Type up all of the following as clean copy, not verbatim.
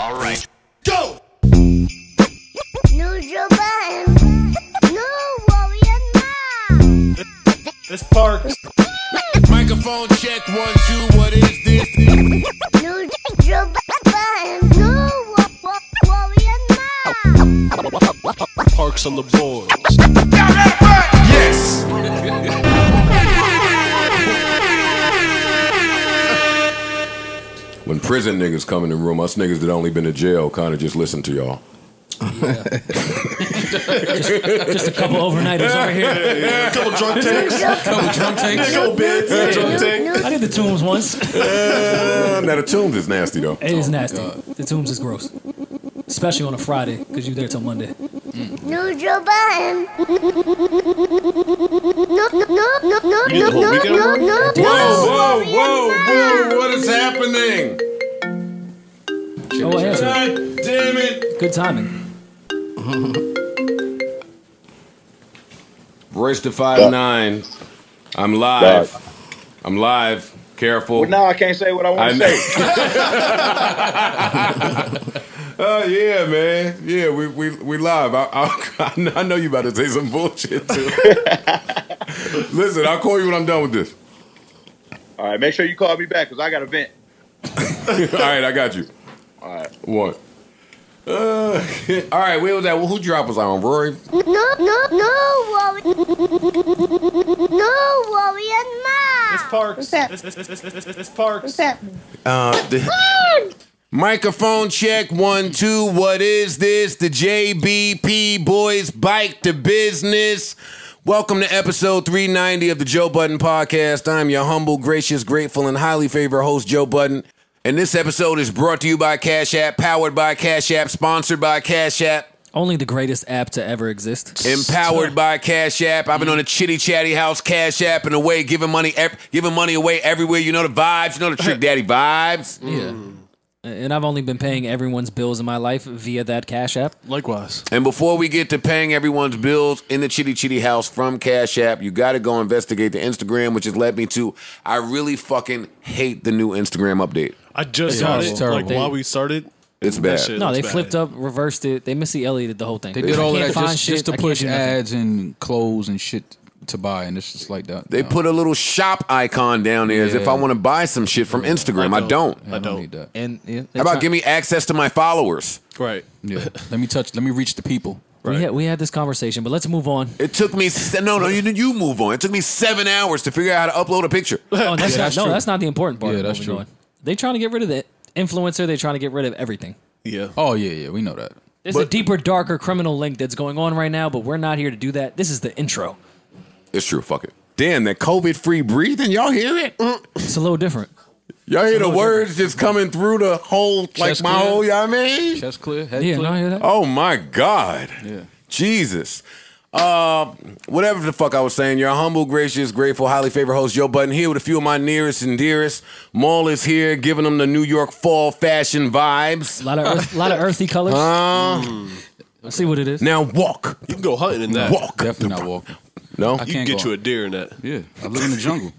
All right. Go! New Joe Budden. New Warrior Now. It's Parks. Microphone check 1 2. What is this? New Joe Budden. New Warrior Now. Parks on the boards. Yes. When prison niggas come in the room, us niggas that only been to jail kind of just listen to y'all. Yeah. just a couple overnighters over here. Yeah. Couple drunk takes. Big old bits. I did the Tombs once. Now the Tombs is nasty though. It is nasty. God. The Tombs is gross, especially on a Friday because you're there till Monday. No Joe Budden. No. Whoa. What is happening? God damn it. Good timing. Royce to 5'9". I'm live. Careful. Well, now I can't say what I want to say. Oh, yeah, man. Yeah, we live. I know you about to say some bullshit, too. Listen, I'll call you when I'm done with this. All right, make sure you call me back, because I got a vent. All right, I got you. All right. What? All right, where was that? Well, who dropped us on, Rory? No, Rory and Mal. It's Parks. It's Parks. What's happening? Microphone check 1 2. What is this? The JBP boys bike to business. Welcome to episode 390 of the Joe Budden podcast. I'm your humble, gracious, grateful, and highly favored host, Joe Budden. And this episode is brought to you by Cash App, powered by Cash App, sponsored by Cash App. Only the greatest app to ever exist. Empowered by Cash App. I've been on a chitty chatty house Cash App in a way, giving money away everywhere. You know the vibes. You know the Trick Daddy vibes. Yeah. And I've only been paying everyone's bills in my life via that Cash App. Likewise. And before we get to paying everyone's bills in the Chitty Chitty house from Cash App, you got to go investigate the Instagram, which has led me to, I really fucking hate the new Instagram update. I just saw it, like, while we started. It's bad. No, they flipped up, reversed it. They Missy Ellioted the whole thing. They did all that just to push ads and clothes and shit to buy, and it's just like that. They put a little shop icon down there as if I want to buy some shit from Instagram. I don't need that. And how about give me access to my followers? Right. Yeah. Let me reach the people. Right. We had this conversation, but let's move on. It took me you move on. It took me 7 hours to figure out how to upload a picture. Oh, that's not the important part. Yeah, that's true. They're trying to get rid of the influencer. They're trying to get rid of everything. Yeah. Oh yeah. We know that. There's a deeper, darker criminal link that's going on right now, but we're not here to do that. This is the intro. It's true, fuck it. Damn, that COVID-free breathing, y'all hear it? It's a little different. Y'all hear the words just coming through the whole, like, chest my clear. Whole, you know what I mean? Chest clear, head clear. I hear that. Oh, my God. Yeah. Jesus. Whatever the fuck I was saying, your humble, gracious, grateful, highly favored host, Joe Budden, here with a few of my nearest and dearest. Mal is here, giving them the New York fall fashion vibes. A lot of earthy colors. Let's see what it is. Now walk. You can go hunting in that. Walk. Definitely not walking. No, I can't get you a deer in that. Yeah, I live in the jungle.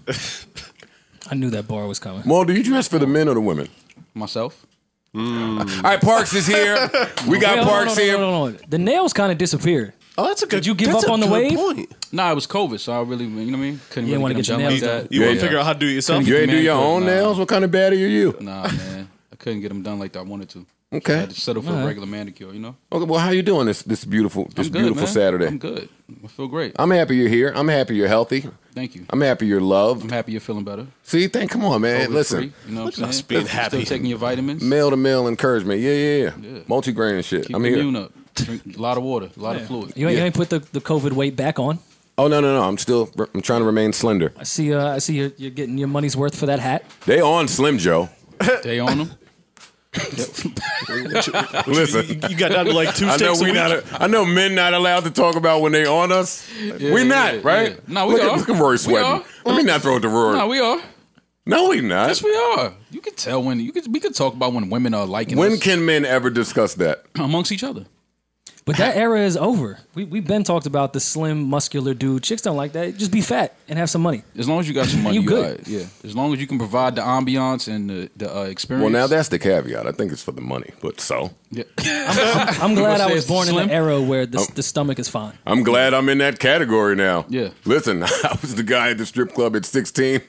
I knew that bar was coming. Mal, do you dress for the men or the women? Myself. All right, Parks is here. We got Parks here. No. The nails kind of disappeared. Oh, that's a good. Did you give up on the wave? Point. Nah, it was COVID, so I really, you know what I mean? Couldn't really get your nails done. You want to figure out how to do it yourself? You ain't do your own nails? What kind of baddie are you? Nah, man, I couldn't get them done like I wanted to. Okay. So I had to settle for a regular manicure, you know? Okay, well, how you doing this beautiful Saturday? I'm good. I feel great. I'm happy you're here. I'm happy you're healthy. Thank you. I'm happy you're loved. I'm happy you're feeling better. See, come on, man. Totally listen. Free, you know what I'm saying? Still taking your vitamins. Meal to meal encouragement. Yeah. Multigrain and shit. Keep I'm immune here. Up. Drink a lot of water, a lot of fluid. You ain't put the COVID weight back on? Oh, no. I'm trying to remain slender. I see you're getting your money's worth for that hat. They on Slim Joe. They on them? Listen, you got down to like 2 steaks. I know men not allowed to talk about when they on us. Yeah, we not right. Yeah. No, we are. Look at Rory sweating. Let me not throw it to Rory. No, we are. No, we not. Yes, we are. You can tell when we could talk about when women are liking us. When can men ever discuss that amongst each other? But that era is over. We've been talked about the slim, muscular dude. Chicks don't like that. Just be fat and have some money. As long as you got some money, you good. Right. Yeah. As long as you can provide the ambiance and the experience. Well, now that's the caveat. I think it's for the money, but so. Yeah. I'm glad I was born in an era where the stomach is fine. I'm glad I'm in that category now. Yeah. Listen, I was the guy at the strip club at 16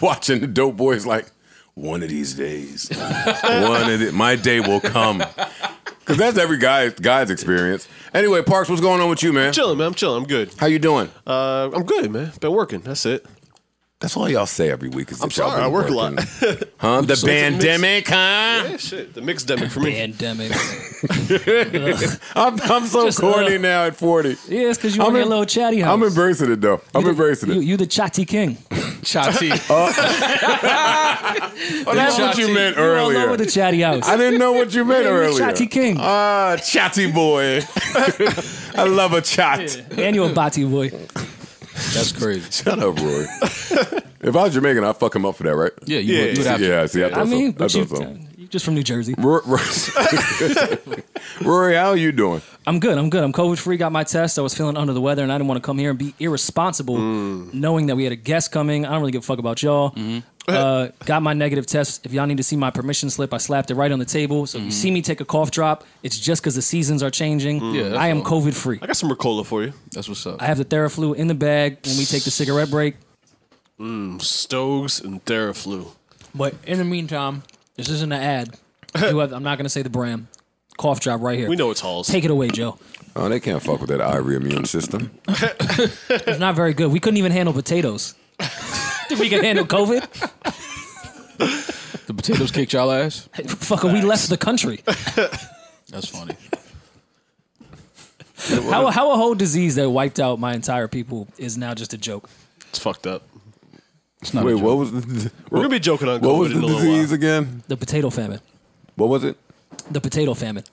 watching the dope boys like, one of these days, my day will come. Because that's every guy's experience. Anyway, Parks, what's going on with you, man? I'm chilling, man. I'm chilling. I'm good. How you doing? I'm good, man. Been working. That's it. That's all y'all say every week. Is I'm sorry. I work a lot. Huh? The pandemic, huh? Yeah, shit. The mixdemic for me. Pandemic. I'm so corny now at 40. Yeah, it's because you're a little chatty house. I'm embracing it, though. I'm embracing it. You the chatty king. Chatty. Well, that's what you meant earlier. You all over the chatty house. I didn't know what you meant earlier. Chatty king. Ah, chatty boy. I love a chat. Yeah. And you're a batty boy. That's crazy. Shut up, Rory. If I was Jamaican, I'd fuck him up for that, right? Yeah, you would have to. Yeah, see, I thought you're just from New Jersey. Rory, how are you doing? I'm good. I'm good. I'm COVID-free. Got my test. I was feeling under the weather, and I didn't want to come here and be irresponsible, knowing that we had a guest coming. I don't really give a fuck about y'all. Got my negative test. If y'all need to see my permission slip, I slapped it right on the table. So if you see me take a cough drop, it's just because the seasons are changing. Yeah, I am COVID free. I got some Ricola for you. That's what's up. I have the Theraflu in the bag when we take the cigarette break. Stoves and Theraflu. But in the meantime, this isn't an ad. I'm not going to say the brand. Cough drop right here. We know it's Halls. Take it away, Joe. Oh, they can't fuck with that ivory immune system. It's not very good. We couldn't even handle potatoes. We can handle COVID. The potatoes kicked y'all ass? Hey, fucker, we left the country. That's funny. How a whole disease that wiped out my entire people is now just a joke. It's fucked up. It's not a joke. What was the, we're going to be joking on COVID. What was the disease again? The potato famine. What was it? The potato famine.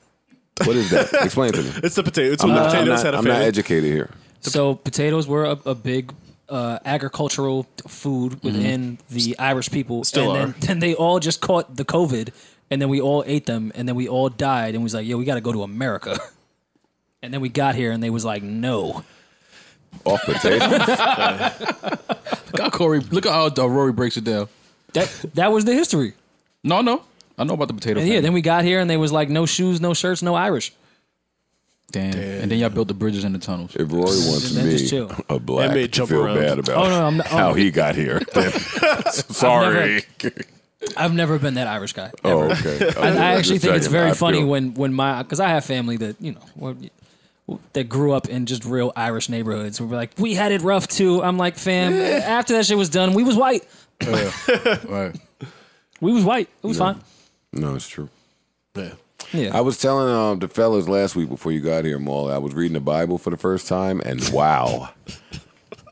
What is that? Explain to me. It's the potato. It's when the potatoes had a famine. I'm not educated here. So potatoes were a big... agricultural food within the Irish people. Still and then they all just caught the COVID, and then we all ate them, and then we all died, and we was like, yo, we gotta go to America. And then we got here, and they was like, no. Off potatoes? Look at how Rory breaks it down. That was the history. No. I know about the potato famine. Yeah, then we got here, and they was like, no shoes, no shirts, no Irish. Damn. And then y'all built the bridges and the tunnels. If Rory wants me, a black, made jump feel around. Bad about how he got here. Sorry. I've never been that Irish guy. Ever. Oh, okay. I actually think it's very funny when my, because I have family that, you know, that grew up in just real Irish neighborhoods. We're like, we had it rough too. I'm like, fam, after that shit was done, we was white. Right. We was white. It was fine. No, it's true. Yeah. Yeah. I was telling the fellas last week before you got here, Mal, I was reading the Bible for the first time, and wow.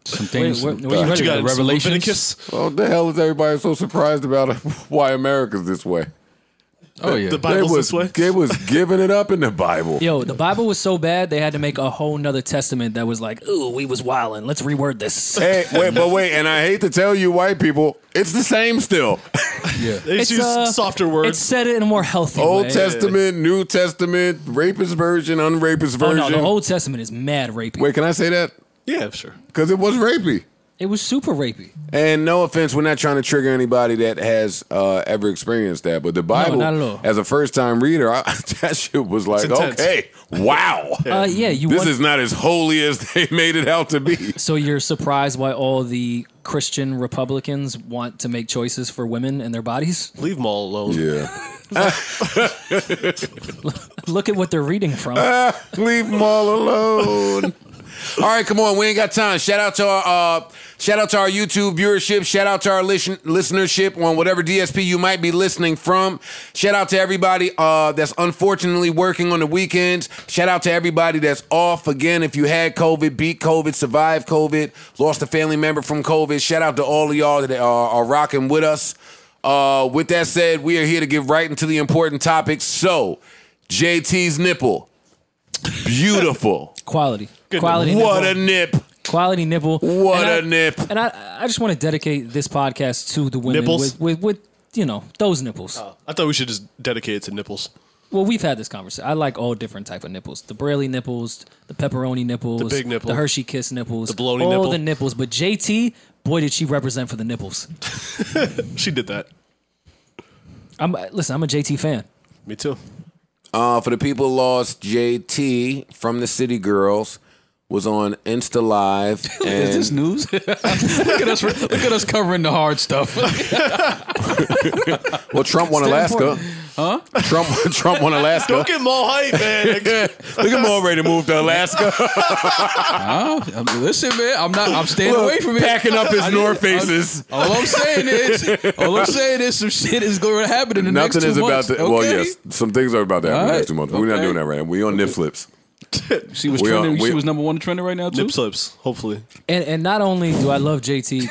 Some things. What you got? Revelations? Oh, the hell is everybody so surprised about why America's this way? Oh, yeah. The Bible's this way? They was giving it up in the Bible. Yo, the Bible was so bad, they had to make a whole nother testament that was like, ooh, we was wildin'. Let's reword this. Hey, wait, and I hate to tell you white people, it's the same still. Yeah. They just use softer words. It's said it in a more healthy way. Old Testament, New Testament, rapist version, unrapist version. Oh, no, the Old Testament is mad rapey. Wait, can I say that? Yeah, sure. Because it was rapey. It was super rapey. And no offense, we're not trying to trigger anybody that has ever experienced that. But the Bible, as a first-time reader, that shit was like, okay, wow. This is not as holy as they made it out to be. So you're surprised why all the Christian Republicans want to make choices for women and their bodies? Leave them all alone. Yeah. Look at what they're reading from. Leave them all alone. All right, come on. We ain't got time. Shout out to our YouTube viewership. Shout out to our listenership on whatever DSP you might be listening from. Shout out to everybody that's unfortunately working on the weekends. Shout out to everybody that's off. Again, if you had COVID, beat COVID, survived COVID, lost a family member from COVID, shout out to all of y'all that are rocking with us. With that said, we are here to get right into the important topics. So, JT's nipple. Beautiful. Quality. Quality nipple. What a nip. Quality nipple. What a nip. And I just want to dedicate this podcast to the women with you know, those nipples. I thought we should just dedicate it to nipples. Well, we've had this conversation. I like all different type of nipples. The Braley nipples, the pepperoni nipples, the big nipple, the Hershey Kiss nipples, the bloating nipple. All the nipples. But JT, boy, did she represent for the nipples. She did that. Listen, I'm a JT fan. Me too. For the people who lost, JT from the City Girls was on Insta Live. And is this news? look at us covering the hard stuff. Well, Trump won Alaska. Huh? Trump won Alaska. Don't get more hype, man. Look at Mal ready to move to Alaska. Listen, man, I'm staying away from it. Packing up his North Faces. All I'm saying is some shit is going to happen in the next 2 months. Nothing is about that. Okay? Well, yes, some things are about that in the next 2 months. Okay. We're not doing that right now. We on nip flips. She was number one trending right now too. Nip slips, hopefully. And not only do I love JT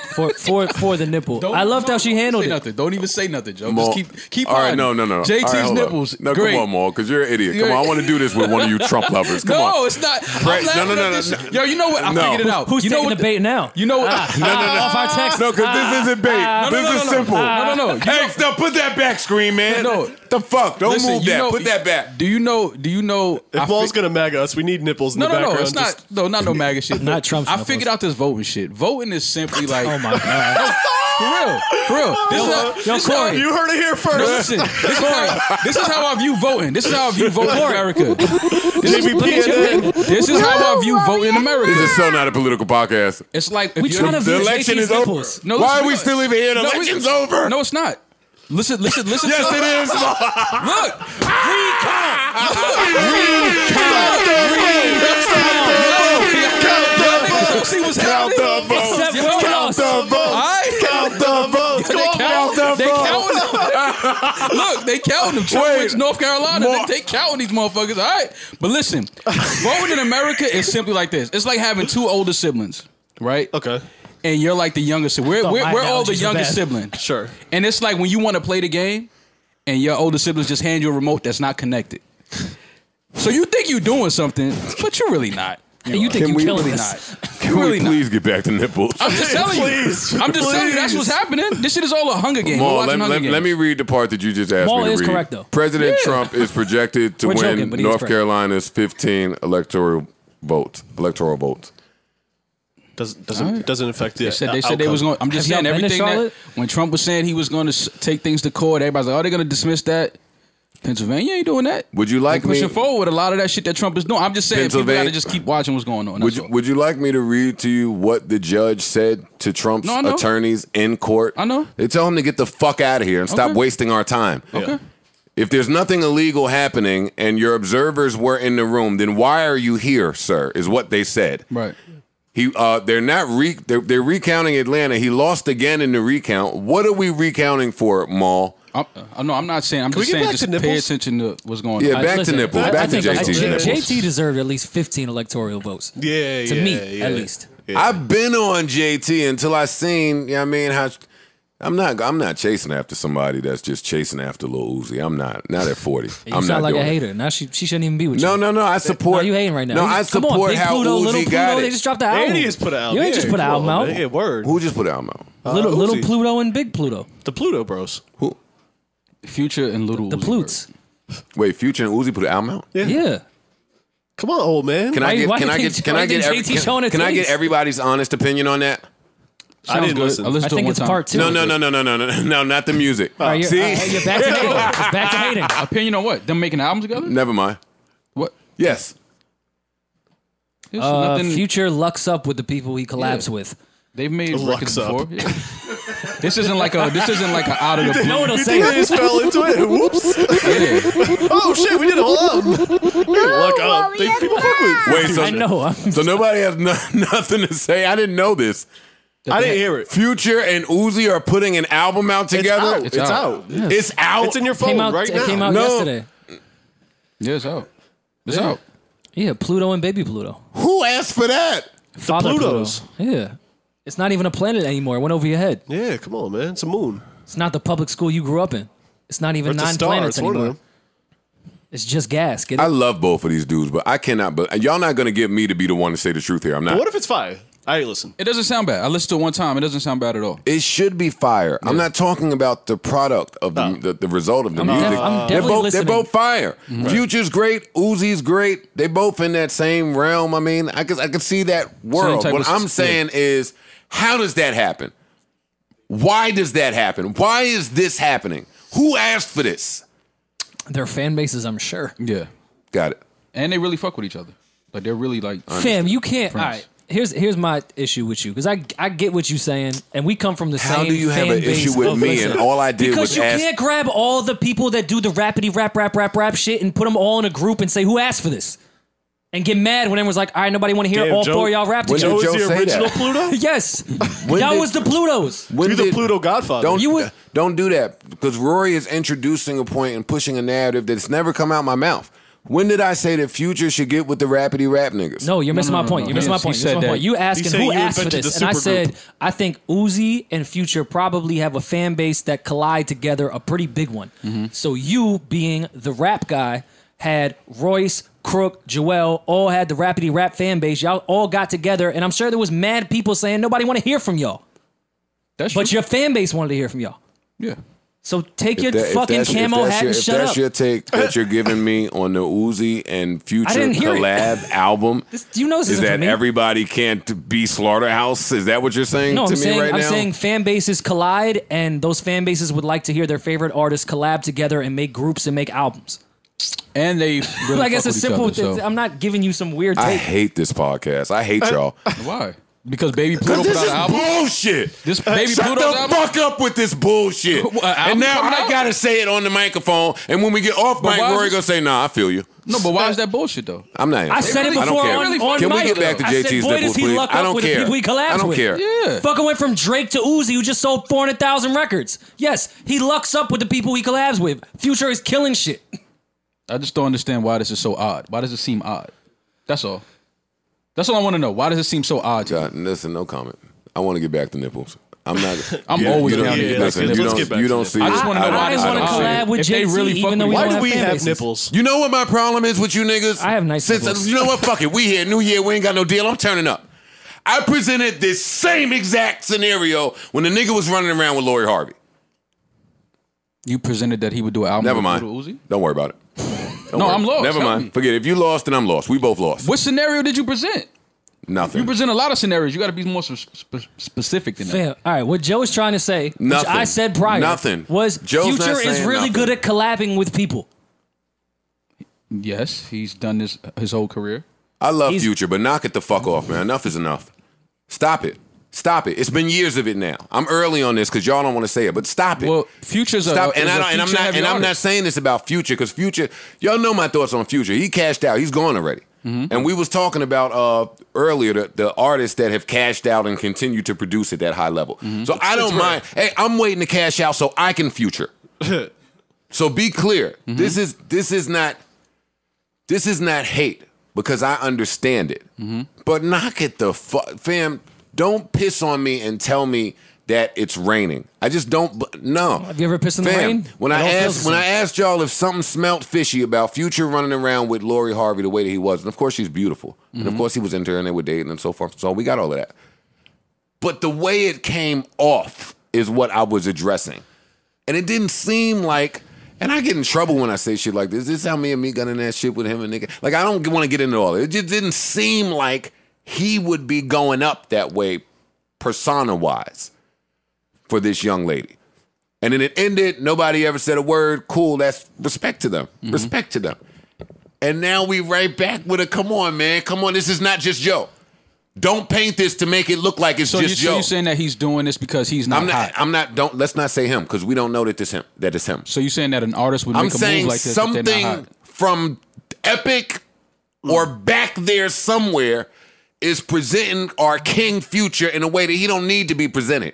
for the nipple, I loved how she handled it. Nothing. Don't even say nothing, Joe. Just keep all right, no. JT's right, nipples. No, great. Come on, Mal, because you're an idiot. Come on, I want to do this with one of you Trump lovers. Come on. No, it's not. No. Yo, you know what? I figured it out. Who's taking the bait now? You know what? No. Off our text. No, because this isn't bait. This is simple. No. Hey, now put that back, screen man. No. The fuck? Don't move that. Put that back. Do you know? If Mal's gonna mag us, we need nipples in the background. No, it's not. No, not no MAGA shit. Not Trump's nipples. I figured out this voting shit. Voting is simply like, oh my god. For real. Corey, you heard it here first. No, listen, this is how I view voting. This is how I view voting in America. This is how I view voting in America. This is so not a political podcast. It's like if the election is over. No, why are we still even here? The election's over. No, it's not. Listen. Yes, it is. Look. Recount. See what's happening. Count the votes. They count them. Look, they count them. Trump wins North Carolina. They counting these motherfuckers. All right. But listen, voting in America is simply like this. It's like having two older siblings, right? Okay. And you're like the youngest. We're all the youngest sibling. Sure. And it's like when you want to play the game and your older siblings just hand you a remote that's not connected. So you think you're doing something, but you're really not. And you think you're killing us. Can we please get back to nipples? I'm just telling you. I'm just telling you that's what's happening. This shit is all a Hunger Game. Let me read the part that you just asked me to read. Mal is correct, though. President Trump is projected to win North Carolina's 15 electoral votes. Doesn't affect it. They said they was going. I'm just saying everything that when Trump was saying he was going to take things to court, everybody's like, oh, they're going to dismiss that. Pennsylvania ain't doing that. Would you like me pushing forward with a lot of that shit that Trump is doing? I'm just saying people got to just keep watching what's going on. Would you like me to read to you what the judge said to Trump's attorneys in court? I know they tell him to get the fuck out of here and stop wasting our time. Okay. If there's nothing illegal happening and your observers were in the room, then why are you here, sir? Is what they said. Right. They're recounting Atlanta. He lost again in the recount. What are we recounting for, Mal? No, I'm not saying. I'm just saying just pay attention to what's going on. Yeah, back to nipples. Back to JT. JT deserved at least 15 electoral votes. Yeah, to me, at least. I've been on JT until I seen. You know what I mean, how I'm not chasing after somebody that's just chasing after Lil Uzi. I'm not. Not at 40. You I'm sound not like a hater. Now she shouldn't even be with you. No. I support. No, you hating right now. No, I support on, how Pluto, Uzi got Pluto, it. They just dropped the album. They just put an album. You ain't just put an album out. Yeah, word. Who just put an album out? Little Pluto and Big Pluto. The Pluto Bros. Who? Future and Little Uzi. The Plutes. Wait, Future and Uzi put an album out? Yeah. Come on, old man. Can I get everybody's honest opinion on that? Sounds I didn't good. Listen. I think it's part two. No, not the music. Right, see, you're back to hating. It's back to hating. Opinion on what? Them making albums together? Never mind. What? Yes. Future lucks up with the people he collabs with. They've made records before. Yeah. This isn't like an out of the blue. You think they just fell into it? Whoops. Yeah. Oh shit, we did a whole album. Look up. People fuck with. Wait, so I know. So nobody has nothing to say. I didn't know this. I didn't hear it. Future and Uzi are putting an album out together. It's out. Yes. It's out. It's in your phone right now. It came out yesterday. Yeah, it's out. It's out. Yeah, Pluto and Baby Pluto. Who asked for that? Father Plutos. Pluto. Yeah. It's not even a planet anymore. It went over your head. Yeah, come on, man. It's a moon. It's not the public school you grew up in. It's not even 9 planets anymore. It's just gas. I love both of these dudes, but I cannot. But y'all not going to get me to be the one to say the truth here. I'm not. But what if it's fire? I listen. It doesn't sound bad. I listened to it one time. It doesn't sound bad at all. It should be fire. Yeah. I'm not talking about the product of the result of the music. They're both fire. Mm-hmm. Future's great. Uzi's great. They both in that same realm. I mean, I can see that world. What I'm saying is, how does that happen? Why does that happen? Why is this happening? Who asked for this? Their fan bases, I'm sure. Yeah. Got it. And they really fuck with each other. Like, they're really like... Fam, you can't... Friends. All right. Here's my issue with you, because I get what you're saying, and we come from the same fan base. How do you have an issue with me and all I did was ask? Because you can't grab all the people that do the rappity rap shit and put them all in a group and say, who asked for this? And get mad when everyone's like, all right, nobody want to hear all four of y'all rap together. Joe was the original Pluto? Yes. Y'all was the Plutos. You're the Pluto godfather. Don't do that, because Rory is introducing a point and pushing a narrative that's never come out my mouth. When did I say that Future should get with the rappity rap niggas? No, you're missing my point. You're missing my point. You're missing my point. You asking who asked for this, and I said I think Uzi and Future probably have a fan base that collide together, a pretty big one. Mm-hmm. So you, being the rap guy, had Royce, Crook, Joel, all had the rappity rap fan base. Y'all all got together, and I'm sure there was mad people saying nobody want to hear from y'all. That's true. But your fan base wanted to hear from y'all. Yeah. So take your fucking camo hat and shut up. If that's your take that you're giving me on the Uzi and Future collab album, do you know this is that everybody can't be Slaughterhouse? Is that what you're saying to me right now? I'm saying fan bases collide, and those fan bases would like to hear their favorite artists collab together and make groups and make albums. And they really like it's a simple thing. I'm not giving you some weird take. I hate this podcast. I hate y'all. Why? Because Baby Pluto put out an album. This Baby Pluto's album. Shut the fuck up with this bullshit. And now I gotta say it on the microphone. And when we get off mic, Rory gonna say, "Nah, I feel you." No, but why is that bullshit though? I'm not. I said it before on mic. Can we get back to JT's nipples, please? I don't care. I don't care. Yeah. Fucking went from Drake to Uzi, who just sold 400,000 records. Yes, he lucks up with the people he collabs with. Future is killing shit. I just don't understand why this is so odd. Why does it seem odd? That's all. That's all I want to know. Why does it seem so odd to you? Listen, no comment. I want to get back to nipples. I'm not. I'm always down here. Listen, you don't see. I just want to know why. I just want to collab with JT, really even though we don't have fan bases. Why do we have nipples? You know what my problem is with you niggas? I have nice nipples. You know what? Fuck it. We here. New year. We ain't got no deal. I'm turning up. I presented this same exact scenario when the nigga was running around with Lori Harvey. You presented that he would do an album. Never mind. Uzi? Don't worry about it. No, I'm lost. Never mind. Forget it. If you lost, then I'm lost. We both lost. What scenario did you present? Nothing. You present a lot of scenarios. You got to be more specific than that. All right. What Joe is trying to say, nothing. Which I said prior, nothing. Was Joe's Future is really good at collabing with people. Yes, he's done this his whole career. I love Future, but knock it the fuck off, man. Enough is enough. Stop it. Stop it. It's been years of it now. I'm early on this because y'all don't want to say it, but stop it. Well, Future's stop. And I'm not saying this about Future because Future, y'all know my thoughts on Future. He cashed out. He's gone already. Mm-hmm. And we was talking about earlier the artists that have cashed out and continue to produce at that high level. Mm-hmm. So I don't mind. Hey, I'm waiting to cash out so I can Future. So be clear. Mm-hmm. This is not hate because I understand it. Mm-hmm. But knock it the fuck, fam. Don't piss on me and tell me that it's raining. I just don't. No. Have you ever pissed in the rain? When I asked y'all if something smelled fishy about Future running around with Lori Harvey the way that he was, and of course she's beautiful, mm-hmm. and of course he was into her and they were dating and so forth. So we got all of that. But the way it came off is what I was addressing, and it didn't seem like. And I get in trouble when I say shit like this. This is how me and me got in that shit with him and nigga. Like I don't want to get into all that. It just didn't seem like. He would be going up that way persona-wise for this young lady. And then it ended. Nobody ever said a word. Cool. That's respect to them. Mm-hmm. Respect to them. And now we right back with a, come on, man. Come on. This is not just Joe. Don't paint this to make it look like it's just Joe. So you're saying that he's doing this because he's not hot. Let's not say him because we don't know that it's him. So you're saying that an artist would make a move like this if they're not hot? From Epic or back there somewhere is presenting our king Future in a way that he don't need to be presented.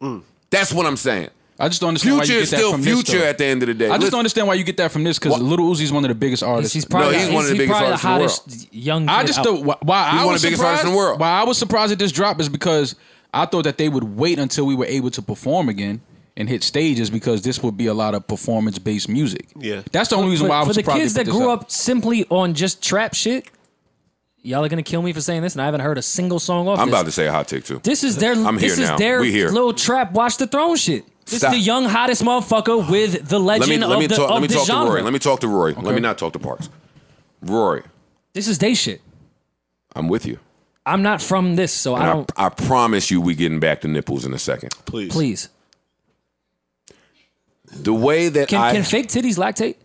Mm. That's what I'm saying. I just don't understand why you get that from this. Future is still Future at the end of the day. I just don't understand why you get that from this because Lil Uzi's one of the biggest artists. He's one of the biggest artists in the world. Young I just thought why I was surprised at this drop is because I thought that they would wait until we were able to perform again and hit stages because this would be a lot of performance based music. Yeah, that's the only reason why I was surprised. For the kids that grew up simply on just trap shit. Y'all are gonna kill me for saying this, and I haven't heard a single song off. I'm about to say a hot take too. This is their. I'm here now. This is their little trap. Watch the throne shit. This is the young hottest motherfucker with the legend of the genre. Let me talk to Rory. Let me talk to Rory. Let me not talk to Parks. Rory. This is they shit. I'm with you. I'm not from this, so I don't. I promise you, we getting back to nipples in a second. Please, please. The way that can fake titties lactate?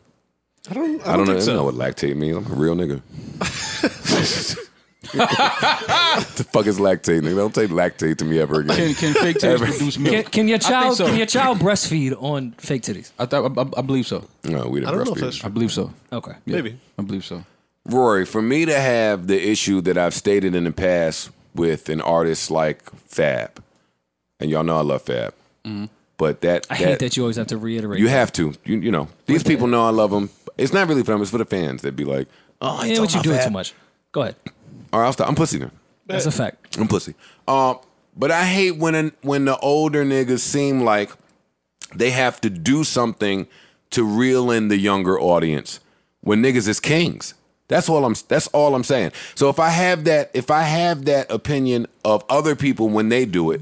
I don't know what lactate means. I'm a real nigga. The fuck is lactate, nigga? Don't take lactate to me ever again. Can fake titties produce milk? Can your child breastfeed on fake titties? I believe so. No, we didn't breastfeed. I believe so. Okay, yeah, maybe I believe so. Rory, for me to have the issue that I've stated in the past with an artist like Fab, and y'all know I love Fab, but that I hate that you always have to reiterate. You have to, you know, these people know I love them. It's not really for them; it's for the fans that be like, "Oh, yeah, what you doing too much." Go ahead. All right, I'll stop. I'm pussy now. That's a fact. I'm pussy. But I hate when the older niggas seem like they have to do something to reel in the younger audience when niggas is kings. That's all I'm saying. So if I have that opinion of other people when they do it,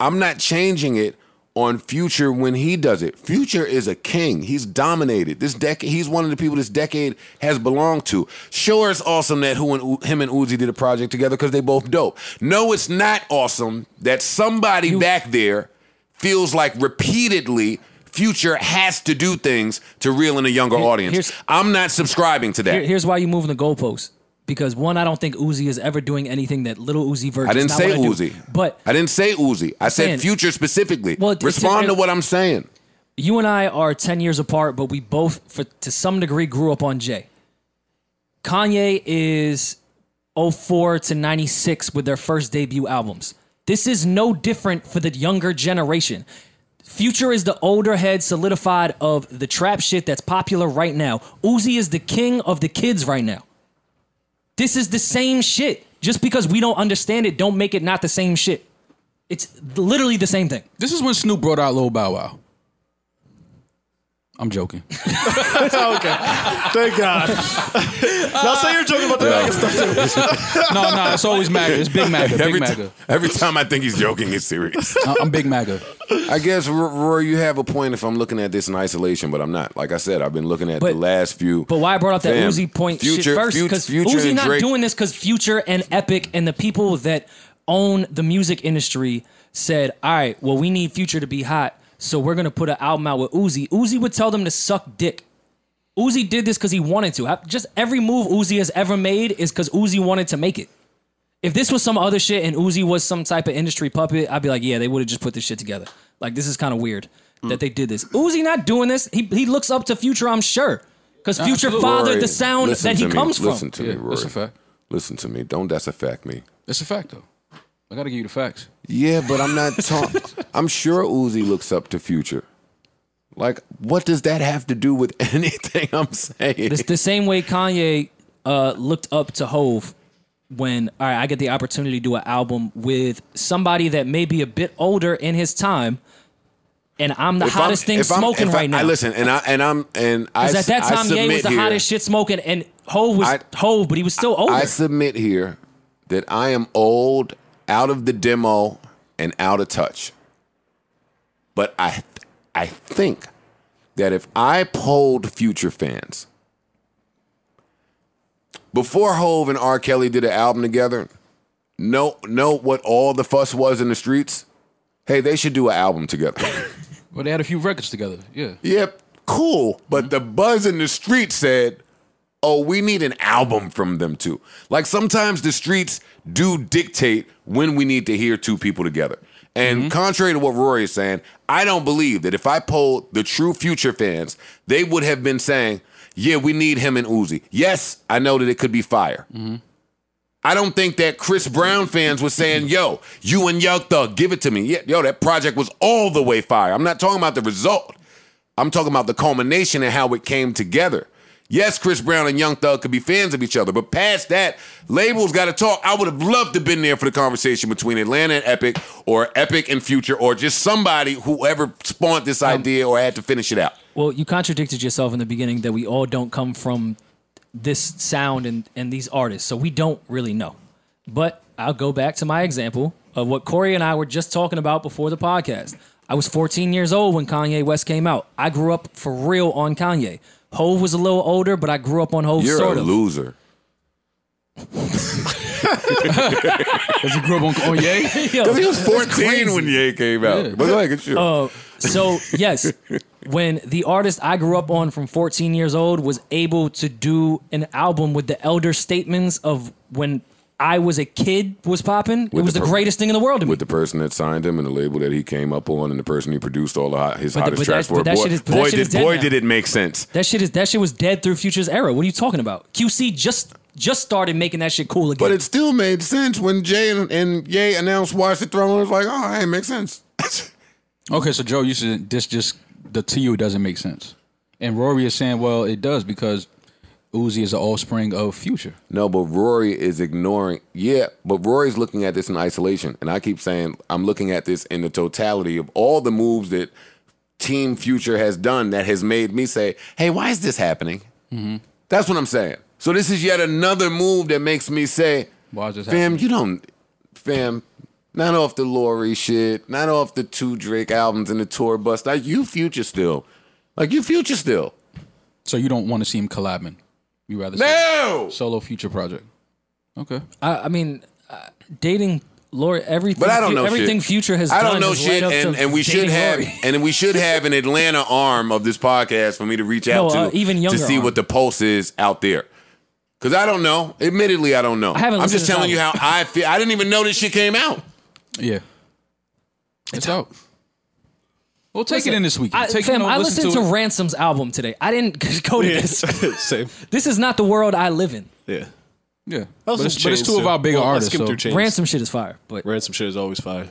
I'm not changing it on Future when he does it. Future is a king. He's dominated this decade. He's one of the people this decade has belonged to. Sure, it's awesome that him and Uzi did a project together because they both dope. No, it's not awesome that somebody back there feels like repeatedly Future has to do things to reel in a younger audience. I'm not subscribing to that. Here's why you're moving the goalposts. Because one, I don't think Uzi is ever doing anything that Little Uzi Vert. I didn't say Uzi. I said Future specifically. Well, respond to what I'm saying. You and I are 10 years apart, but we both, to some degree, grew up on Jay. Kanye is 04 to 96 with their first debut albums. This is no different for the younger generation. Future is the older head solidified of the trap shit that's popular right now. Uzi is the king of the kids right now. This is the same shit. Just because we don't understand it, don't make it not the same shit. It's literally the same thing. This is when Snoop brought out Lil Bow Wow. I'm joking. Okay. Thank God. Now say you're joking about the MAGA stuff too. No, it's always MAGA. It's Big MAGA. Every time I think he's joking, it's serious. I'm Big MAGA. I guess, Rory, you have a point if I'm looking at this in isolation, but I'm not. Like I said, I've been looking at the last few. But why I brought up that Uzi point shit first, because Uzi not doing this because Future and Epic and the people that own the music industry said, all right, well, we need Future to be hot. So we're going to put an album out with Uzi. Uzi would tell them to suck dick. Uzi did this because he wanted to. Just every move Uzi has ever made is because Uzi wanted to make it. If this was some other shit and Uzi was some type of industry puppet, I'd be like, yeah, they would have just put this shit together. Like, this is kind of weird that they did this. Uzi not doing this. He looks up to Future, I'm sure. Because Future fathered the sound that he comes from. Listen to me, Rory. That's a fact. Listen to me. Don't that's a fact me. It's a fact, though. I gotta give you the facts. Yeah, but I'm not talking. I'm sure Uzi looks up to Future. Like, what does that have to do with anything I'm saying? It's the same way Kanye looked up to Hove when, all right, I get the opportunity to do an album with somebody that may be a bit older in his time, and I'm the hottest thing smoking right now. Listen, and I because at that time, Ye was the hottest shit smoking, and Hove was Hove, but he was still older. I submit here that I am old, out of the demo and out of touch. But I think that if I polled Future fans, before Hove and R. Kelly did an album together, know what all the fuss was in the streets? Hey, they should do an album together. Well, they had a few records together, yeah. Yep, cool. But the buzz in the streets said, oh, we need an album from them too. Like, sometimes the streets do dictate when we need to hear two people together. And contrary to what Rory is saying, I don't believe that if I polled the true Future fans, they would have been saying, yeah, we need him and Uzi. Yes, I know that it could be fire. I don't think that Chris Brown fans were saying, yo, you and Young Thug, give it to me. Yeah, yo, that project was all the way fire. I'm not talking about the result. I'm talking about the culmination and how it came together. Yes, Chris Brown and Young Thug could be fans of each other, but past that, labels got to talk. I would have loved to have been there for the conversation between Atlanta and Epic, or Epic and Future, or just somebody, whoever spawned this idea or had to finish it out. Well, you contradicted yourself in the beginning that we all don't come from this sound and these artists. So we don't really know. But I'll go back to my example of what Corey and I were just talking about before the podcast. I was 14 years old when Kanye West came out. I grew up for real on Kanye. Hov was a little older, but I grew up on Hov sort of. You're a loser. Because you grew up on Kanye? Because he was 14 when Ye came out. Yeah. But go ahead, get you. So, yes, when the artist I grew up on from 14 years old was able to do an album with the elder statements of when I was a kid was popping, it was the greatest thing in the world to me. With the person that signed him and the label that he came up on and the person he produced all the hottest tracks for. Boy, did it make sense. That shit was dead through Future's era. What are you talking about? QC just started making that shit cool again. But it still made sense when Jay and Ye announced Watch the Throne. It was like, oh, hey, it makes sense. Okay, so Joe, you said this just, the to you, it doesn't make sense. And Rory is saying, well, it does because Uzi is the offspring of Future. No, but Rory is ignoring. Yeah, but Rory's looking at this in isolation. And I keep saying, I'm looking at this in the totality of all the moves that Team Future has done that has made me say, hey, why is this happening? Mm-hmm. That's what I'm saying. So this is yet another move that makes me say, fam, not off the Lori shit, not off the 2 Drake albums and the tour bus. Like, you Future still. So you don't want to see him collabing? You rather no! Solo Future project. Okay. I mean, dating Lori, everything Future has done. I don't know shit, and we should have Lori. And we should have an Atlanta arm of this podcast for me to reach out to, even younger to see what the pulse is out there. Because I don't know. Admittedly, I don't know. I'm just telling you how I feel. I didn't even know this shit came out. Yeah. It's out. We'll take it in this weekend. I listened to Ransom's album today. I didn't go to this. Same. This is not the world I live in. Yeah. Yeah. But it's two of our bigger artists. So. Ransom shit is fire. But Ransom shit is always fire.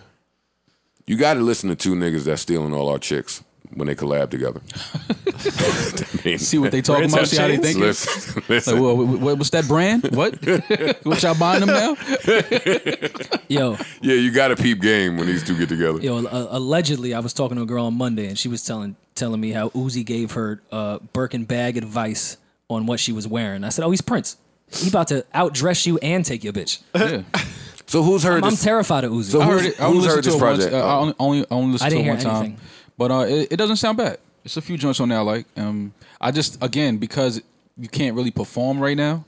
You got to listen to two niggas that's stealing all our chicks when they collab together. I mean, see what they talking about, see how they thinking. Listen. Like, what's that brand? What? What y'all buying them now? Yo. Yeah, you got a peep game when these two get together. Yo, allegedly, I was talking to a girl on Monday, and she was telling me how Uzi gave her Birkin bag advice on what she was wearing. I said, oh, he's Prince. He about to outdress you and take your bitch. Yeah. So who's heard this? I'm terrified of Uzi. So who's heard this project? I only listened to it one time. But it doesn't sound bad. It's a few joints on there I like. I just, again, because you can't really perform right now,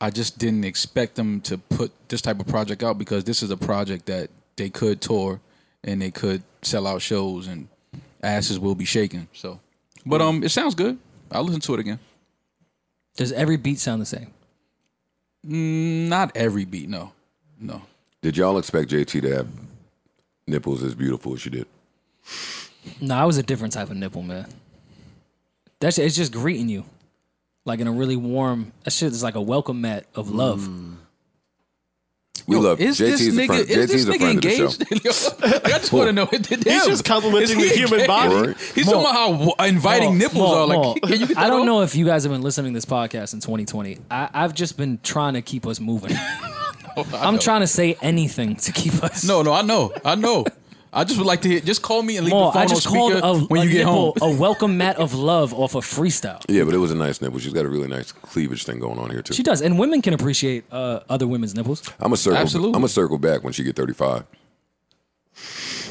I just didn't expect them to put this type of project out because this is a project that they could tour and they could sell out shows and asses will be shaking. So, but it sounds good. I'll listen to it again. Does every beat sound the same? Not every beat, no. No. Did y'all expect JT to have nipples as beautiful as she did? No, I was a different type of nipple, man. That shit, it's just greeting you, like in a really warm. That shit is like a welcome mat of love. We love. Is JT's this nigga? Is this nigga engaged? I just want to know. He's just complimenting the human body. He's talking about how inviting nipples are. Like, I don't know if you guys have been listening to this podcast in 2020. I've just been trying to keep us moving. I'm trying to say anything to keep us. No, I know. I just would like to hear. Just call me and leave the phone on speaker when you get home. A welcome mat of love off a freestyle. Yeah, but it was a nice nipple. She's got a really nice cleavage thing going on here too. She does, and women can appreciate other women's nipples. I'm a circle back when she get 35.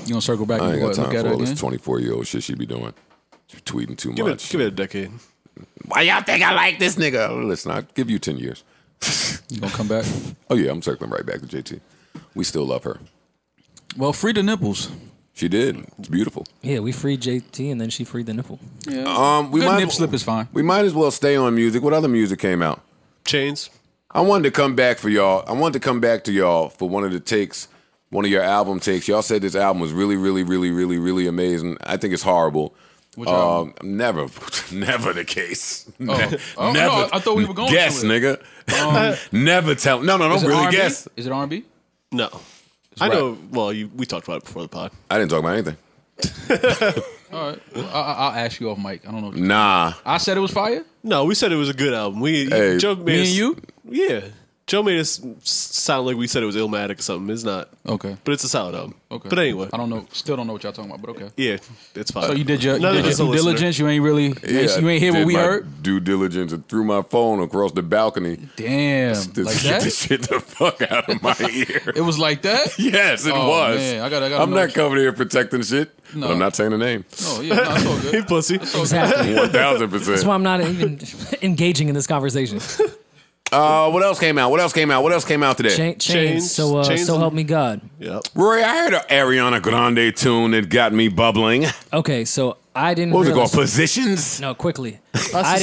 You gonna circle back? I ain't got time for all this 24-year-old shit she be doing. She be tweeting too much. Give it a decade. Why y'all think I like this nigga? Listen, I'll give you 10 years. You gonna come back? Oh yeah, I'm circling right back to JT. We still love her. Well, free the nipples. She did. It's beautiful. Yeah, we freed JT and then she freed the nipple. Yeah. Nip slip is fine. We might as well stay on music. What other music came out? Chains. I wanted to come back to y'all for one of the takes, one of your album takes. Y'all said this album was really, really, really, really, really amazing. I think it's horrible. Which album? Never the case. Never. No, I thought we were going to it. Guess, nigga. Never tell. No, don't really guess. Is it R&B? No. I know. Well, we talked about it before the pod. I didn't talk about anything. All right, well, I'll ask you off mic. I don't know. I said it was fire. No, we said it was a good album. Joe made us, me and you. Yeah, Joe made us sound like we said it was Illmatic or something. It's not. Okay. But it's a solid album. Okay. But anyway. I don't know. Still don't know what y'all talking about, but okay. Yeah, it's fine. So you did your due diligence? You ain't really, you ain't hear what we heard? Due diligence and threw my phone across the balcony. Damn. Like that? To shit the fuck out of my ear. It was like that? Yes, it was. Man, I gotta I'm not coming here protecting shit. No. But I'm not saying the name. Oh, yeah, no, it's all good. Hey, pussy. Exactly. 1,000%. That's why I'm not even engaging in this conversation. What else came out? What else came out? What else came out today? Chains. So help me God. Yep. Rory, I heard an Ariana Grande tune that got me bubbling. Okay, so I didn't. What was it called? Positions? No, quickly. I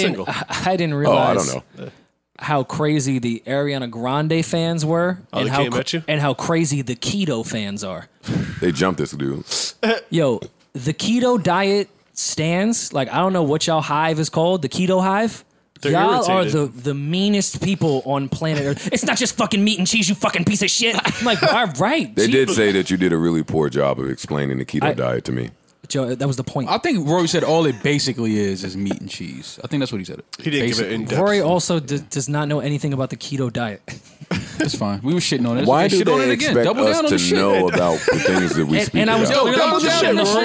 didn't realize. Oh, I don't know. How crazy the Ariana Grande fans were, and how crazy the keto fans are. They jumped this dude. Yo, the keto diet stands. Like, I don't know what y'all hive is called. The keto hive. Y'all are the meanest people on planet Earth. It's not just fucking meat and cheese, you fucking piece of shit. I'm like, all right. They did say that you did a really poor job of explaining the keto diet to me. Joe, that was the point. I think Rory said all it basically is meat and cheese. I think that's what he said. He didn't give it in depth. Rory also does not know anything about the keto diet. It's fine. We were shitting on it. Why do they expect us to know about the things that we speak about? And I was double down on the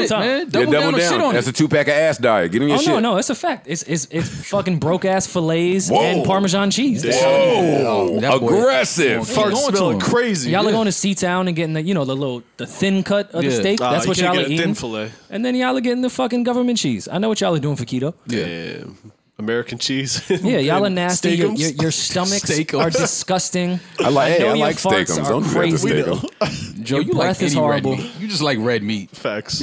shit, man. Double down on the shit on it. That's a 2-pack of ass diet. Get in your shit. Oh, no, it's a fact. It's fucking broke-ass fillets and Parmesan cheese. Whoa. Aggressive. Farts smelling crazy. Y'all are going to Sea-Town and getting the little thin cut of the steak. That's what y'all are eating. And then y'all are getting the fucking government cheese. I know what y'all are doing for keto. Yeah. American cheese. Yeah, y'all are nasty. Your stomachs are disgusting. I like steak. Don't forget the steak. Joe, your breath is horrible. You just like red meat. Facts.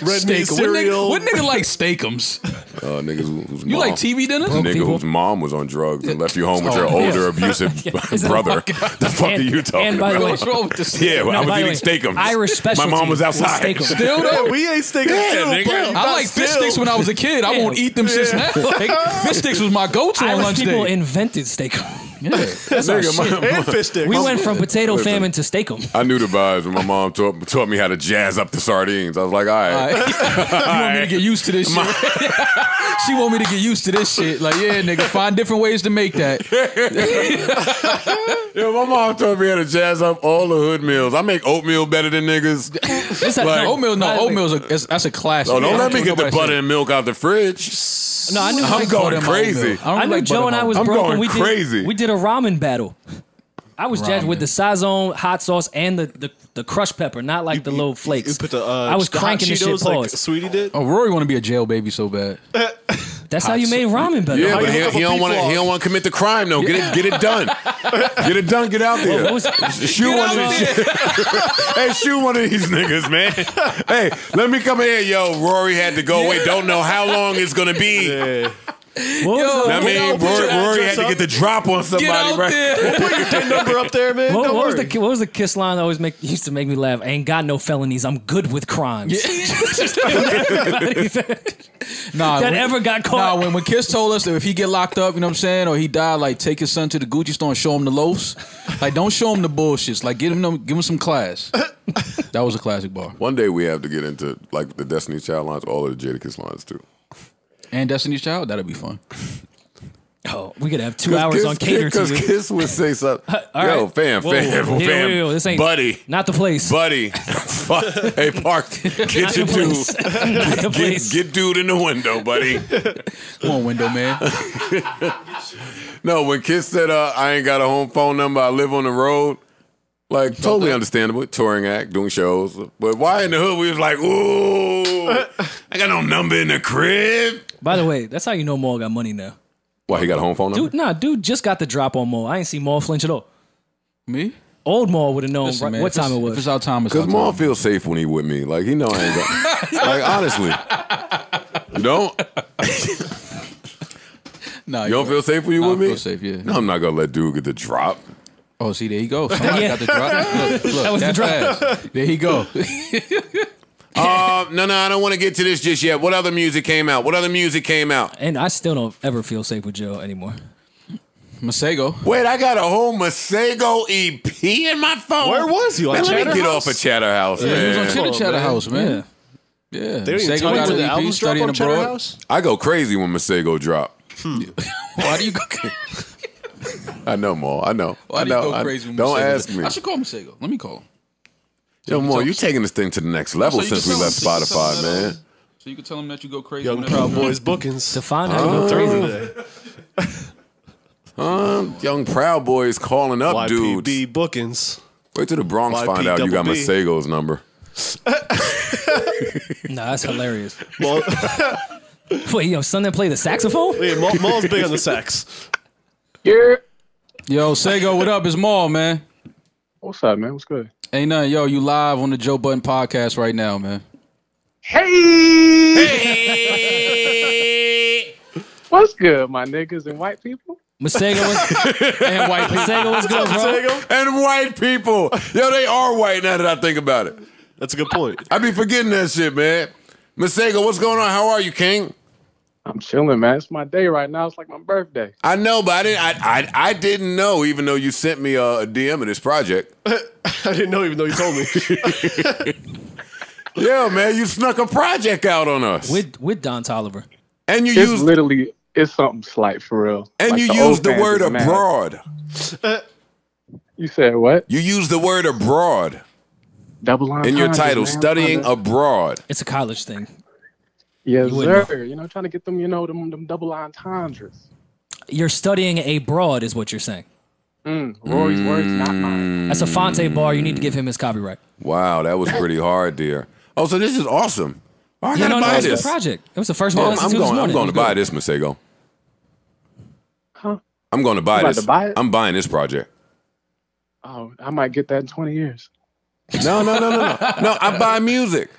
Red meat cereal. What nigga like steakums? Niggas. You like TV dinners? Nigga whose mom was on drugs and left you home with your older abusive brother. The fuck are you talking about? What's wrong with this? Yeah, I was eating steakums. Irish specialty. My mom was outside. Still though, we ate steakums. I like fish sticks when I was a kid. I won't eat them since now. Fish sticks was my go-to on lunch people day. Invented steak-em. Yeah, that's our shit. And fish sticks. We went from potato famine to steak-em. I knew the vibes when my mom taught me how to jazz up the sardines. I was like, all right. You want me to get used to this shit? She want me to get used to this shit. Like, yeah, nigga, find different ways to make that. Yeah, my mom taught me how to jazz up all the hood meals. I make oatmeal better than niggas. Oatmeal's a classic. Oh, don't let me get the butter and milk out the fridge. No, I knew I'm going crazy. I knew Joe and I was broke. We crazy. We did a ramen battle. I was jazzed with the Sazon hot sauce and the crushed pepper, not like the little flakes. You put the, I was cranking the shit. Like Sweetie did. Oh, Rory want to be a jail baby so bad. That's how you made ramen better. Yeah, but he don't want to commit the crime though. Get it done. Get it done. Get out there. Shoot one of these niggas, man. Hey, let me come here, yo. Rory had to go away. Don't know how long it's gonna be. Yeah. I mean, Rory had to get the drop on somebody, right? We'll put your pin number up there, man. What was the kiss line that always used to make me laugh? I ain't got no felonies. I'm good with crimes. When Kiss told us that if he get locked up, you know what I'm saying, or he die, like take his son to the Gucci store and show him the loafs. Like don't show him the bullshits. Like give him some class. That was a classic bar. One day we have to get into like the Destiny's Child lines, all of the Jadakiss lines too. And Destiny's Child, that'll be fun. Oh, we could have 2 hours on cater to because Kiss would say something. Yo, right. fam, this ain't buddy. Not the place, buddy. Fuck. Hey, Parks, get your dude. Get dude in the window, buddy. Come on, window man. No, when Kiss said, "I ain't got a home phone number. I live on the road." Like totally understandable, touring act, doing shows. But why in the hood we was like, ooh, I got no number in the crib. By the way, that's how you know Maul got money now. Why, he got a home phone number? Dude, nah, dude just got the drop on Maul. I ain't seen Maul flinch at all. Me? Old Maul would have known what time it was. If it's our time, it's our time. Because Maul feels safe when he with me. Like, he know I ain't got. Like, honestly. You don't? Nah, you don't feel safe when you with me? I feel safe, yeah. No, I'm not going to let dude get the drop. Oh, see, there you go. Somebody got the drop. Look, that was the drop. There you go. No, I don't want to get to this just yet. What other music came out? What other music came out? And I still don't ever feel safe with Joe anymore. Masego. Wait, I got a whole Masego EP in my phone. Where was you? Let me get off of Chatter House, man. He was on Chatter House, man. Yeah. Masego got an EP, Studying Abroad. I go crazy when Masego drop. Why do you go crazy? I know, Mal. I know. Well, I know. Don't ask me. I should call Masego. Let me call him. Yo, Mal, you taking this thing to the next level since we left Spotify, man. So you can tell him that you go crazy. Young Proud Boys bookings. Define how you go crazy today. Young Proud Boys calling up dudes. YPB bookings. Wait till the Bronx find out you got Masego's number. Nah, that's hilarious. Well, wait, yo, son that play the saxophone? Yeah, Maul's big on the sax. Yeah. Yo, Sego, what up? It's Maul, man. What's up, man? What's good? Ain't nothing. Yo, you live on the Joe Budden podcast right now, man. Hey! What's good, my niggas and white people? Masego and white people. Masego, what's good, bro? And white people. Yo, they are white now that I think about it. That's a good point. I be forgetting that shit, man. Masego, what's going on? How are you, King? I'm chilling, man. It's my day right now. It's like my birthday. I know, but I didn't know, even though you sent me a DM of this project. I didn't know, even though you told me. Yeah, man, you snuck a project out on us with Don Tolliver, and you used literally. It's something slight for real. And like you used the word abroad. You said what? You used the word abroad. Double line in your title, man, studying abroad. It's a college thing. Yes, sir. You know, trying to get them, you know, them double entendres. You're studying abroad, is what you're saying. Rory's words, not mine. That's a Fonte bar. You need to give him his copyright. Wow, that was pretty hard, dear. Oh, so this is awesome. I gotta buy this. Project. It was the first one. I'm going to buy this, Masego. Huh? I'm going to buy this. I'm buying this project. Oh, I might get that in 20 years. No, I buy music.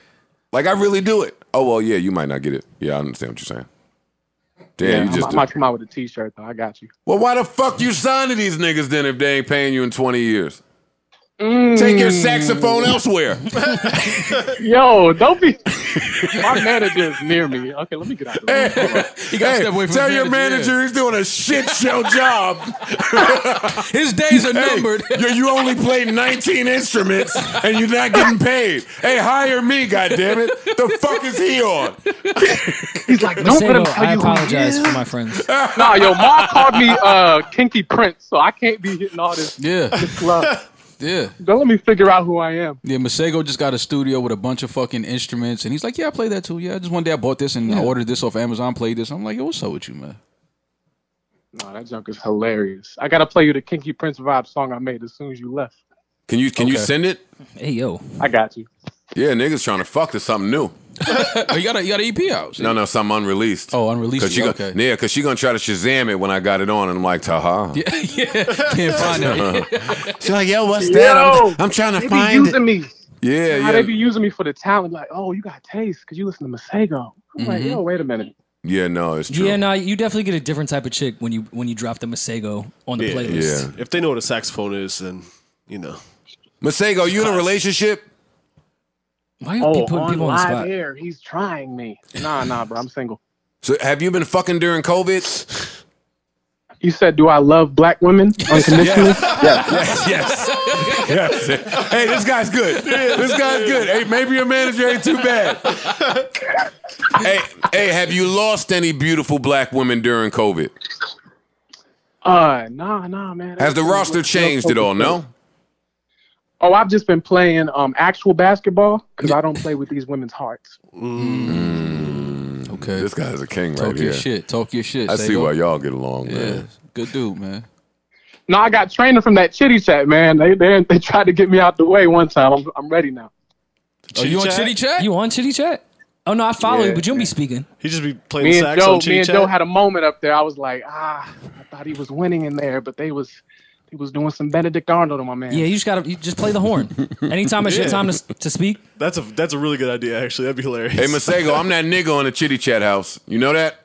Like, I really do it. Oh, well, yeah, you might not get it. Yeah, I understand what you're saying. Damn, yeah, I might come out with a t-shirt, though. I got you. Well, why the fuck you sign to these niggas, then, if they ain't paying you in 20 years? Take your saxophone elsewhere. Yo, don't be... My manager's near me. Okay, let me get out of there. Hey, tell your manager he's doing a shit show job. His days are numbered. You only played 19 instruments and you're not getting paid. Hey, hire me, goddammit. The fuck is he on? He's like, don't let him tell you. I apologize for my friends. Nah, yo, Ma called me Kinky Prince, so I can't be hitting all this. Yeah. This love. Yeah. Don't let me figure out who I am. Yeah, Masego just got a studio with a bunch of fucking instruments, and he's like, yeah, I play that too. Yeah, just one day I bought this and I ordered this off Amazon, played this. I'm like, yo, what's up with you, man? Nah, that junk is hilarious. I got to play you the Kinky Prince vibe song I made as soon as you left. Can you send it? Hey, yo. I got you. Yeah, niggas trying to fuck to something new. you got an EP out. See? No, something unreleased. Oh, unreleased. Cause yeah, because she's going to try to Shazam it when I got it on, and I'm like, ta-ha. Yeah, yeah. Can't find it. She's like, yo, what's that? I'm trying to find it. They be using me. Yeah, yeah. They be using me for the talent. Like, oh, you got taste because you listen to Masego. I'm like, yo, wait a minute. Yeah, no, it's true. Yeah, no, you definitely get a different type of chick when you drop the Masego on the playlist. Yeah. If they know what a saxophone is, then, you know. Masego, you in a relationship? Why are you putting people on the spot? Air, he's trying me. Nah, bro, I'm single. So have you been fucking during COVID? You said, do I love black women unconditionally? Yes. Hey, this guy's good. This guy's good. Hey, maybe your manager ain't too bad. Hey, have you lost any beautiful black women during COVID? Nah, man. Has the roster changed at all? No? Oh, I've just been playing actual basketball because I don't play with these women's hearts. Okay. This guy's a king right here. Talk your shit. I see why y'all get along, man. Good dude, man. No, I got training from that Chitty Chat, man. They tried to get me out the way one time. I'm ready now. Oh, you on Chitty Chat? You on Chitty Chat? Oh, no, I follow you, but you don't be speaking. He just be playing sax on Chitty Chat. Me and Joe had a moment up there. I was like, I thought he was winning in there, but He was doing some Benedict Arnold on my man. Yeah, you just play the horn. Anytime it's your time to speak. That's a really good idea, actually. That'd be hilarious. Hey, Masego, I'm that nigga on the Chitty Chat house. You know that?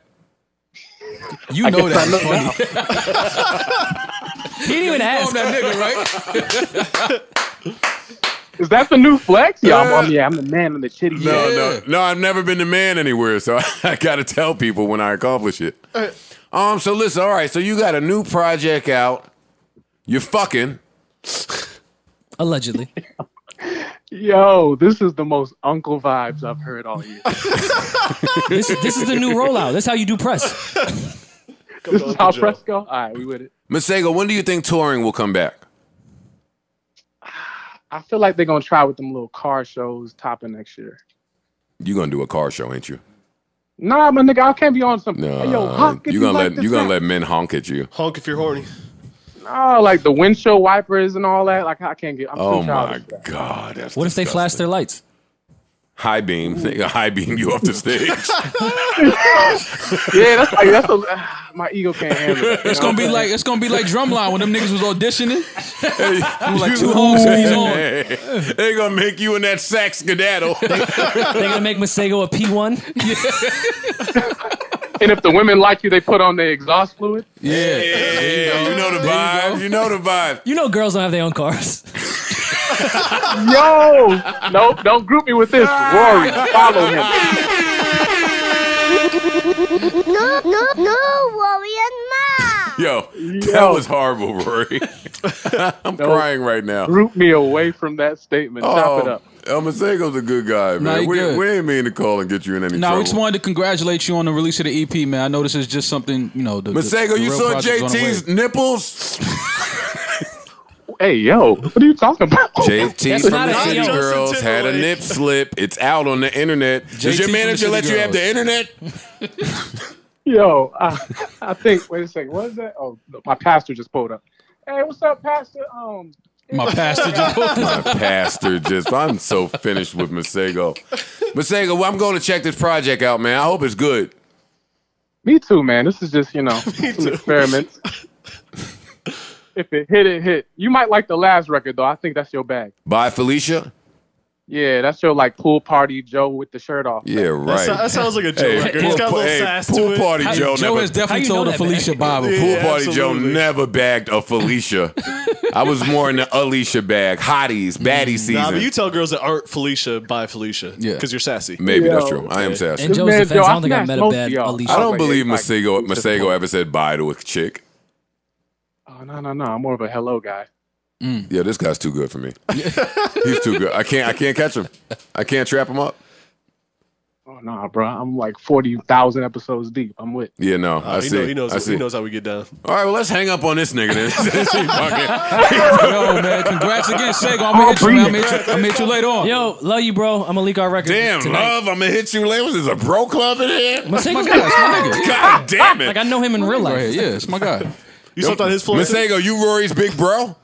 You know that. Funny. He didn't even ask. You know that nigga, right? Is that the new flex? Yeah, I'm the man on the Chitty Chat. No, I've never been the man anywhere, so I got to tell people when I accomplish it. So listen, all right, so you got a new project out. You're fucking. Allegedly. Yo, this is the most uncle vibes I've heard all year. This is the new rollout. That's how you do press. This is how press go? All right, we with it. Masego, when do you think touring will come back? I feel like they're going to try with them little car shows topping next year. You're going to do a car show, ain't you? Nah, my nigga, I can't be on something. Nah, hey, yo, honk you gonna let men honk at you. Honk if you're horny. Oh, like the windshield wipers and all that. Like I can't get. I'm oh my god! That's what disgusting. If they flash their lights? High beam, they high beam you off the stage. Yeah, that's like that's my ego can't handle it. It's gonna be like Drumline when them niggas was auditioning. Hey, like two hoes on. They gonna make you in that sack skedaddle. They gonna make Masego a P1. Yeah. And if the women like you, they put on their exhaust fluid. Yeah, you know the vibe. You know the vibe. You know girls don't have their own cars. Yo, nope, don't group me with this. Rory, follow him. No, no, no, Rory and Ma. Yo, that was horrible, Rory. I'm crying right now. Group me away from that statement. Chop it up. Masego's a good guy, man. Nah, we ain't mean to call and get you in any trouble. No, we just wanted to congratulate you on the release of the EP, man. I know this is just something, you know. Masego, you saw JT's nipples? Hey, yo, what are you talking about? JT from the City Girls had a nip slip. It's out on the internet. Does your manager let you have the internet? Yo, I think, wait a second, what is that? Oh, my pastor just pulled up. Hey, what's up, pastor? My pastor just pulled up. My pastor just, I'm so finished with Masego. Masego, well, I'm going to check this project out, man. I hope it's good. Me too, man. This is just, you know, some experiments. If it hit, it hit. You might like the last record, though. I think that's your bag. By Felicia? Yeah, that's your, like, pool party Joe with the shirt off. Yeah, right. That sounds like a Joe record. It's got a little sass to it. Pool party Joe never... Joe has definitely told a Felicia Bible. Yeah, pool party Joe never bagged a Felicia. I was more in the Alicia bag. Hotties, baddie season. Nah, but you tell girls that aren't Felicia by Felicia. Yeah. Because you're sassy. Maybe, that's true. I am sassy. In Joe's defense, I don't think I met a bad Alicia. I don't believe Masego ever said bye to a chick. Oh, no. I'm more of a hello guy. Mm. Yeah, this guy's too good for me. He's too good. I can't catch him. I can't trap him up. Oh, nah, bro. I'm like 40,000 episodes deep. I'm with. Yeah, no. I see. He knows how we get down. All right, well, let's hang up on this nigga then. Yo, man, congrats again, Sego. I'm hit you later on. Yo, love you, bro. I'm going to leak our record I'm going to hit you later. Was this a bro club in here? That's my guy. That's my nigga. God damn it. Like, I know him in real life. Yeah, it's my guy. You slept on his floor? Masego, you Rory's big bro?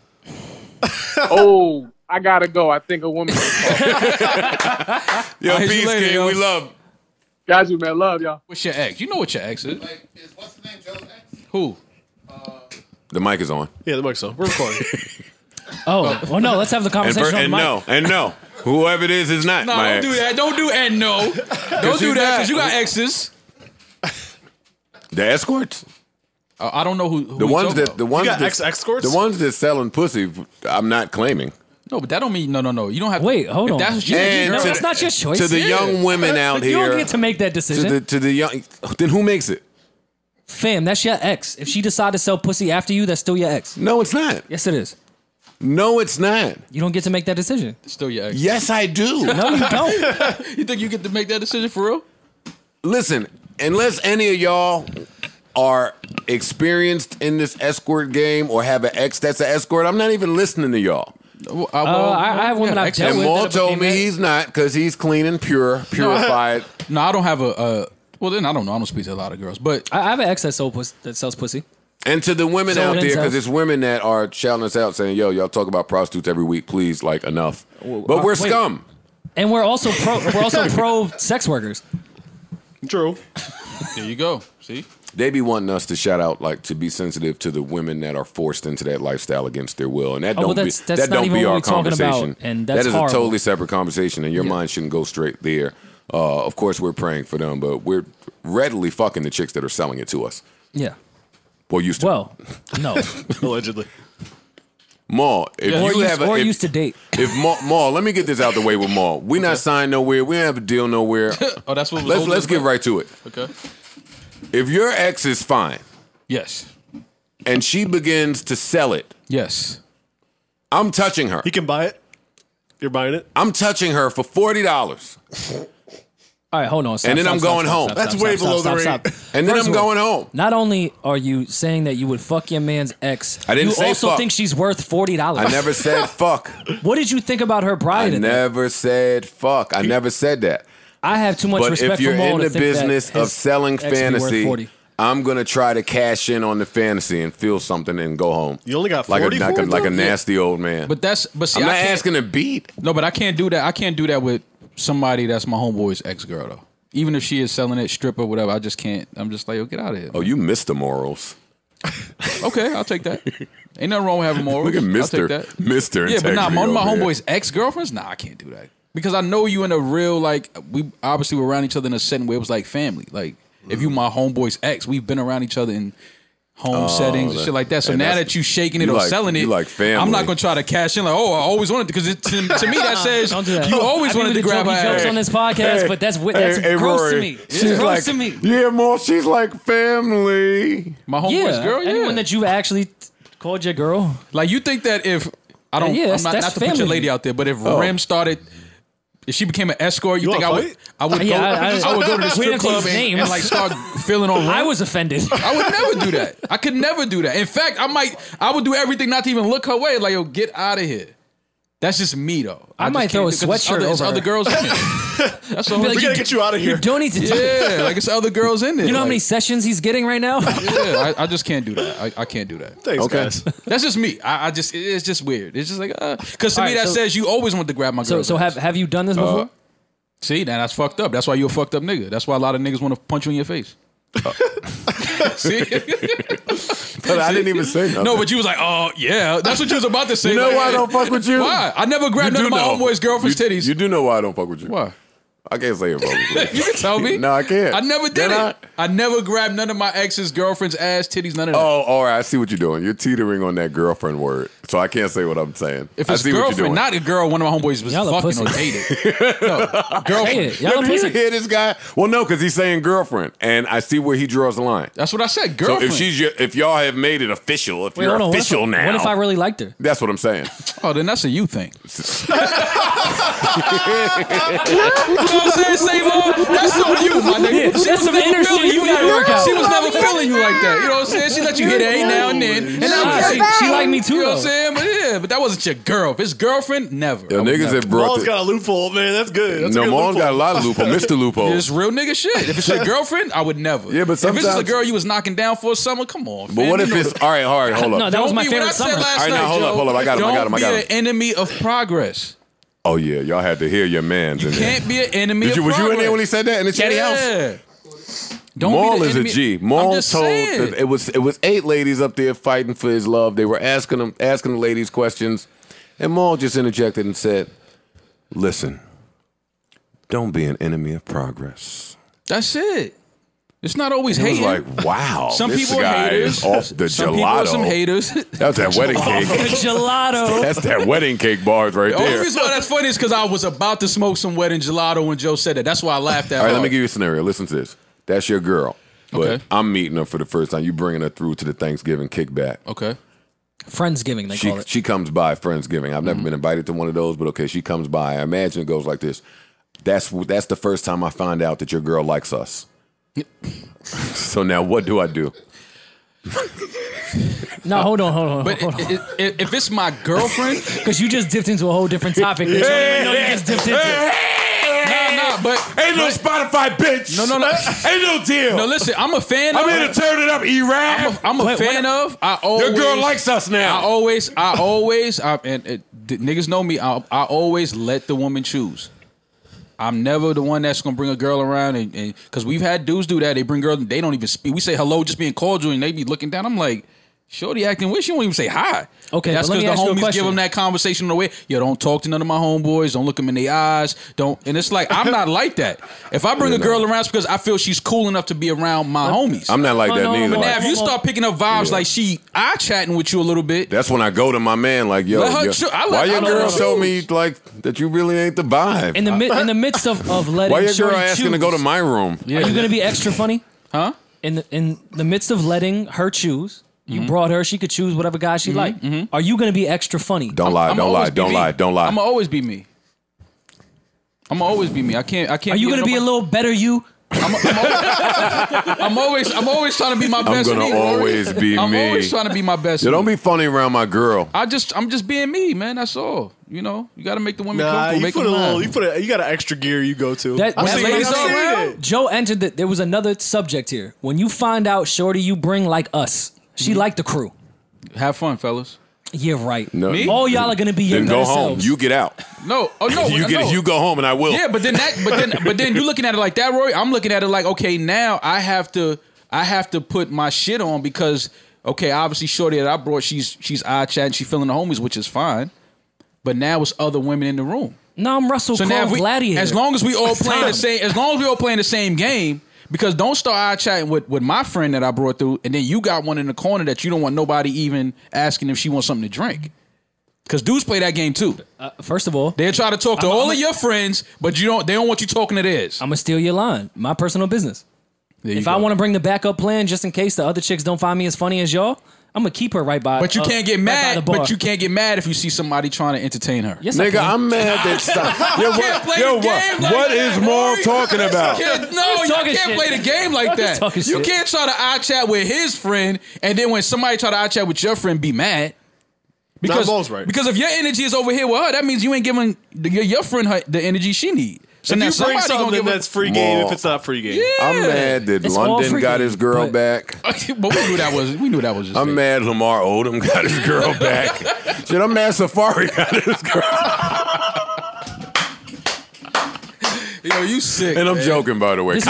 Oh, I gotta go. I think a woman. Yo, peace, later, King. Yo. We love. Got you, man. Love, y'all. What's your ex? You know what your ex is. Like, what's the name, Joe's ex? Who? The mic is on. Yeah, the mic's on. We're recording. Oh, well, no. Let's have the conversation on the mic. Whoever it is not no, my don't ex. Do that. Don't do and no. Don't do that because you got exes. The escorts? I don't know who the ones that the ones that selling pussy. I'm not claiming. No, but that don't mean no. You don't have. Wait, hold on. That's, that's not your choice. To the young women out here, you don't get to make that decision. To the young, then who makes it? Fam, that's your ex. If she decides to sell pussy after you, that's still your ex. No, it's not. Yes, it is. No, it's not. You don't get to make that decision. It's still your ex. Yes, I do. No, you don't. You think you get to make that decision for real? Listen, unless any of y'all are experienced in this escort game or have an ex that's an escort, I'm not even listening to y'all. Well, I have women I've dealt with. And Mal told me he's not because he's clean and pure, purified. No, I don't have a... well, then I don't know. I don't speak to a lot of girls, but... I have an ex that sells pussy. And to the women out there, because it's women that are shouting us out saying, yo, y'all talk about prostitutes every week. Please, like, enough. But we're scum. And we're also pro sex workers. True. There you go. See? They be wanting us to shout out, like, to be sensitive to the women that are forced into that lifestyle against their will. And that don't be our conversation. And that's horrible. A totally separate conversation, and your mind shouldn't go straight there. Of course, we're praying for them, but we're readily fucking the chicks that are selling it to us. Yeah. Well, used to. Well, no. Allegedly. Mal, if you have a... used to date. If Mal, let me get this out the way with Mal. We not signed nowhere. We don't have a deal nowhere. Oh, that's what was let's get right to it. Okay. If your ex is fine, yes, and she begins to sell it, yes, I'm touching her. He can buy it. You're buying it. I'm touching her for $40. All right, hold on. Stop, and then stop, I'm stop, going stop, home. Stop, that's stop, way stop, below stop, the stop, rate. Stop. And then first I'm going home. Not only are you saying that you would fuck your man's ex, I didn't you say also fuck. Think she's worth $40. I never said fuck. What did you think about her prior to that? I never said fuck. I never said that. I have too much respect for Mal to think that his ex be worth $40. But if you're in the business of selling fantasy, I'm going to try to cash in on the fantasy and feel something and go home. You only got 40 for it, like a nasty old man. But that's, but see, I'm not asking to beat. No, but I can't do that. I can't do that with somebody that's my homeboy's ex-girl, though. Even if she is selling it, stripper, whatever, I just can't. I'm just like, yo, get out of here. Oh, you missed the morals. Okay, I'll take that. Ain't nothing wrong with having morals. Look at Mr. Yeah, but nah, my homeboy's ex-girlfriends, nah, I can't do that. Because I know you in a real, like, we obviously were around each other in a setting where it was like family. Like, if you my homeboy's ex, we've been around each other in home settings and shit like that. So now that you shaking it or selling it, I'm not going to try to cash in like, oh, I always wanted to. Because to me that says you always wanted to grab her ass. On this podcast, but that's gross to me. She's gross to me. Yeah, more she's like family. My homeboy's girl, yeah. Anyone that you actually called your girl. Like you think that if, I don't, I'm not to put your lady out there, but if Rim started... If she became an escort, you think I would go to the strip club and like start feeling on I was offended. I would never do that. I could never do that. In fact, I would do everything not to even look her way. Like, yo, get out of here. That's just me, though. I might throw a sweatshirt over other girls in there. That's all. Like, we gotta get you out of here. You don't need to do it. Yeah, like it's other girls in there. You know how many sessions he's getting right now? Yeah, I just can't do that. I can't do that. Thanks, guys. That's just me. I just it's just weird. It's just like because to me that says you always want to grab my girl. So have you done this before? See, now that's fucked up. That's why you're a fucked up nigga. That's why a lot of niggas want to punch you in your face. See? But I didn't even say nothing. No, but you was like, oh yeah, that's what you was about to say. You know like, why I don't fuck with you? Why? I never grabbed none of my homeboy's girlfriend's titties. You do know why I don't fuck with you? Why? I can't say it probably. You can tell me. No, I can't. I never did it. I never grabbed none of my ex's girlfriend's ass, titties, none of that. Oh, all right. I see what you're doing. You're teetering on that girlfriend word. So I can't say what I'm saying. If it's girlfriend, not a girl, one of my homeboys was fucking or dated. No, girlfriend. Did you hear this guy? Well, no, because he's saying girlfriend. And I see where he draws the line. That's what I said, girlfriend. So if she's your, if y'all have made it official, if you're official now. What if I really liked her? That's what I'm saying. Oh, then that's a you thing. You know what I'm saying, Savo? That's on you, my nigga. She was never feeling you. She was never feeling you like that. You know what I'm saying? She let you hit every now and then. And she liked me too. You know what I'm saying? But yeah, but that wasn't your girl. If it's girlfriend, never. Yo, niggas have brought Mal's got a loophole, man. That's good. That's no, Mal's got a lot of loophole. Mr. Loophole. It's real nigga shit. If it's your girlfriend, I would never. Yeah, but sometimes if it's a girl you was knocking down for a summer, come on. But what if it's all right? All right, hold up. No, that was my favorite summer. All right, now hold up. I got him. Don't be an enemy of progress. Oh yeah, y'all had to hear your man's. You can't be an enemy of progress. Was you in there when he said that in the chatty house? Don't Mal is a G. Mal told it was 8 ladies up there fighting for his love. They were asking the ladies questions, and Mal just interjected and said, "Listen, don't be an enemy of progress." That's it. It's not always hate. He was like, wow, some people are haters. Off the some gelato. People are some haters. That's that wedding cake. Gelato. That's that wedding cake bars right there. The only reason why that's funny is because I was about to smoke some wedding gelato when Joe said that. That's why I laughed at him. All right, let me give you a scenario. Listen to this. That's your girl. But I'm meeting her for the first time. You bringing her through to the Thanksgiving kickback. Okay. Friendsgiving, they call it. She comes by Friendsgiving. I've never been invited to one of those, but okay, she comes by. I imagine it goes like this. That's the first time I find out that your girl likes us. So now what do I do? No, hold on. But if it's my girlfriend, because you just dipped into a whole different topic. Hey, but ain't no Spotify, bitch. No. Ain't no deal. No, listen, I'm a fan of. I'm here to turn it up, E-Rap. I'm a fan of. I always. Your girl likes us now. Niggas know me. I always let the woman choose. I'm never the one that's gonna bring a girl around, and because we've had dudes do that. They bring girls, and they don't even speak. We say hello, just being cordial, and they be looking down. I'm like, shorty acting weird. She won't even say hi. Okay, that's because the homies give them that conversation away. Yo, don't talk to none of my homeboys. Don't look them in the eyes. Don't. And it's like I'm not like that. If I bring a girl around, it's because I feel she's cool enough to be around my homies. I'm not like that neither. But now if you start picking up vibes like I chatting with you a little bit, that's when I go to my man like, yo, why your girl told me like that you really ain't the vibe in the midst of letting. Why your girl asking to go to my room? Are you gonna be extra funny? Huh? In the midst of letting her choose. You brought her. She could choose whatever guy she liked. Are you going to be extra funny? Don't lie. Don't lie. Don't lie. Don't lie. I'm going to always be me. I'm always be me. I can't. Are you gonna be a little better you? I'm always trying to be my best. I'm always trying to be my best. Don't be funny around my girl. I'm just being me, man. That's all. You know, you got to make the women comfortable. You make put them a little. You got an extra gear you go to. Joe entered that. There was another subject here. When you find out, shorty, you bring like us. She like the crew. Have fun, fellas. Yeah, right. No. All y'all are gonna be your better selves. You get out. No, oh no, you go home, and I will. Yeah, but then you looking at it like that, Rory. I'm looking at it like, okay, now I have to put my shit on because okay, obviously, shorty that I brought, she's eye chatting, she feeling the homies, which is fine. But now it's other women in the room. No, I'm Russell Crowe, Gladiator. As long as we all playing the same, game. Because don't start eye chatting with my friend that I brought through, and then you got one in the corner that you don't want nobody even asking if she wants something to drink. Because dudes play that game too. First of all, they try to talk to all of your friends, but you don't. They don't want you talking to theirs. I'm gonna steal your line. My personal business. If I want to bring the backup plan just in case the other chicks don't find me as funny as y'all, I'm gonna keep her right by. But you can't get mad. Right but you can't get mad if you see somebody trying to entertain her. Yes, nigga, I'm mad that stop. What is Mal talking about? No, you can't play the game like that. You can't try to eye chat with his friend, and then when somebody try to eye chat with your friend, be mad. Because if your energy is over here with her, that means you ain't giving your friend the energy she needs. So if you bring something that's free game, if it's not free game, yeah. I'm mad that London got his girl back. But we knew that was. Just I'm mad Lamar Odom got his girl back. Shit, I'm mad Safari got his girl. Yo, you sick? And I'm joking, by the way. This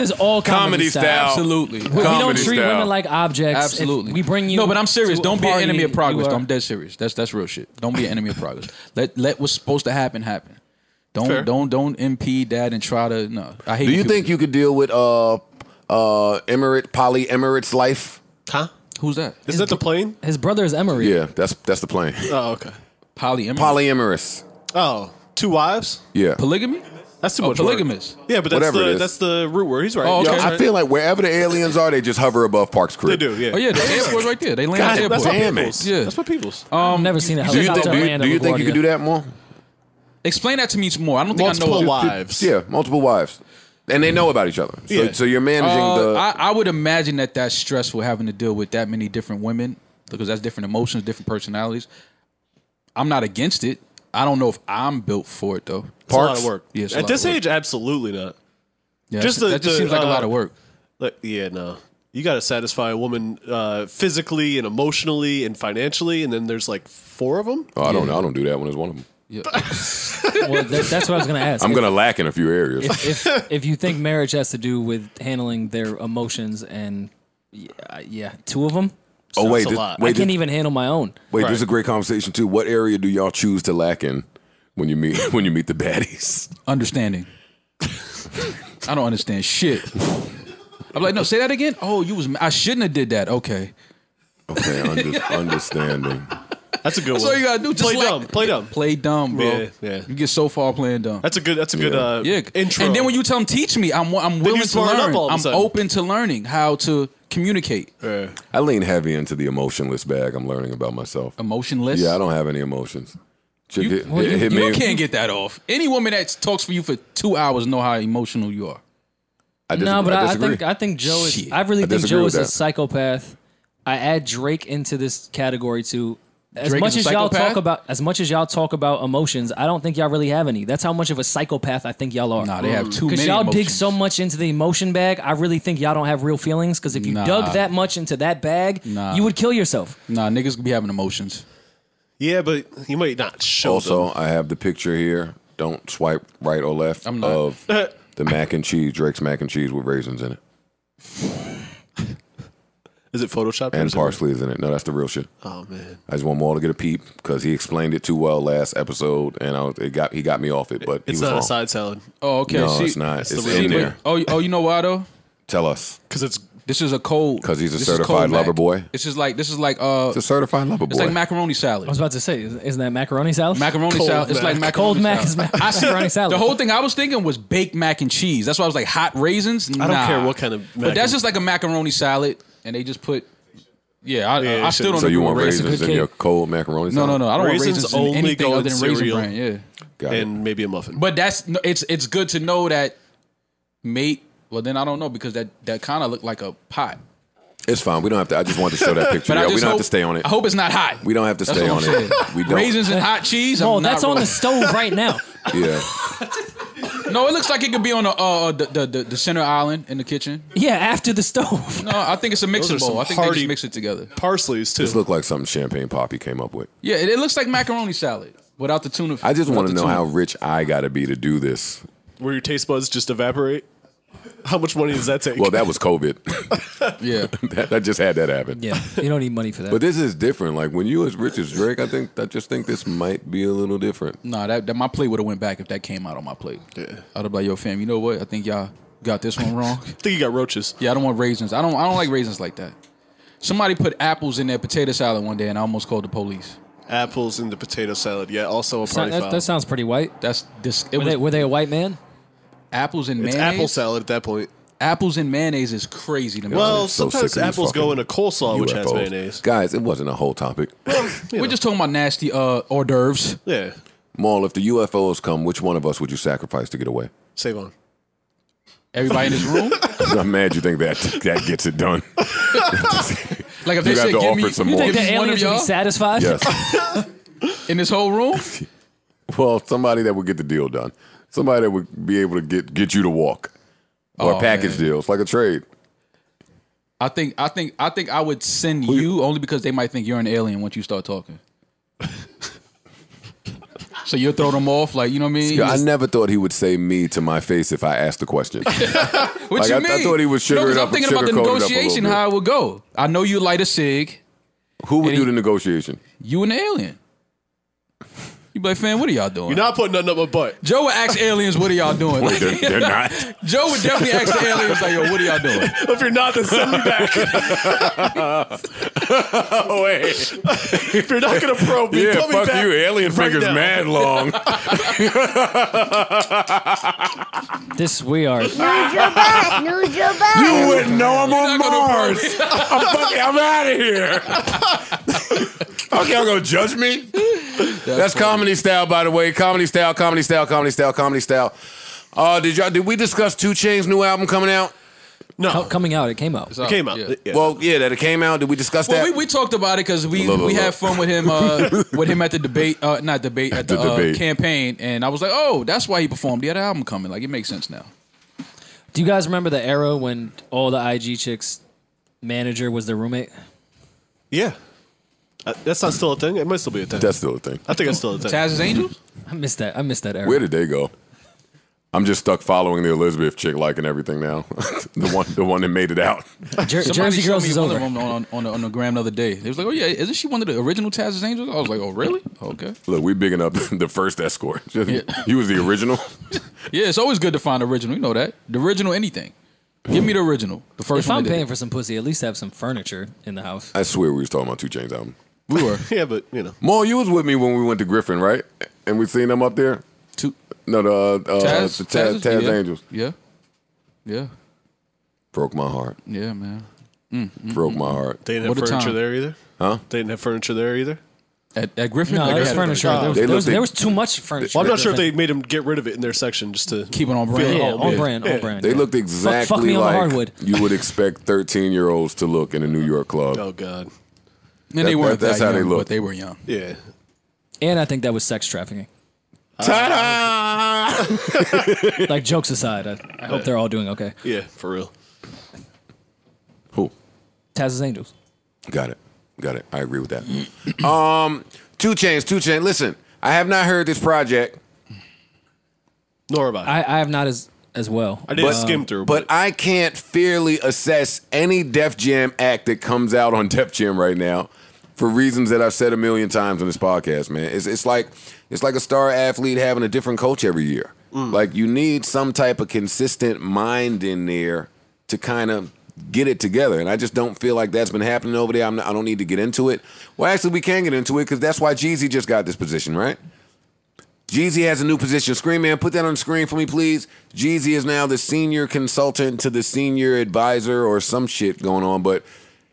is all comedy style. Absolutely. We don't treat women like objects. Absolutely. We bring you. No, but I'm serious. Don't be an enemy of progress. I'm dead serious. That's real shit. Don't be an enemy of progress. Let what's supposed to happen. Don't impede that and try to I hate. Do you think you could deal with Emirates life? Huh? Who's that? Is that the plane? His brother is Emirate. Yeah, that's the plane. Oh, okay. Polyamorous. Oh, two wives? Yeah. Polygamy? That's too much. Polygamous. Work. Yeah, but that's the root word. He's right. Oh, okay. Yo, I feel like wherever the aliens are, they just hover above Parks Creek. They do. Yeah. Oh yeah, the airport's right there. They land at the airport. That's what people's. I've never seen that. Do you think you could do that more? Explain that to me some more. I don't think I know. Multiple wives. Yeah, multiple wives. And they know about each other. So, yeah. So you're managing the... I would imagine that that's stressful, having to deal with that many different women, because that's different emotions, different personalities. I'm not against it. I don't know if I'm built for it, though. It's a lot of work. Yeah, at this age, absolutely not. Yeah, that just seems like a lot of work. Like, yeah, no. You got to satisfy a woman physically and emotionally and financially, and then there's like 4 of them? Oh, I don't do that when there's one of them. Yeah. Well, that's what I was going to ask. I'm going to lack in a few areas. If you think marriage has to do with handling their emotions and yeah, 2 of them. So oh wait, that's a lot. I can't even handle my own. Wait, right. There's a great conversation too. What area do y'all choose to lack in when you meet the baddies? Understanding. I don't understand shit. I'm like, no, say that again. Oh, I shouldn't have did that. Okay. Okay, understanding. That's a good one. That's all you gotta do. Play dumb, bro. Yeah. You get so far playing dumb. That's a good intro. And then when you tell them, teach me, I'm willing to learn. I'm open to learning how to communicate. Yeah. I lean heavy into the emotionless bag. I'm learning about myself. Emotionless? Yeah, I don't have any emotions. You can't get that off. Any woman that talks for you for 2 hours know how emotional you are. I think Joe is. Shit. I really think Joe is a psychopath. I add Drake into this category too. As much as y'all talk about emotions, I don't think y'all really have any. That's how much of a psychopath I think y'all are. Nah, they have too many. Because y'all dig so much into the emotion bag, I really think y'all don't have real feelings. Because if you dug that much into that bag, you would kill yourself. Nah, niggas could be having emotions. Yeah, but you might not show. Also, them. I have the picture here. Don't swipe right or left of the mac and cheese. Drake's mac and cheese with raisins in it. Is it Photoshopped? And parsley is in it. No, that's the real shit. Oh, man. I just want Mal to get a peep because he explained it too well last episode, and he got me off it, but it's not a side salad. Oh, okay. No, it's not. It's in there. Oh, you know why, though? Tell us. Because this is a cold. Because he's a certified lover boy. This is like it's a certified lover boy. It's like macaroni salad. I was about to say, isn't that macaroni salad? Macaroni salad. It's like macaroni salad. Cold mac is macaroni salad. The whole thing I was thinking was baked mac and cheese. That's why I was like, hot raisins? I don't care what kind of mac. But that's just like a macaroni salad. And they just put, I still don't. So you want raisins in your cold macaroni? No, I don't want raisins in anything other than Raisin Bran. Yeah, Got it. Maybe a muffin. But it's good to know that mate. Well, then I don't know because that kind of looked like a pot. It's fine. We don't have to. I just wanted to show that picture. We don't have to stay on it. I hope it's not hot. We don't have to stay on it. We don't. Raisins and hot cheese. Oh, that's on the stove right now. Yeah. No, it looks like it could be on the center island in the kitchen. Yeah, after the stove. No, I think it's a mixing bowl. I think they just mix it together. Parsley's too. This looked like something Champagne Poppy came up with. Yeah, it looks like macaroni salad without the tuna. I just want to know how rich I got to be to do this. Where your taste buds just evaporate? How much money does that take? Well, that was COVID. Yeah. I just had that happen. Yeah, you don't need money for that. But this is different. Like, when you as rich as Drake, I just think this might be a little different. Nah, my plate would have went back if that came out on my plate. Yeah. I'd have like, yo, fam, you know what? I think y'all got this one wrong. I think you got roaches. Yeah, I don't want raisins. I don't like raisins like that. Somebody put apples in their potato salad one day, and I almost called the police. Apples in the potato salad. Yeah, also a party foul. That sounds pretty white. That's were they a white man? Apples and mayonnaise. It's apple salad at that point. Apples and mayonnaise is crazy to me. Well, sometimes apples go in a coleslaw, UFOs, which has mayonnaise. Guys, it wasn't a whole topic. Well, we're just talking about nasty hors d'oeuvres. Yeah. Mal, if the UFOs come, which one of us would you sacrifice to get away? Savon. Everybody in this room? I'm mad you think that gets it done. Like if they said, give me, you think the aliens would be satisfied? Yes. In this whole room? Well, somebody that would get the deal done. Somebody that would be able to get you to walk, or package deals like a trade. I think I would send you only because they might think you're an alien once you start talking. So you'll throw them off, like, you know what I mean? Yeah, I never thought he would say me to my face if I asked the question. What you mean? I thought he would sugar it up. I'm thinking about the negotiation, how it would go. I know you light a cig. Who would do the negotiation? You and the alien. You be like, fam, what are y'all doing? You're not putting nothing up my butt. Joe would ask aliens, what are y'all doing? Wait, they're not. Joe would definitely ask the aliens, like, yo, what are y'all doing? If you're not, then send me back. Wait. If you're not going to probe me, come back. Yeah, fuck you. Alien fingers mad long. This we are. Nude your butt. Nude your butt. You wouldn't know I'm on Mars. I'm out of here. Okay, y'all gonna judge me? That's comedy style, by the way. Comedy style, comedy style, comedy style, comedy style. Did we discuss 2 Chainz's new album coming out? No, coming out. It came out. It came out. Yeah. Well, yeah, that it came out. Did we discuss that? We talked about it because we had fun with him at the debate, at the campaign, and I was like, oh, that's why he performed. The other album coming, like, it makes sense now. Do you guys remember the era when all the IG chicks' manager was their roommate? Yeah. That's not still a thing? It might still be a thing. That's still a thing. I think it's still a thing. Taz's Angels? I missed that era. Where did they go? I'm just stuck following the Elizabeth chick liking everything now. the one that made it out. Jersey Girls is over. On the gram the other day. They was like, oh yeah, isn't she one of the original Taz's Angels? I was like, oh really? Okay. Look, we bigging up the first escort. He was the original. Yeah, it's always good to find original. You know that. The original anything. Give me the original. The first one. If I'm paying for some pussy, at least have some furniture in the house. I swear we was talking about 2 Chainz's album. We were. Yeah, but, you know. Mal, you was with me when we went to Griffin, right? And we seen them up there? The Taz yeah. Angels. Yeah. Yeah. Broke my heart. Yeah, man. Broke my heart. They didn't have furniture there either? Huh? They didn't have furniture there either? At Griffin? No, there was furniture. There was too much furniture. Well, I'm not sure if they made them get rid of it in their section just to keep it on brand. Yeah, on brand. They looked exactly like you would expect 13-year-olds to look in a New York club. Oh, God. And they weren't that young, but they were young. Yeah. And I think that was sex trafficking. Ta-da! Like, jokes aside, I hope they're all doing okay. Yeah, for real. Who? Taz's Angels. Got it. I agree with that. 2 Chainz, 2 Chainz. Listen, I have not heard this project. Nor have I. I have not as well. I didn't skim through. But I can't fairly assess any Def Jam act that comes out on Def Jam right now for reasons that I've said a million times on this podcast, man. It's like a star athlete having a different coach every year. Like, you need some type of consistent mind in there to kind of get it together, and I just don't feel like that's been happening over there. I don't need to get into it. Well, actually, we can get into it because that's why Jeezy just got this position, right? Jeezy has a new position. Screen Man, put that on the screen for me, please. Jeezy is now the senior consultant to the senior advisor or some shit going on, but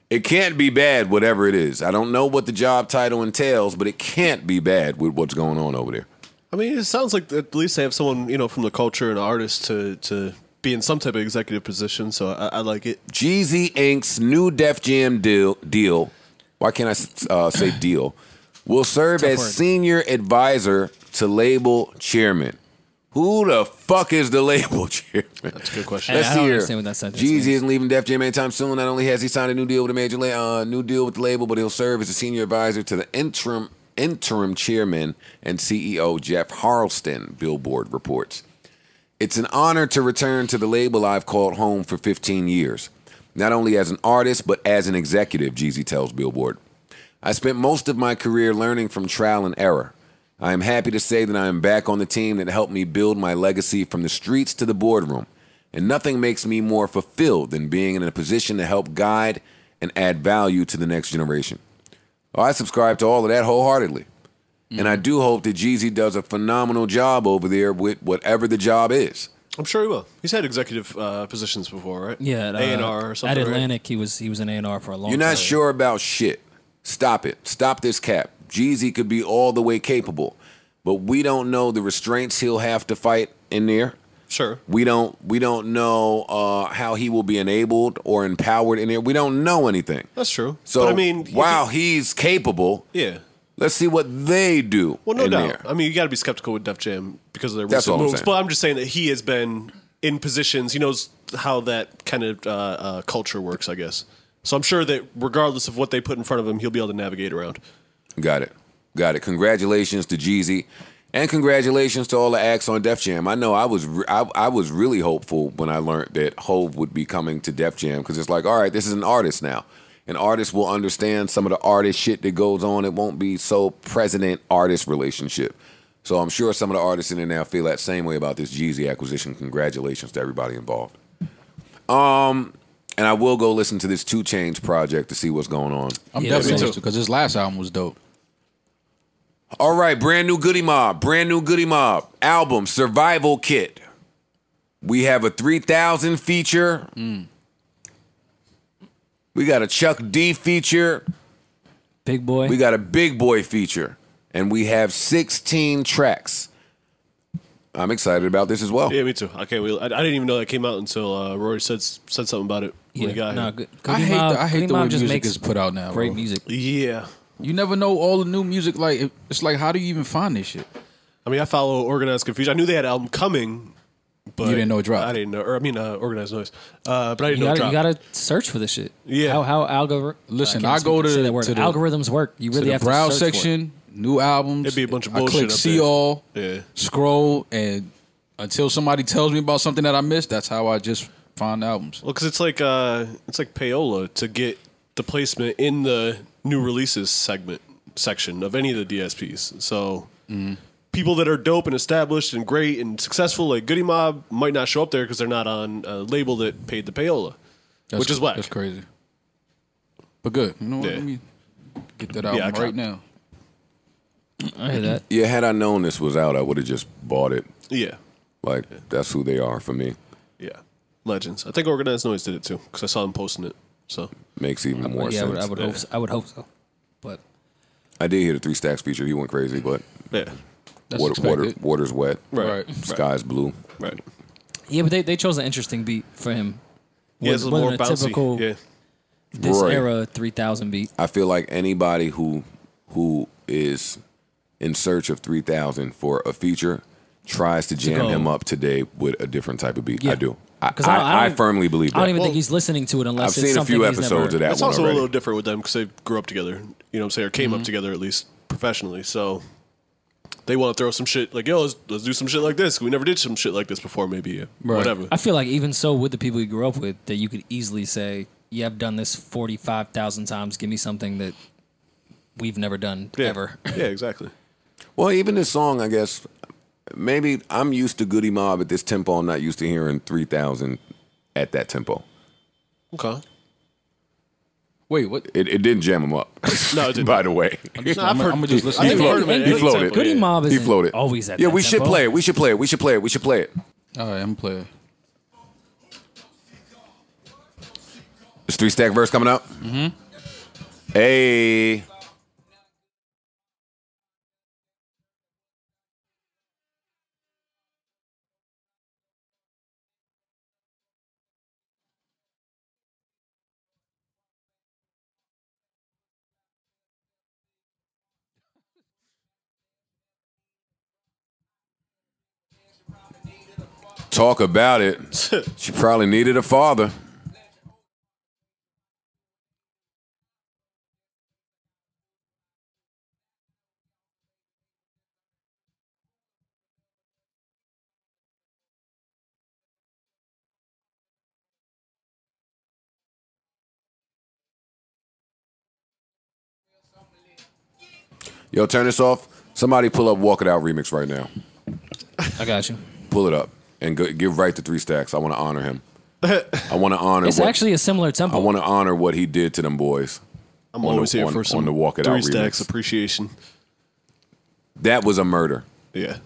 it can't be bad, whatever it is. I don't know what the job title entails, but it can't be bad with what's going on over there. I mean, it sounds like at least they have someone, you know, from the culture and artist to be in some type of executive position, so I like it. Jeezy Inc.'s new Def Jam deal. Why can't I say deal? Will serve as senior advisor to label chairman. Who the fuck is the label chairman? That's a good question. Let's see. Jeezy isn't leaving Def Jam anytime soon. Not only has he signed a new deal with a major new deal with the label, but he'll serve as a senior advisor to the interim chairman and CEO Jeff Harlston, Billboard reports. It's an honor to return to the label I've called home for 15 years, not only as an artist, but as an executive, Jeezy tells Billboard. I spent most of my career learning from trial and error. I am happy to say that I am back on the team that helped me build my legacy from the streets to the boardroom, and nothing makes me more fulfilled than being in a position to help guide and add value to the next generation. Oh, I subscribe to all of that wholeheartedly, and I do hope that Jeezy does a phenomenal job over there with whatever the job is. I'm sure he will. He's had executive positions before, right? Yeah, at A&R or something. At Atlantic, right? he was an A&R for a long time. You're not sure about shit. Stop it. Stop this cap. Jeezy could be all the way capable, but we don't know the restraints he'll have to fight in there. Sure. We don't know how he will be enabled or empowered in there. We don't know anything. That's true. So but I mean, while he's capable, yeah, let's see what they do. Well, no doubt. There. I mean, you got to be skeptical with Def Jam because of their recent moves. But I'm just saying that he has been in positions. He knows how that kind of culture works, I guess. So I'm sure that regardless of what they put in front of him, he'll be able to navigate around. Got it. Got it. Congratulations to Jeezy, and congratulations to all the acts on Def Jam. I know I was really hopeful when I learned that Hove would be coming to Def Jam, because it's like, all right, this is an artist now. An artist will understand some of the artist shit that goes on. It won't be so president-artist relationship. So I'm sure some of the artists in there now feel that same way about this Jeezy acquisition. Congratulations to everybody involved. And I will go listen to this 2 Chainz project to see what's going on. I'm definitely, because his last album was dope. All right, brand new Goody Mob. Brand new Goody Mob album, Survival Kit. We have a 3000 feature. We got a Chuck D feature. Big Boy. We got a Big Boy feature. And we have 16 tracks. I'm excited about this as well. Yeah, me too. Okay, I didn't even know that came out until Rory said something about it. Yeah, I hate the way music is put out now. Great music. Yeah. You never know all the new music. Like, it's like, how do you even find this shit? I mean, I follow Organized Confusion. I knew they had an album coming, but you didn't know it dropped. I didn't know, or I mean, Organized Noise. But I didn't know it dropped. You gotta search for this shit. Yeah. How algorithm? Listen, I go to that word. Algorithms work. You really have to browse section. New albums. It'd be a bunch of bullshit. I click see all. Yeah. Scroll, and until somebody tells me about something that I missed, that's how I just find albums. Well, because it's like payola to get the placement in the new releases section of any of the DSPs. So people that are dope and established and great and successful, like Goody Mob, might not show up there because they're not on a label that paid the payola, which is whack. That's crazy. But good. You know what? Let me get that album right now. I hear that. Yeah, had I known this was out, I would have just bought it. Yeah. Like, that's who they are for me. Yeah. Legends. I think Organized Noise did it too, because I saw them posting it. So makes even more sense. I would hope so. But I did hear the Three Stacks feature. He went crazy, but yeah, water's wet. Right. Sky's blue. Right. Yeah, but they chose an interesting beat for him. Yeah, it's a little more bouncy. Typical, this era 3000 beat. I feel like anybody who is in search of 3000 for a feature tries to jam him up today with a different type of beat. Yeah. I do. I firmly believe that. I don't even think he's listening to it unless it's something he's never heard. I've seen a few episodes of that one already. It's also a little different with them because they grew up together, you know what I'm saying, or came up together at least professionally. So they want to throw some shit like, yo, let's do some shit like this. We never did some shit like this before, maybe. Right. Whatever. I feel like even so with the people you grew up with, that you could easily say, yeah, I've done this 45,000 times. Give me something that we've never done ever. Yeah, exactly. Well, even this song, I guess, maybe I'm used to Goody Mob at this tempo. I'm not used to hearing 3000 at that tempo. Okay. Wait, what? It didn't jam him up. No, it didn't. By the way. I'm just listening. He floated. Goody Mob is always at that tempo. Yeah, we should play it. We should play it. We should play it. We should play it. All right, I'm playing. This 3-stack verse coming up. Mm-hmm. Hey. talk about it. She probably needed a father. Yo, turn this off. Somebody pull up Walk It Out remix right now. I got you. Pull it up and go, give right to Three Stacks. I want to honor him. I want to honor. It's actually a similar tempo. I want to honor what he did to them boys. I'm always here for some Walk It Out remix. Three Stacks appreciation. That was a murder. Yeah.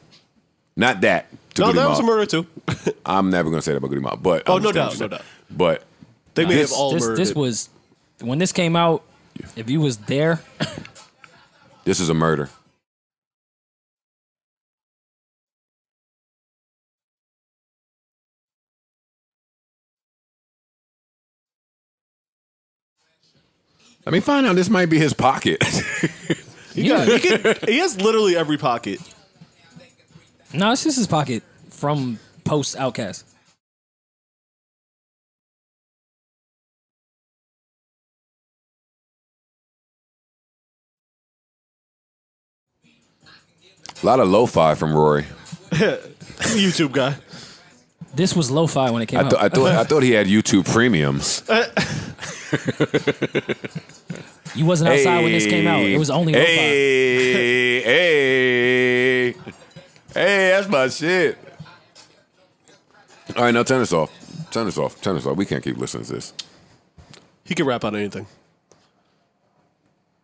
Not that. No, that was a murder too. I'm never going to say that about Goody Mob. But oh, no doubt, no doubt. But they may have all murdered. This was when this came out. Yeah. If you was there. This is a murder. Let me find out. This might be his pocket. He has literally every pocket. No, it's just his pocket from post Outkast. A lot of lo-fi from Rory. YouTube guy. This was lo-fi when it came out. I thought he had YouTube premiums. You wasn't outside when this came out. It was only lo-fi. Hey, that's my shit. All right, now turn this off. Turn this off. Turn this off. We can't keep listening to this. He can rap out anything.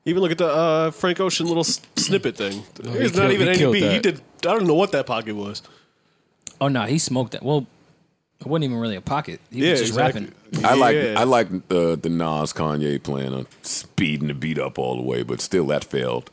Even look at the Frank Ocean little snippet thing. Oh, it's not even any beat. He did. I don't know what that pocket was. Oh no, he smoked that. Well, it wasn't even really a pocket. He was just rapping. I like the Nas Kanye plan on speeding the beat up all the way, but still that failed.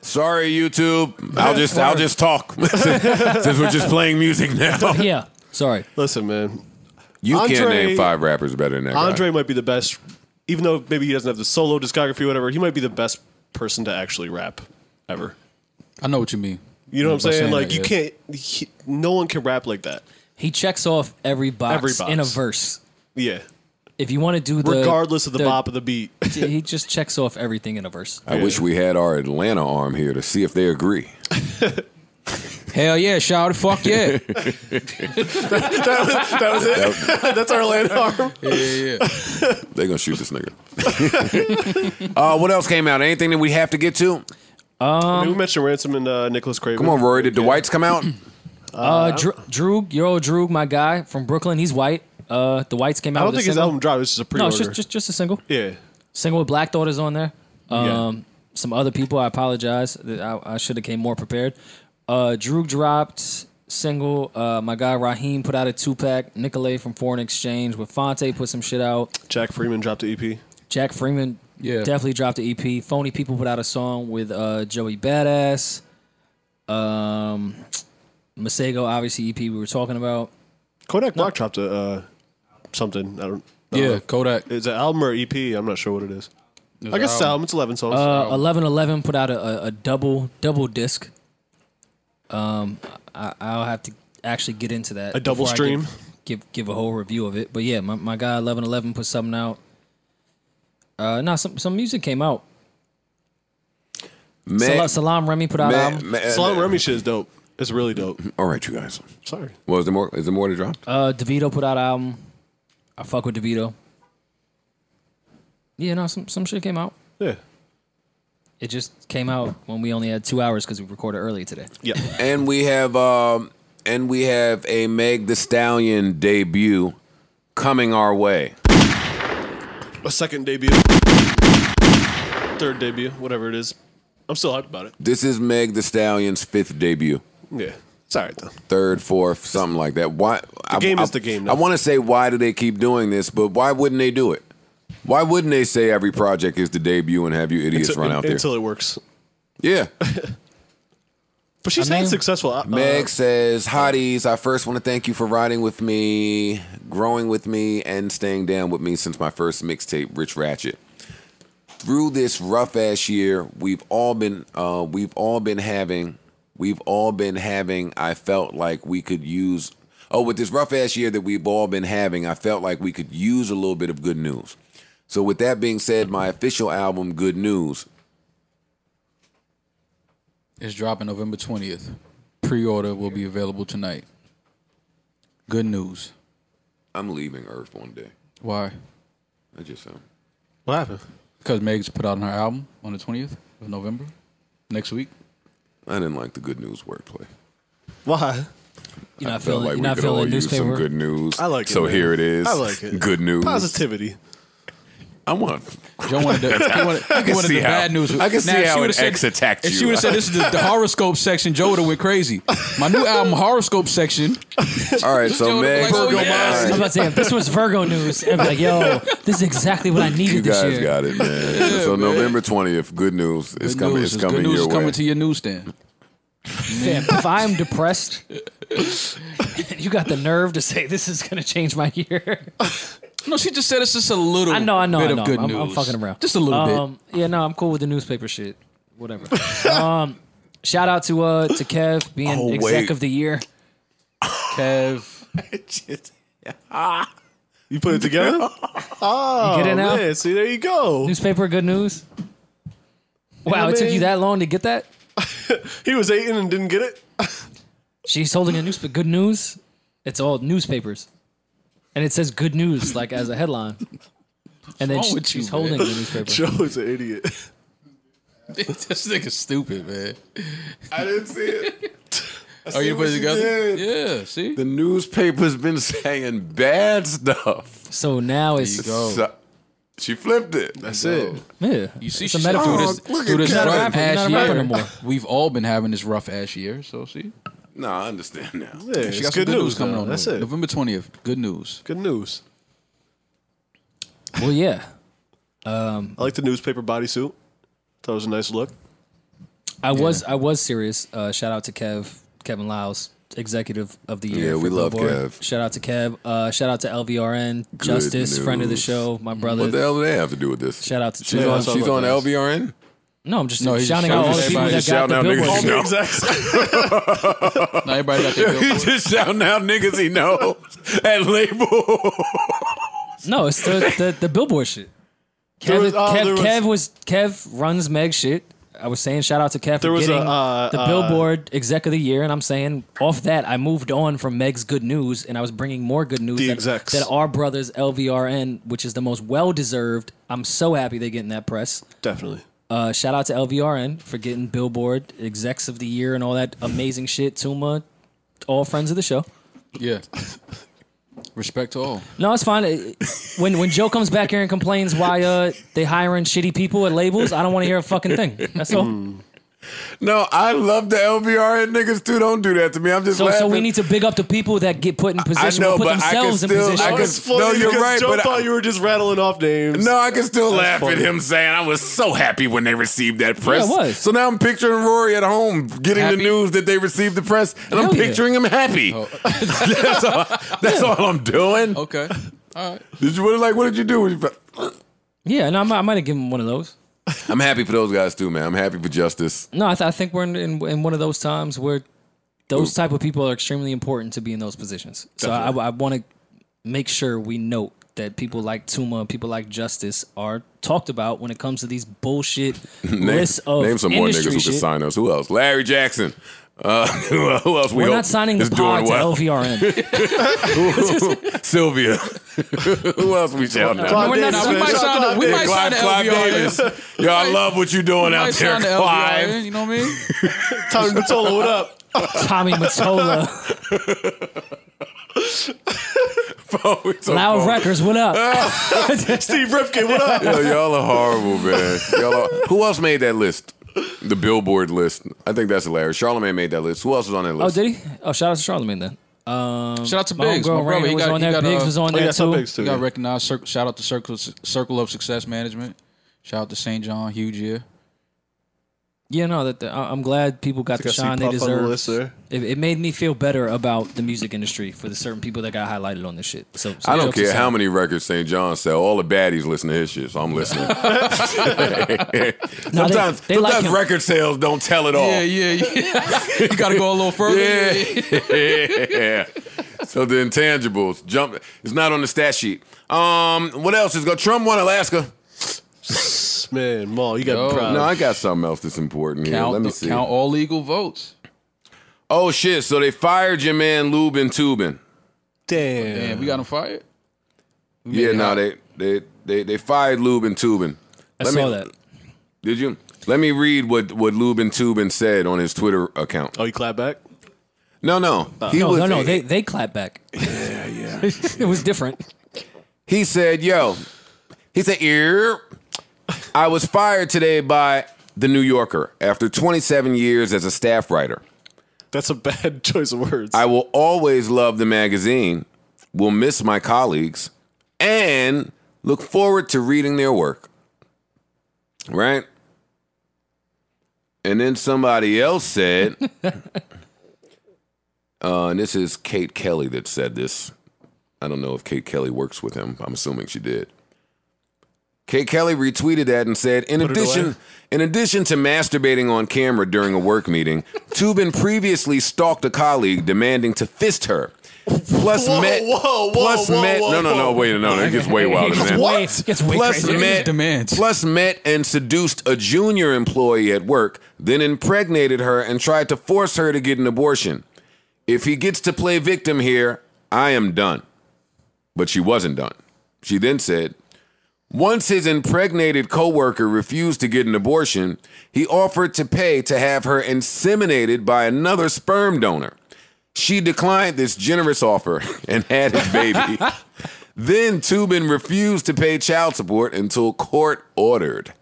Sorry, YouTube. I'll just talk since we're just playing music now. Yeah, sorry. Listen, man, you can't name 5 rappers better than that guy. Andre might be the best, even though maybe he doesn't have the solo discography or whatever. He might be the best person to actually rap ever. I know what you mean. You know what I'm saying? Like no one can rap like that. He checks off every box in a verse. Yeah. If you want to do regardless of the bop of the beat. He just checks off everything in a verse. I wish we had our Atlanta arm here to see if they agree. Hell yeah, shout fuck yeah. that was it. That's our Atlanta arm. Yeah. They're going to shoot this nigga. What else came out? Anything that we have to get to? We mentioned Ransom and Nicholas Craven. Come on, Rory. Did the Whites come out? Droog, your old Droog, my guy from Brooklyn. He's white. The Whites came out. I don't think his album dropped. It's just a pre-order. No, it's just a single. Yeah, single with Black Thought is on there. Some other people. I apologize. I should have came more prepared. Drew dropped single. My guy Raheem put out a 2-pack. Nicolay from Foreign Exchange with Fonte put some shit out. Jack Freeman dropped the EP. Jack Freeman, yeah, definitely dropped the EP. Phony People put out a song with Joey Badass. Masego, obviously EP we were talking about. Kodak Black dropped a something. I don't know. Kodak. It's an album or EP. I'm not sure what it is. I guess it's an album. It's 11 songs. 1111 put out a double disc. I'll have to actually get into that. A double stream. Give a whole review of it. But yeah, my guy 1111 put something out. Some music came out. Salam Remy put out an album. Salam Remy shit is dope. It's really dope. All right, you guys. Sorry. Well, is there more to drop? DeVito put out an album. I fuck with DeVito. Yeah, no, some shit came out. Yeah. It just came out when we only had 2 hours because we recorded early today. Yeah. And we have a Meg Thee Stallion debut coming our way. A second debut. Third debut, whatever it is. I'm still hyped about it. This is Meg Thee Stallion's 5th debut. Yeah. It's all right, though. 3rd, 4th, something like that. Why? The game is the game, though. I want to say, why do they keep doing this, but why wouldn't they do it? Why wouldn't they say every project is the debut and have you idiots run out there? Until it works. Yeah. But she's had successful. Meg says, hotties, I first want to thank you for riding with me, growing with me, and staying down with me since my first mixtape, Rich Ratchet. Through this rough ass year, we've all been having. I felt like we could use. Oh, with this rough ass year that we've all been having, I felt like we could use a little bit of good news. So, with that being said, my official album, Good News, is dropping November 20th. Pre-order will be available tonight. Good news. I'm leaving Earth one day. Why? I just am. What happened? Because Meg's put out her album on the 20th of November, next week. I didn't like the Good News wordplay. Why? You're not feeling. Like you're not feeling newspaper. Some good news. I like it. So man. Here it is. I like it. Good news. Positivity. I want. Joe wanted the, I can see the bad news. I can see how an ex attacked you. If she would have said this is the horoscope section, Joe would have went crazy. My new album, horoscope section. All right, so Meg. Like, I was about to say, if this was Virgo news, I'd be like, yo, this is exactly what I needed this year. You guys got it, man. Yeah, so man. November 20th, good news. It's good coming. News. It's coming your way. Good news coming to your newsstand. Man, if I'm depressed, you got the nerve to say this is going to change my year. No, she just said it's just a little bit of good news. I'm fucking around. Just a little bit. Yeah, no, I'm cool with the newspaper shit. Whatever. Shout out to Kev being exec of the year. Kev. You put it together? Oh, you get it now? Man, see, there you go. Newspaper, good news. Wow, it took you that long to get that? He was eating and didn't get it. She's holding a newspaper. Good news. It's all newspapers, and it says "good news" like as a headline. And then she's holding the newspaper. Joe's an idiot. This nigga's stupid, man. I didn't see it. Oh, you put it together? Yeah, see. The newspaper's been saying bad stuff. So now it's she flipped it. That's it. Yeah. You see, she's through this rough ass year. We've all been having this rough ass year, so see. No, I understand now. Yeah, she got some good news coming on. That's it. November 20th. Good news. Good news. Well, yeah. I like the newspaper bodysuit. Thought it was a nice look. I was serious. Shout out to Kevin Lyles, executive of the year. Yeah, we love Kev. Shout out to Kev. Shout out to LVRN. Good Justice, news. Friend of the show, my brother. What the hell do they have to do with this? Shout out to she's on LVRN? No, I'm just shouting out all the people that got the billboards. No, everybody got their billboards. He's just shouting out niggas he knows at labels. No, it's the billboard shit. Kev runs Meg shit. I was saying shout out to Kev for getting the Billboard Exec of the Year, and I'm saying off that I moved on from Meg's Good News, and I was bringing more good news that our brothers LVRN, which is the most well deserved. I'm so happy they're getting that press. Definitely. Shout out to LVRN for getting Billboard Execs of the Year and all that amazing shit. Tuma, all friends of the show. Yeah. Respect to all. No, it's fine. When Joe comes back here and complains why they hiring shitty people at labels, I don't want to hear a fucking thing. That's all. No, I love the LVRN niggas too. Don't do that to me. I'm just laughing. So we need to big up the people that get put in position. I know, put themselves in position. I can still. No, you're right. Joe thought you were just rattling off names. No, I can still laugh at him saying I was so happy when they received that press. Yeah, I was. So now I'm picturing Rory at home getting happy. The news that they received the press, and I'm picturing him happy. Oh. that's all I'm doing. Okay. All right. Did you what did you do? Yeah, no, I might have given him one of those. I'm happy for those guys too, man. I'm happy for Justice. No, I think we're in one of those times where those type of people are extremely important to be in those positions. So I want to make sure we note that people like Tuma and people like Justice are talked about when it comes to these bullshit lists of industry shit. Name some more niggas who can sign us. Who else? Larry Jackson. Who else? We're not signing the pod to LVRN. Sylvia. Who else we shouting out? We might sign to LVRN. Yo, I love what you're doing out there, Clive. You know what I mean? Tommy Mottola, what up? Tommy Mottola. Loud Records, what up? Steve Rifkin, what up? Yo, y'all are horrible, man. Who else made that list? The Billboard list. I think that's hilarious. Charlamagne made that list. Who else was on that list? Oh, did he? Oh, shout out to Charlamagne then. Shout out to Biggs. My brother was on there. Biggs was on there too. He got recognized. Shout out to Circle of Success Management. Shout out to St. John. Huge year. Yeah, no, I'm glad people got the shine they deserve. It made me feel better about the music industry for the certain people that got highlighted on this shit. So I don't care how many records St. John sell. All the baddies listen to his shit, so I'm listening. sometimes record sales don't tell it all. Yeah. You got to go a little further. Yeah. So the intangibles. Jump. It's not on the stat sheet. What else is going? Trump won Alaska. Man, Mal, you got proud. No, I got something else that's important here. Let me see. Count all legal votes. Oh, shit. So they fired your man, Lubin Tubin. Damn. We got him fired? They fired Lubin Tubin. I saw that. Did you? Let me read what Lubin Tubin said on his Twitter account. Oh, you clap back? No. They clap back. Yeah. It was different. He said, I was fired today by The New Yorker after 27 years as a staff writer. That's a bad choice of words. I will always love the magazine, will miss my colleagues, and look forward to reading their work. Right? And then somebody else said, and this is Kate Kelly that said this. I don't know if Kate Kelly works with him. I'm assuming she did. Kate Kelly retweeted that and said, in addition to masturbating on camera during a work meeting, Tubin previously stalked a colleague demanding to fist her. Plus met and seduced a junior employee at work, then impregnated her and tried to force her to get an abortion. If he gets to play victim here, I am done. But she wasn't done. She then said, once his impregnated coworker refused to get an abortion, he offered to pay to have her inseminated by another sperm donor. She declined this generous offer and had his baby. Then Tubin refused to pay child support until court ordered.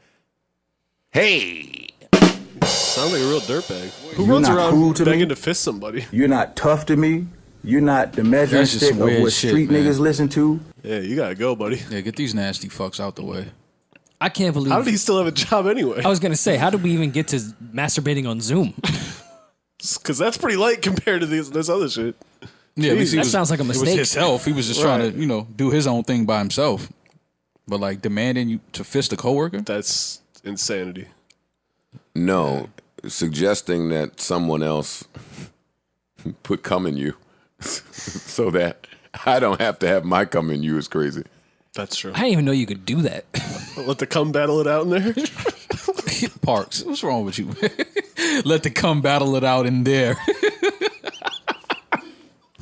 Hey! Sounds like a real dirtbag. Who runs around begging to fist somebody? You're not tough to me. You're not the measuring stick of what street niggas listen to. Yeah, you gotta go, buddy. Yeah, get these nasty fucks out the way. I can't believe. How did he still have a job anyway? I was gonna say, how did we even get to masturbating on Zoom? Because that's pretty light compared to this other shit. Yeah, that sounds like a mistake. It was his health. He was just trying to, you know, do his own thing by himself. But like demanding you to fist a coworker? That's insanity. No, suggesting that someone else put cum in you. So that I don't have to have my cum in you is crazy. That's true. I didn't even know you could do that. Let the cum battle it out in there. Parks, what's wrong with you? Let the cum battle it out in there.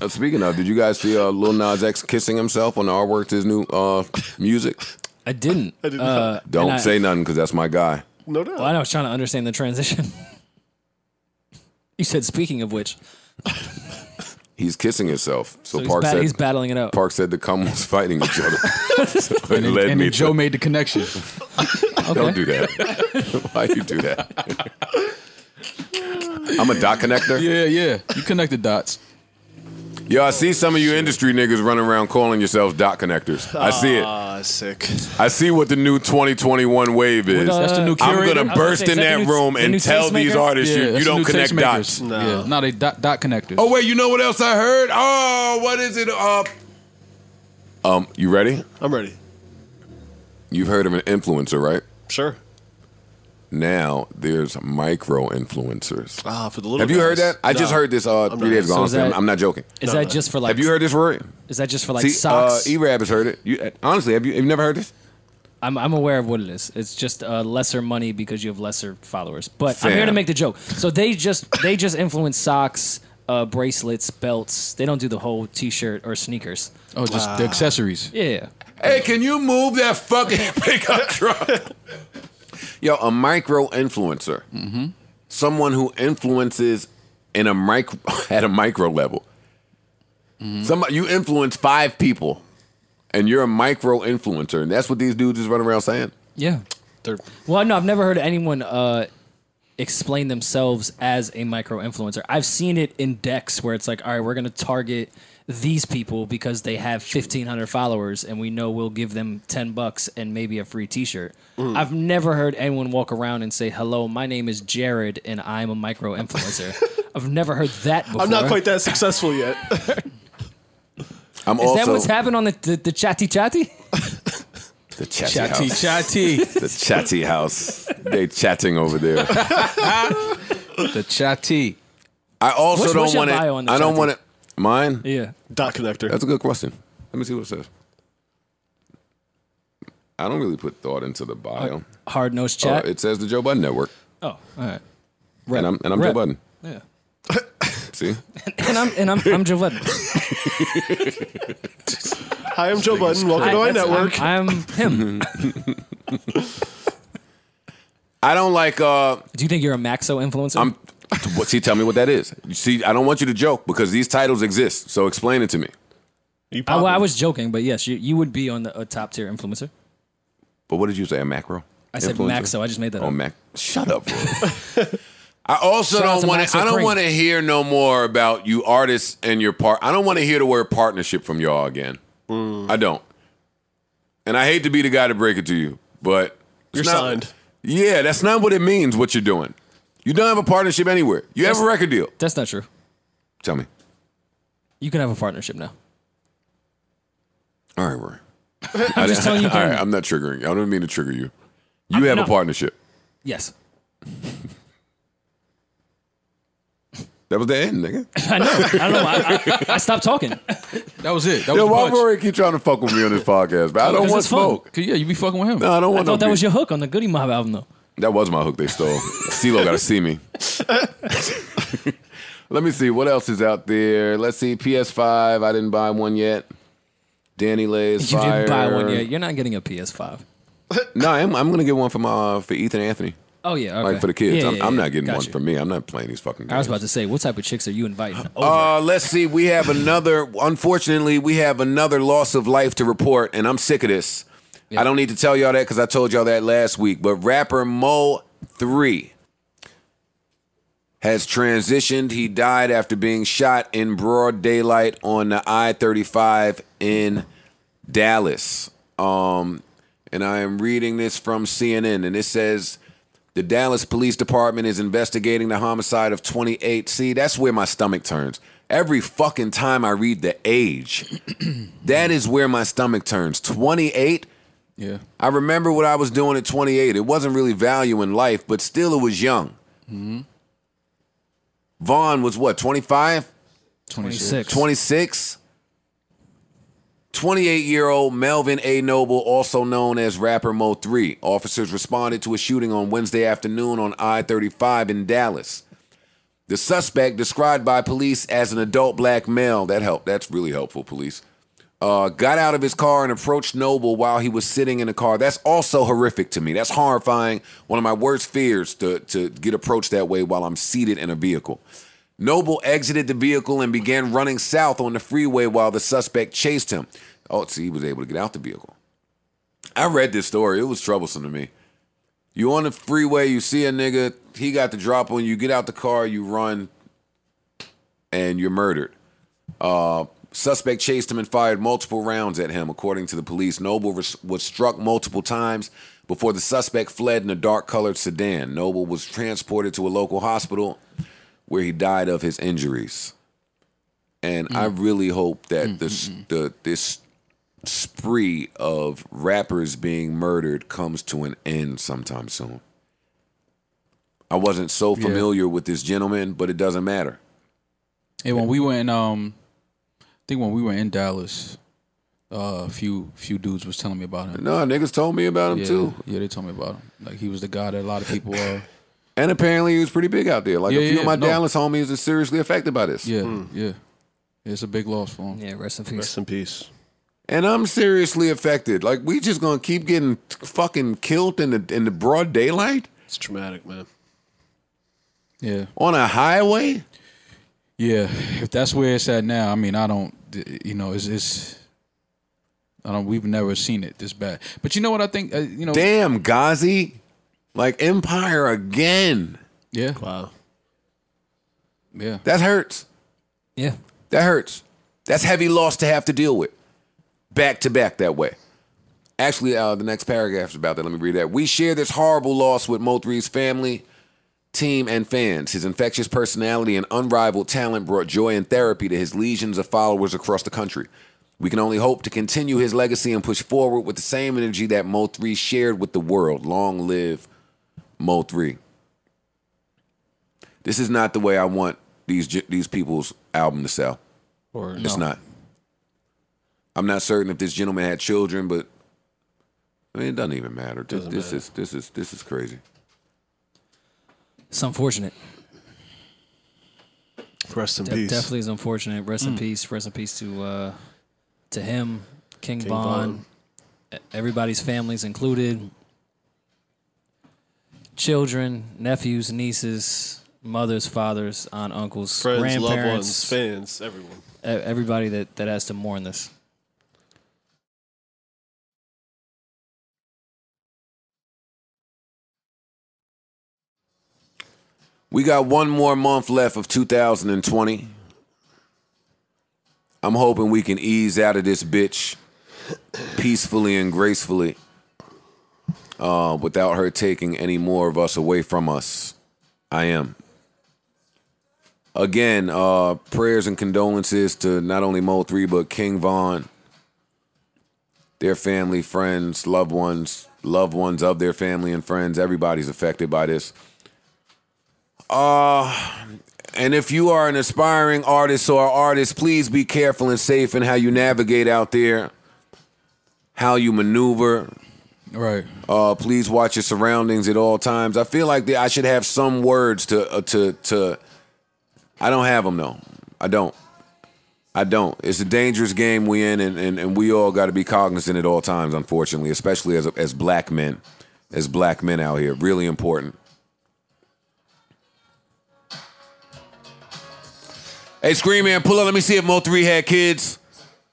Speaking of, did you guys see Lil Nas X kissing himself on the artwork to his new music? I didn't. I did not. Don't say nothing because that's my guy. No doubt. Well, I was trying to understand the transition. You said speaking of which. He's kissing himself. So Park said, he's battling it out. Park said the cum was fighting each other. and Joe made the connection. Don't do that. Why you do that? I'm a dot connector. Yeah. You connect the dots. Yo, I see some of you industry niggas running around calling yourselves dot connectors. I see it. Sick. I see what the new 2021 wave is. That's the new curator. I'm going to burst in that room and tell these artists you don't connect dots. No, they dot connectors. Oh, wait, you know what else I heard? Oh, what is it? You ready? I'm ready. You've heard of an influencer, right? Sure. Now there's micro influencers. For the little guys. Have you heard that? I just heard this 3 days ago. So I'm not joking. Is that just for like? Have you heard this, Rory? Is that just for like socks? E-Rab has heard it. Honestly, have you never heard this? I'm aware of what it is. It's just lesser money because you have lesser followers. But fair. I'm here to make the joke. So they just influence socks, bracelets, belts. They don't do the whole T-shirt or sneakers. Oh, just the accessories. Yeah. Hey, can you move that fucking pickup truck? Yo, a micro influencer, someone who influences in a micro at a micro level. Somebody, you influence 5 people, and you're a micro influencer, and that's what these dudes just run around saying. Yeah. Well, no, I've never heard anyone explain themselves as a micro influencer. I've seen it in decks where it's like, all right, we're going to target these people because they have 1,500 followers, and we know we'll give them $10 and maybe a free T-shirt. I've never heard anyone walk around and say, hello, my name is Jared, and I'm a micro influencer. I've never heard that before. I'm not quite that successful yet. Is that what's happened on the chatty chatty? The chatty chatty house. Chatty. The chatty house. They chatting over there. The chatty. I also don't want it. I don't want it. Mine? Yeah. Dot connector. That's a good question. Let me see what it says. I don't really put thought into the bio. Hard-nosed chat? Oh, it says the Joe Budden Network. Oh, all right. Rep. And I'm Joe Budden. Yeah. See? And I'm Joe Budden. Hi, I'm Joe Budden. Welcome to my network. I'm him. I don't like... Do you think you're a Maxo influencer? See, tell me what that is. You see, I don't want you to joke because these titles exist. So explain it to me. Well, I was joking, but yes, you would be on a top tier influencer. But what did you say? A macro? I said Maxo. I just made that up. Oh, Mac. Shut up, bro. I also don't want to. I don't want to hear no more about you artists and your part. I don't want to hear the word partnership from y'all again. I don't. And I hate to be the guy to break it to you, but you're signed. Yeah, that's not what it means. What you're doing. You don't have a partnership anywhere. You have a record deal. That's not true. Tell me. You can have a partnership now. All right, Rory. I'm just telling you. All right, I'm not triggering you. I don't mean to trigger you. You have a partnership. Yes. That was the end, nigga. I know. I don't know. I stopped talking. That was it. That was why Rory keep trying to fuck with me on this podcast, but I don't want smoke. Yeah, you be fucking with him. No, I don't want. I thought that was your hook on the Goody Mob album, though. That was my hook they stole. CeeLo gotta see me. Let me see. What else is out there? Let's see. PS5. I didn't buy one yet. Danny Lay's fire. You didn't buy one yet. You're not getting a PS5. No, I'm going to get one for Ethan and Anthony. Oh, yeah. Okay. Like for the kids. I'm not getting one for me. I'm not playing these fucking games. I was about to say, what type of chicks are you inviting over? Let's see. We have another. Unfortunately, we have another loss of life to report, and I'm sick of this. Yeah. I don't need to tell y'all that because I told y'all that last week. But rapper Mo3 has transitioned. He died after being shot in broad daylight on the I-35 in Dallas. And I am reading this from CNN. And it says, the Dallas Police Department is investigating the homicide of 28. See, that's where my stomach turns. Every fucking time I read the age, that is where my stomach turns. 28? Yeah. I remember what I was doing at 28. It wasn't really valuing life, but still it was young. Vaughn was what, 25? 26. 26? 28-year-old Melvin A. Noble, also known as rapper Mo3. Officers responded to a shooting on Wednesday afternoon on I-35 in Dallas. The suspect, described by police as an adult black male, that helped. That's really helpful, police. Got out of his car and approached Noble while he was sitting in the car. That's also horrific to me. That's horrifying. One of my worst fears to get approached that way while I'm seated in a vehicle. Noble exited the vehicle and began running south on the freeway while the suspect chased him. Oh, see, he was able to get out the vehicle. I read this story. It was troublesome to me. You on the freeway, you see a nigga, he got the drop on you, get out the car, you run, and you're murdered. Suspect chased him and fired multiple rounds at him, according to the police. Noble was struck multiple times before the suspect fled in a dark-colored sedan. Noble was transported to a local hospital where he died of his injuries. And I really hope that this spree of rappers being murdered comes to an end sometime soon. I wasn't so familiar with this gentleman, but it doesn't matter. Hey, when we went, I think when we were in Dallas, a few dudes was telling me about him. No, niggas told me about him too. Yeah, they told me about him. Like, he was the guy that a lot of people are. And apparently he was pretty big out there. Like, a few of my Dallas homies are seriously affected by this. Yeah, yeah. It's a big loss for him. Yeah, rest in peace. Rest in peace. And I'm seriously affected. Like, we just gonna keep getting fucking killed in the broad daylight? It's traumatic, man. Yeah. On a highway? Yeah. If that's where it's at now, I mean, I don't, you know, it's I don't, we've never seen it this bad. But you know what I think, you know. Damn, Ghazi. Like, Empire again. Yeah. Wow. Yeah. That hurts. Yeah. That hurts. That's heavy loss to have to deal with. Back to back that way. Actually, the next paragraph is about that. Let me read that. We share this horrible loss with Moultrie's family, team, and fans. His infectious personality and unrivaled talent brought joy and therapy to his legions of followers across the country. We can only hope to continue his legacy and push forward with the same energy that Moultrie shared with the world. Long live Moultrie. This is not the way I want these people's album to sell. Or it's not. I'm not certain if this gentleman had children, but I mean, it doesn't even matter. This is crazy. It's unfortunate. Rest in peace. Definitely is unfortunate. Rest in peace. Rest in peace to him, King Von, everybody's families included, children, nephews, nieces, mothers, fathers, aunt, uncles, friends, grandparents, loved ones, fans, everyone. Everybody that has to mourn this. We got one more month left of 2020. I'm hoping we can ease out of this bitch peacefully and gracefully without her taking any more of us away from us. I am. Again, prayers and condolences to not only Moultrie, but King Von, their family, friends, loved ones of their family and friends. Everybody's affected by this. And if you are an aspiring artist or artist, please be careful and safe in how you navigate out there, how you maneuver. Right. Please watch your surroundings at all times. I feel like I should have some words to. I don't have them though. I don't. It's a dangerous game we in, and we all got to be cognizant at all times. Unfortunately, especially as black men out here, really important. Hey, Scream Man, pull up. Let me see if Moultrie had kids.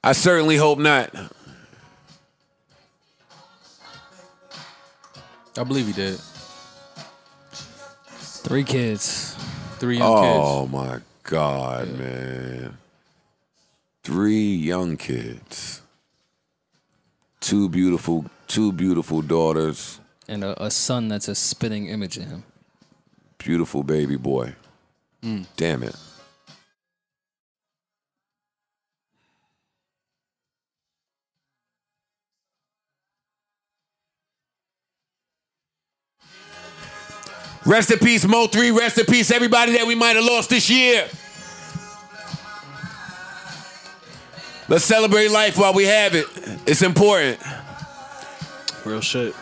I certainly hope not. I believe he did. 3 kids. 3 young kids. Oh, my God, man. 3 young kids. 2 beautiful daughters. And a son that's a spitting image of him. Beautiful baby boy. Damn it. Rest in peace, Moultrie. Rest in peace, everybody that we might have lost this year. Let's celebrate life while we have it. It's important. Real shit.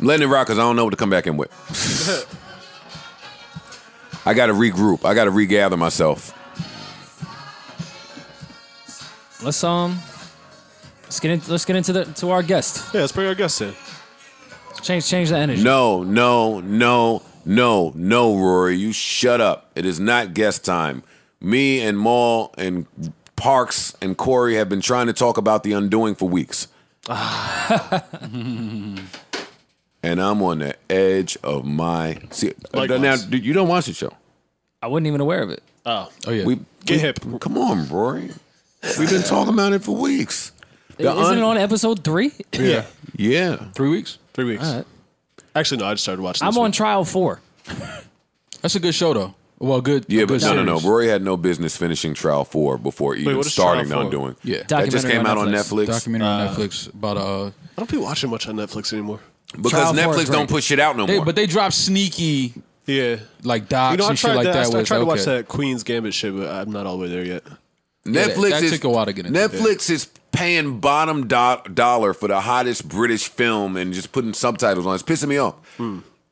I'm letting it rock because I don't know what to come back in with. I got to regroup. I got to regather myself. Let's get into our guest. Yeah, let's bring our guest in. Change the energy. No, Rory, you shut up. It is not guest time. Me and Mal and Parks and Corey have been trying to talk about The Undoing for weeks. And I'm on the edge of my seat. Now, dude, you don't watch the show. I wasn't even aware of it. Oh yeah. Get hip. Come on, Rory. We've been talking about it for weeks. Isn't it on episode 3? Yeah. Yeah. 3 weeks? 3 weeks. All right. Actually, no, I just started watching this. I'm on trial 4. That's a good show, though. Well, good. Yeah, but no. Rory had no business finishing Trial 4 before even starting Wrongdoing. Yeah, that just came out on Netflix. Documentary on Netflix about I don't be watching much on Netflix anymore because Netflix don't put shit out no more. But they drop sneaky, like docs and shit like that. I tried to watch that Queen's Gambit shit, but I'm not all the way there yet. Netflix is paying bottom dollar for the hottest British film and just putting subtitles on. It's pissing me off.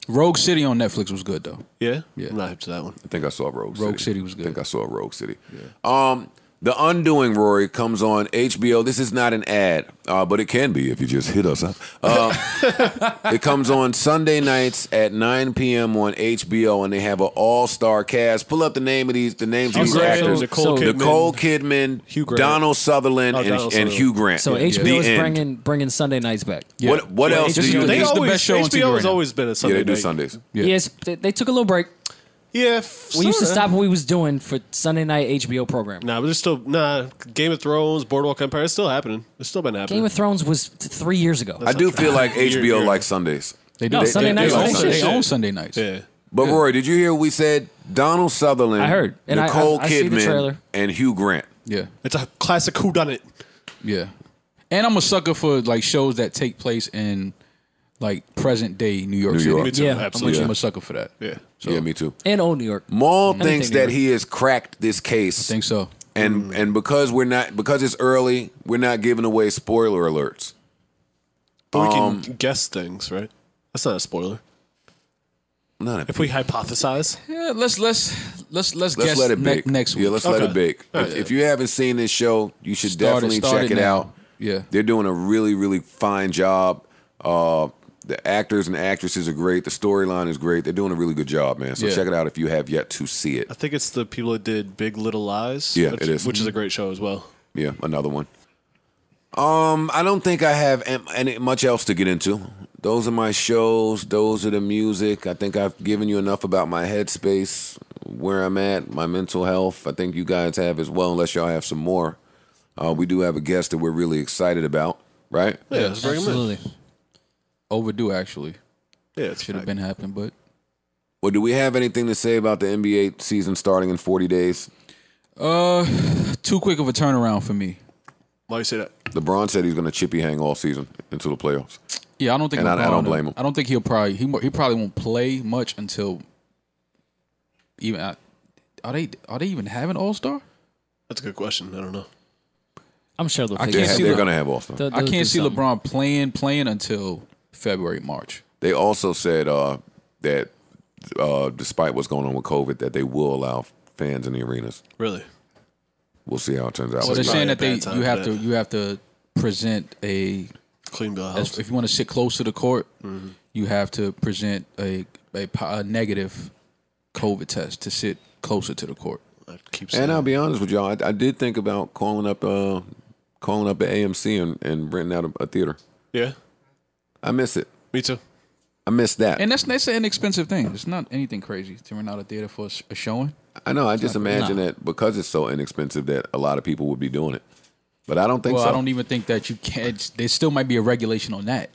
Rogue City on Netflix was good though. Yeah? Yeah. I'm not hyped to that one. I think I saw Rogue City. Rogue City was good. I think I saw Rogue City. Yeah. The Undoing, Rory, comes on HBO. This is not an ad, but it can be if you just hit us up. It comes on Sunday nights at 9 p.m. on HBO, and they have an all-star cast. Pull up the name of these, the names of these actors: Nicole Kidman, Hugh Grant, Donald Sutherland, and Hugh Grant. So HBO is bringing Sunday nights back. Yeah. What else do you? HBO has always been a Sunday night. Yeah, they do Sundays. Yeah. Yes, they took a little break. Yeah, we used to stop what we was doing for Sunday night HBO program. Nah, but there's still Game of Thrones, Boardwalk Empire. It's still happening. It's still been happening. Game of Thrones was 3 years ago. That's I do feel like HBO likes Sundays. They do. No, Sunday nights. They own Sunday nights. Yeah. But Rory, did you hear we said Donald Sutherland, Nicole Kidman, and Hugh Grant? Yeah, it's a classic whodunit. Yeah, and I'm a sucker for like shows that take place in like present day New York City. Me too. Yeah, absolutely. I'm a sucker for that. Yeah. So. Yeah, me too. And old New York. Mal thinks that he has cracked this case. I think so. And because it's early, we're not giving away spoiler alerts. But we can guess things, right? That's not a spoiler. Not if we hypothesize. Yeah, let's guess let it bake. Next week. Yeah, let it bake. Right. If you haven't seen this show, you should definitely check it out. Yeah, they're doing a really really fine job. The actors and actresses are great. The storyline is great. They're doing a really good job, man. So check it out if you have yet to see it. I think it's the people that did Big Little Lies. Yeah, it is. Which is a great show as well. Yeah, another one. I don't think I have any much else to get into. Those are my shows. Those are the music. I think I've given you enough about my headspace, where I'm at, my mental health. I think you guys have as well, unless y'all have some more. We do have a guest that we're really excited about, right? Yeah, absolutely. Overdue, actually. Yeah, it should have been happening, but... Well, do we have anything to say about the NBA season starting in 40 days? Too quick of a turnaround for me. Why do you say that? LeBron said he's going to chippy hang all season until the playoffs. Yeah, I don't think... I don't blame him. I don't think he'll probably... He probably won't play much until... Are they even having All-Star? That's a good question. I don't know. I'm sure they'll they're going to have All-Star. I can't see LeBron playing until... February, March. They also said that despite what's going on with COVID, that they will allow fans in the arenas. Really? We'll see how it turns out. So they're saying that you have to present a clean bill of health. If you want to sit close to the court, you have to present a negative COVID test to sit closer to the court. And I'll be honest with y'all, I did think about calling up the AMC and renting out a theater. Yeah. I miss it. Me too. I miss that. And that's an inexpensive thing. It's not anything crazy to rent out a theater for a showing. I know. I just imagine that because it's so inexpensive that a lot of people would be doing it. But I don't think so. I don't even think that you can. There still might be a regulation on that,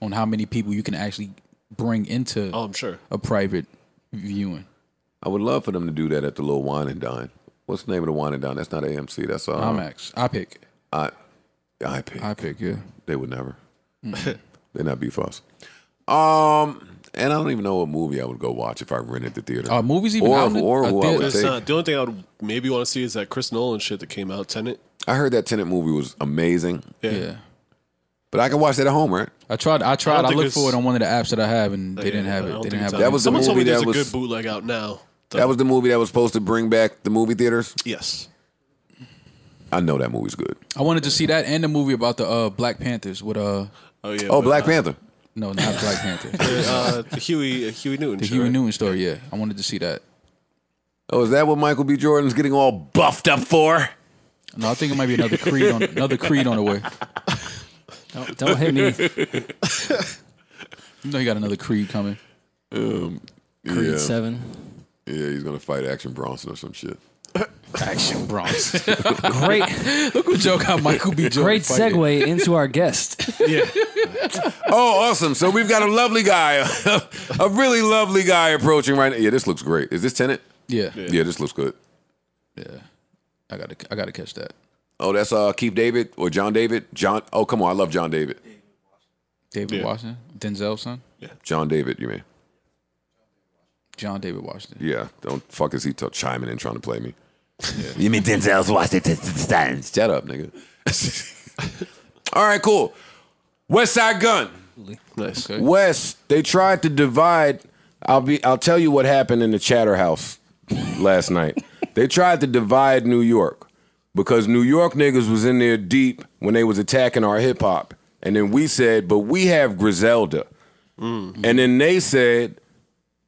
on how many people you can actually bring into a private viewing. I would love for them to do that at the little wine and dine. What's the name of the wine and dine? That's not AMC. That's IMAX. I pick, yeah. They would never. They'd not be for us. And I don't even know what movie I would go watch if I rented the theater. Movies even out the only thing I would maybe want to see is that Chris Nolan shit that came out, Tenet. I heard that Tenet movie was amazing. Yeah. But I can watch that at home, right? I tried. I looked for it on one of the apps that I have, and they didn't have it. They didn't have it. That was the movie that was a good bootleg out now. That was the movie that was supposed to bring back the movie theaters. Yes. I know that movie's good. I wanted to see that and the movie about the Black Panthers with Black Panther. No, not Black Panther. The Huey Newton. The Huey Newton story. Yeah, I wanted to see that. Oh, is that what Michael B. Jordan's getting all buffed up for? No, I think it might be another Creed on the way. Don't hit me. You know, you got another Creed coming. Creed 7. Yeah, he's gonna fight Action Bronson or some shit. Action Bronson. Great. Look what joke how Michael B. Jordan. Great segue into our guest. Yeah. Oh, awesome. So we've got a lovely guy, a really lovely guy approaching right now. Yeah, this looks great. Is this Tenet? Yeah. Yeah, this looks good. Yeah. I gotta catch that. Oh, that's Keith David or John David. Oh, come on. I love John David. David Washington. Denzel's son? Yeah. John David, you mean? John David Washington. Yeah. Don't fuck is he chiming in trying to play me. Yeah. You mean Denzel's Washington? Shut up, nigga. All right, cool. Westside Gunn. Nice. Okay. West, they tried to divide. I'll tell you what happened in the Chatter House last night. They tried to divide New York because New York niggas was in there deep when they was attacking our hip hop. And then we said, but we have Griselda. Mm-hmm. And then they said,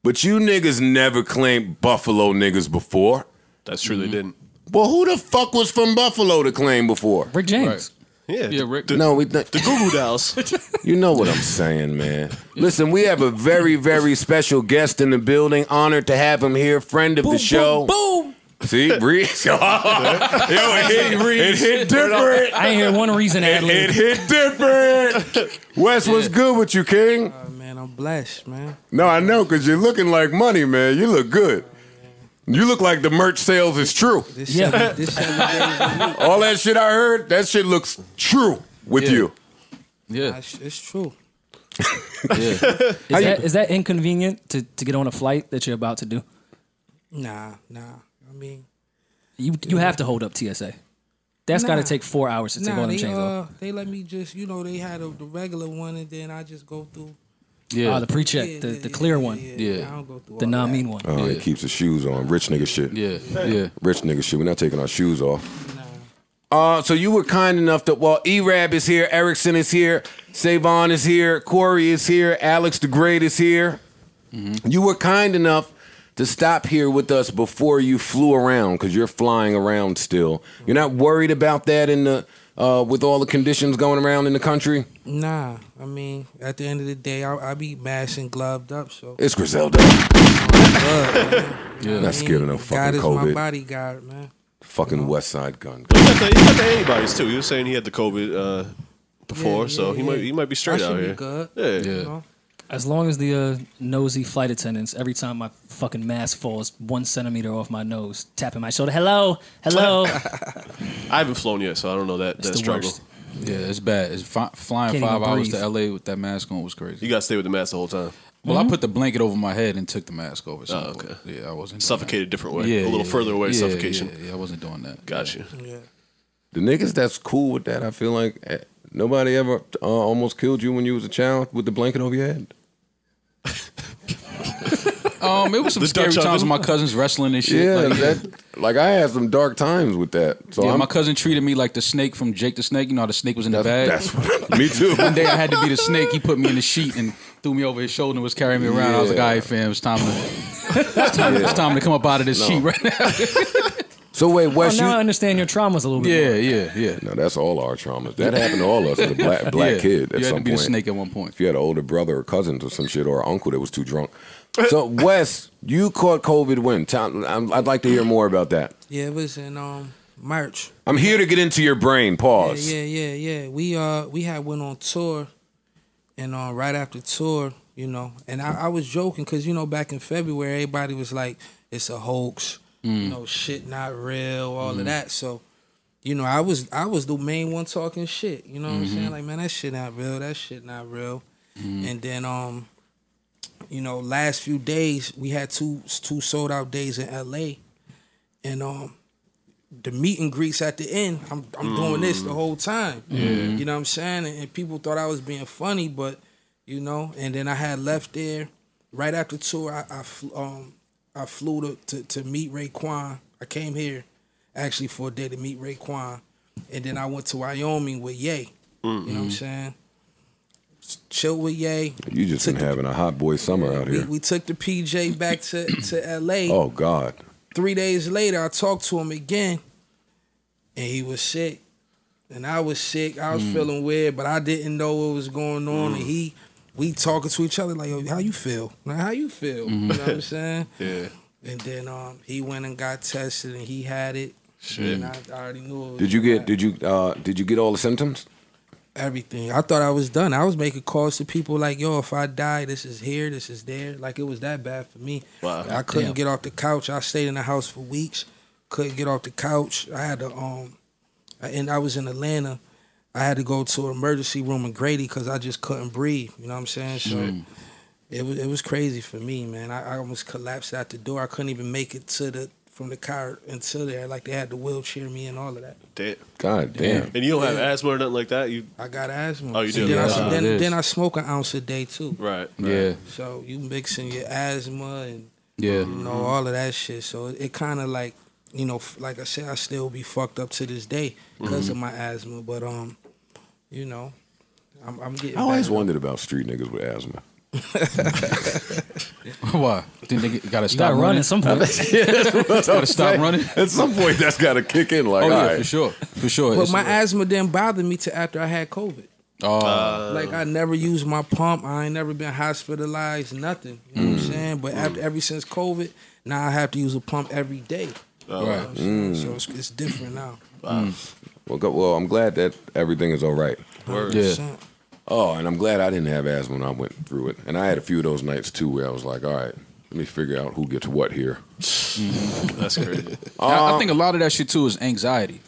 but you niggas never claimed Buffalo niggas before. That's true, they didn't. Well, who the fuck was from Buffalo to claim before? Rick James. Right. Yeah, Rick. No, we the Goo Goo Dolls. You know what I'm saying, man. Listen, we have a very, very special guest in the building. Honored to have him here. Friend of the show. Boom. See, Breeze. Yo, it hit different. I ain't hear one reason. It hit different. Wes, what's good with you, King? Man, I'm blessed, man. No, I know, because you're looking like money, man. You look good. You look like the merch sales is true. This shit all that shit I heard, that shit looks true with you. Yeah. It's true. Yeah. Is that inconvenient to get on a flight that you're about to do? Nah. I mean, you have to hold up TSA. That's got to take 4 hours to take all them chains off. They let me just, they had the regular one, and then I just go through. Yeah, the pre-check, the clear one. Yeah, I don't go through the non-mean one. Oh, he keeps his shoes on. Rich nigga shit. Yeah. Rich nigga shit. We're not taking our shoes off. So you were kind enough to, well, E-Rab is here, Erickson is here, Savon is here, Corey is here, Alex the Great is here. Mm-hmm. You were kind enough to stop here with us before you flew around, because you're flying around still. You're not worried about that in the... with all the conditions going around in the country? Nah, I mean, at the end of the day, I be masked and gloved up, so. It's Griselda. I'm not scared of no fucking COVID. God is my bodyguard, man. Fucking Westside Gun. He got the antibodies, too. He was saying he had the COVID before, so he might be straight out here. Good. Yeah. As long as the nosy flight attendants, every time my fucking mask falls 1 centimeter off my nose, tapping my shoulder, hello. I haven't flown yet, so I don't know that struggle. Worst. Yeah, it's bad. It's flying can't 5 hours to LA with that mask on was crazy. You got to stay with the mask the whole time. Well, I put the blanket over my head and took the mask over. So I wasn't suffocated a different way. Yeah, a little further away, suffocation. Yeah, I wasn't doing that. Gotcha. Yeah. The niggas that's cool with that, I feel like... Nobody ever almost killed you when you was a child with the blanket over your head? It was some scary times with my cousins wrestling and shit. Yeah, like I had some dark times with that. So my cousin treated me like the snake from Jake the Snake. You know how the snake was in the bag? That's what, me too. One day I had to be the snake. He put me in the sheet and threw me over his shoulder and was carrying me around. I was like, all right, fam, it's time to come up out of this sheet right now. So wait, Wes, now I understand your traumas a little bit. Yeah. No, that's all our traumas. That happened to all of us as a black kid at some point. You had to be a snake at one point. If you had an older brother or cousins or some shit, or an uncle that was too drunk. So Wes, you caught COVID when? I'd like to hear more about that. Yeah, it was in March. I'm here to get into your brain. Pause. Yeah. We had went on tour, and right after tour, and I was joking because back in February everybody was like, it's a hoax. Shit not real, all of that. So, I was the main one talking shit. You know what I'm saying? Like, man, that shit not real. That shit not real. And then, last few days we had two sold out days in L.A. And the meet and greets at the end, I'm doing this the whole time. You know what I'm saying? And people thought I was being funny, but And then I had left there right after tour. I flew to meet Raekwon. I came here actually for a day to meet Raekwon. And then I went to Wyoming with Ye. You know what I'm saying? Chill with Ye. You just been having a hot boy summer out here. We took the PJ back to LA. Oh, God. 3 days later, I talked to him again, and he was sick. And I was sick. I was feeling weird, but I didn't know what was going on. And we talking to each other like, yo, how you feel? Like, how you feel? You know what I'm saying? Yeah. And then he went and got tested, and he had it. Shit. And I already knew it was bad. Did you get all the symptoms? everything. I thought I was done. I was making calls to people like, yo, if I die, this is here, this is there. Like, it was that bad for me. Wow. I couldn't get off the couch. I stayed in the house for weeks. Couldn't get off the couch. I had to, and I was in Atlanta. I had to go to an emergency room in Grady because I just couldn't breathe. You know what I'm saying? So it was crazy for me, man. I almost collapsed out the door. I couldn't even make it to the from the car until there. Like, they had to wheelchair me and all of that. Damn. God damn. And you don't have asthma or nothing like that? I got asthma. Oh, you do? Then, then I smoke an ounce a day, too. Right. Yeah. So you mixing your asthma and, you know, all of that shit. So it kind of like, you know, like I said, I still be fucked up to this day because of my asthma. But, you know, I'm getting I always wondered about street niggas with asthma. Why? Think they gotta stop running at some point? Gotta stop running at some point. That's gotta kick in. Like, oh yeah, right. For sure, for sure. But my asthma didn't bother me till after I had COVID. Oh, like I never used my pump. I ain't never been hospitalized. Nothing. You know what I'm saying? But after ever since COVID, now I have to use a pump every day. You know what I'm saying? So it's different now. Well, I'm glad that everything is all right. 100%. Yeah. Oh, and I'm glad I didn't have asthma when I went through it. And I had a few of those nights, too, where I was like, all right, let me figure out who gets what here. That's crazy. I think a lot of that shit, too, is anxiety.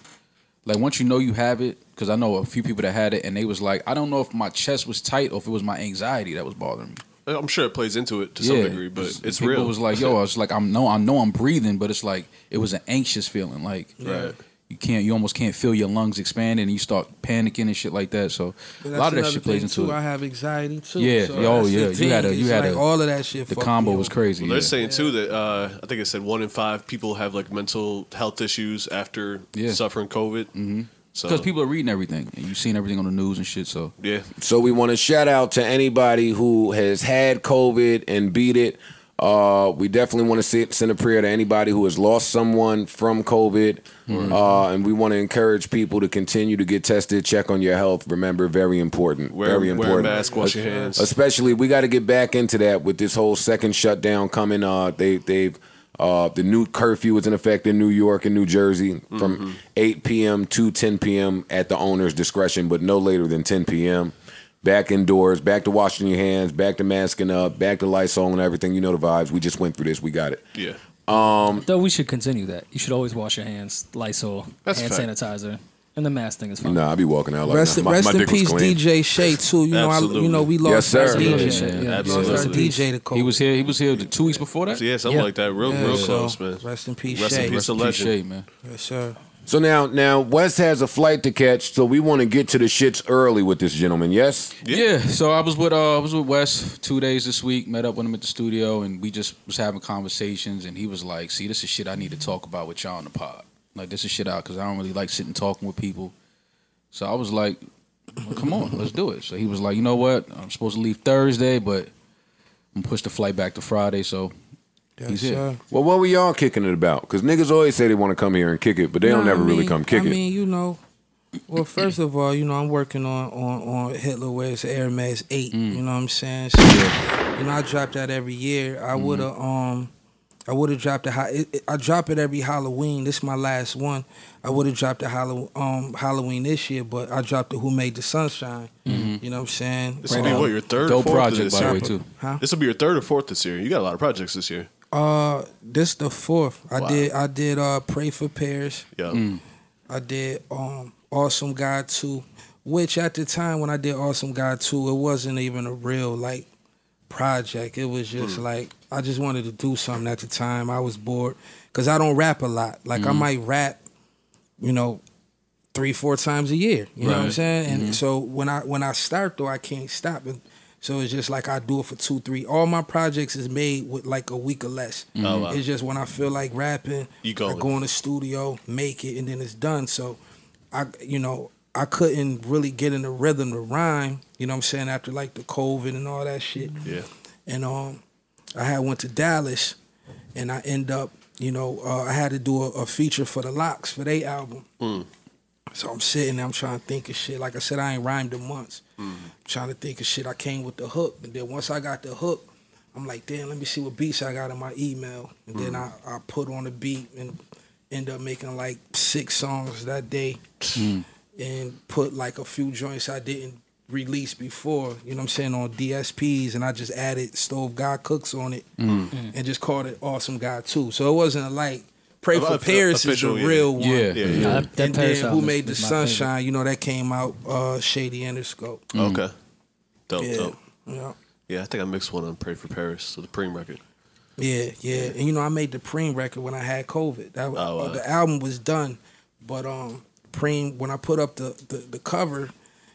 Like, once you know you have it, because I know a few people that had it, and they was like, I don't know if my chest was tight or if it was my anxiety that was bothering me. I'm sure it plays into it to some degree, but it's real. It was like, yo, I was like, I know I'm breathing, but it's like, it was an anxious feeling. Like, right. You almost can't feel your lungs expanding, and you start panicking and shit like that. So a lot of that shit plays into it. I have anxiety too. Yeah, so you had all of that shit. The combo was crazy. Well, they're saying too that I think it said 1 in 5 people have like mental health issues after suffering COVID. Because people are reading everything, and you've seen everything on the news and shit. So so we want to shout out to anybody who has had COVID and beat it. We definitely want to send a prayer to anybody who has lost someone from COVID. And we want to encourage people to continue to get tested, check on your health. Remember, very important. Very important. Wear a mask, wash your hands. Especially, we got to get back into that with this whole second shutdown coming. The new curfew is in effect in New York and New Jersey from 8 p.m. to 10 p.m. at the owner's discretion, but no later than 10 p.m. Back indoors, back to washing your hands, back to masking up, back to Lysol and everything. You know the vibes. We just went through this. We got it. Yeah. Though we should continue that. You should always wash your hands, Lysol, hand sanitizer, and the mask thing is fine. Nah, I be walking out like rest in peace, DJ Shay too. You know, we lost DJ. Yeah, absolutely. DJ the he was here 2 weeks before that. Yeah, something like that. Real close, man. Rest in peace, Shay. Rest in peace, legend. Shay, man. Yes, sir. So now Wes has a flight to catch, so we want to get to the shits early with this gentleman, yes? Yeah, so I was with Wes 2 days this week, met up with him at the studio, and we just was having conversations, and he was like, see, this is shit I need to talk about with y'all on the pod. Like, this is shit out, because I don't really like sitting talking with people. So I was like, well, come on, let's do it. So he was like, you know what, I'm supposed to leave Thursday, but I'm going to push the flight back to Friday, so... Yes, sir. Well, what were y'all kicking it about? Because niggas always say they want to come here and kick it, but they don't ever really come kick it. I mean, you know, well, first of all, you know, I'm working on Hitler where it's Air Max 8, you know what I'm saying? So, you know, I drop that every year. I would have dropped I drop it every Halloween. This is my last one. I would have dropped the Halloween this year, but I dropped the Who Made the Sunshine. You know what I'm saying? This will be what, your third or fourth project, by the way, too. Huh? This will be your third or fourth this year. You got a lot of projects this year. This the fourth. Wow. I did Pray for Paris. Yeah. I did Awesome God 2, which at the time when I did Awesome God 2, it wasn't even a real like project. It was just like I just wanted to do something at the time. I was bored because I don't rap a lot. Like I might rap, you know, 3-4 times a year. You know what I'm saying? And so when I start though, I can't stop it. So it's just like I do it for 2-3. All my projects is made with like a week or less. Oh, wow. It's just when I feel like rapping, I go in the studio, make it, and then it's done. So I couldn't really get in the rhythm to rhyme, you know what I'm saying, after like the COVID and all that shit. Yeah. And I went to Dallas and I end up, you know, I had to do a feature for the Lox for their album. So I'm sitting there, I'm trying to think of shit. Like I said, I ain't rhymed in months. Trying to think of shit. I came with the hook. And then once I got the hook, I'm like, damn, let me see what beats I got in my email. And then I put on a beat and end up making like 6 songs that day. and put like a few joints I didn't release before, you know what I'm saying, on DSPs, and I just added Stove God Cooks on it and just called it Awesome God 2. So it wasn't like Pray for Paris is the real one. Yeah. And then Who Made the Sunshine, you know, that came out Shady Interscope. Okay. Dope. Yeah. I think I mixed one on Pray for Paris with the Preem record. Yeah. And you know, I made the Preem record when I had COVID. That the album was done, but Preem, when I put up the cover,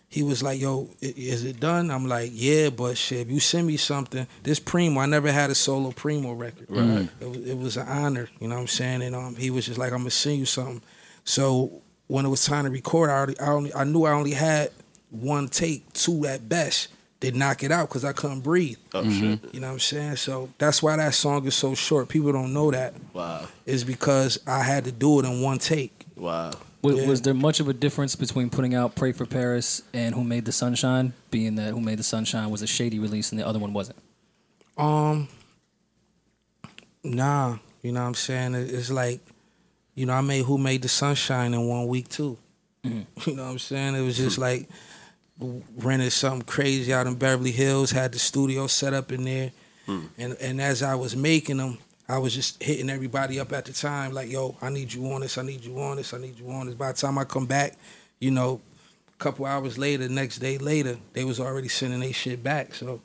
he was like, yo, is it done? I'm like, yeah, but shit, if you send me something, this Primo, I never had a solo Primo record. Right. It was an honor, you know what I'm saying? And he was just like, I'm going to send you something. So when it was time to record, I knew I only had one take, two at best, to knock it out because I couldn't breathe. You know what I'm saying? So that's why that song is so short. People don't know that. Wow. It's because I had to do it in one take. Wow. Was there much of a difference between putting out Pray for Paris and Who Made the Sunshine, being that Who Made the Sunshine was a Shady release and the other one wasn't? Nah, you know what I'm saying? It's like, you know, I made Who Made the Sunshine in 1 week too. You know what I'm saying? It was just like, rented something crazy out in Beverly Hills, had the studio set up in there, and as I was making them, I was just hitting everybody up at the time, like, yo, I need you on this, I need you on this, I need you on this. By the time I come back, you know, a couple hours later, next day later, they was already sending their shit back. So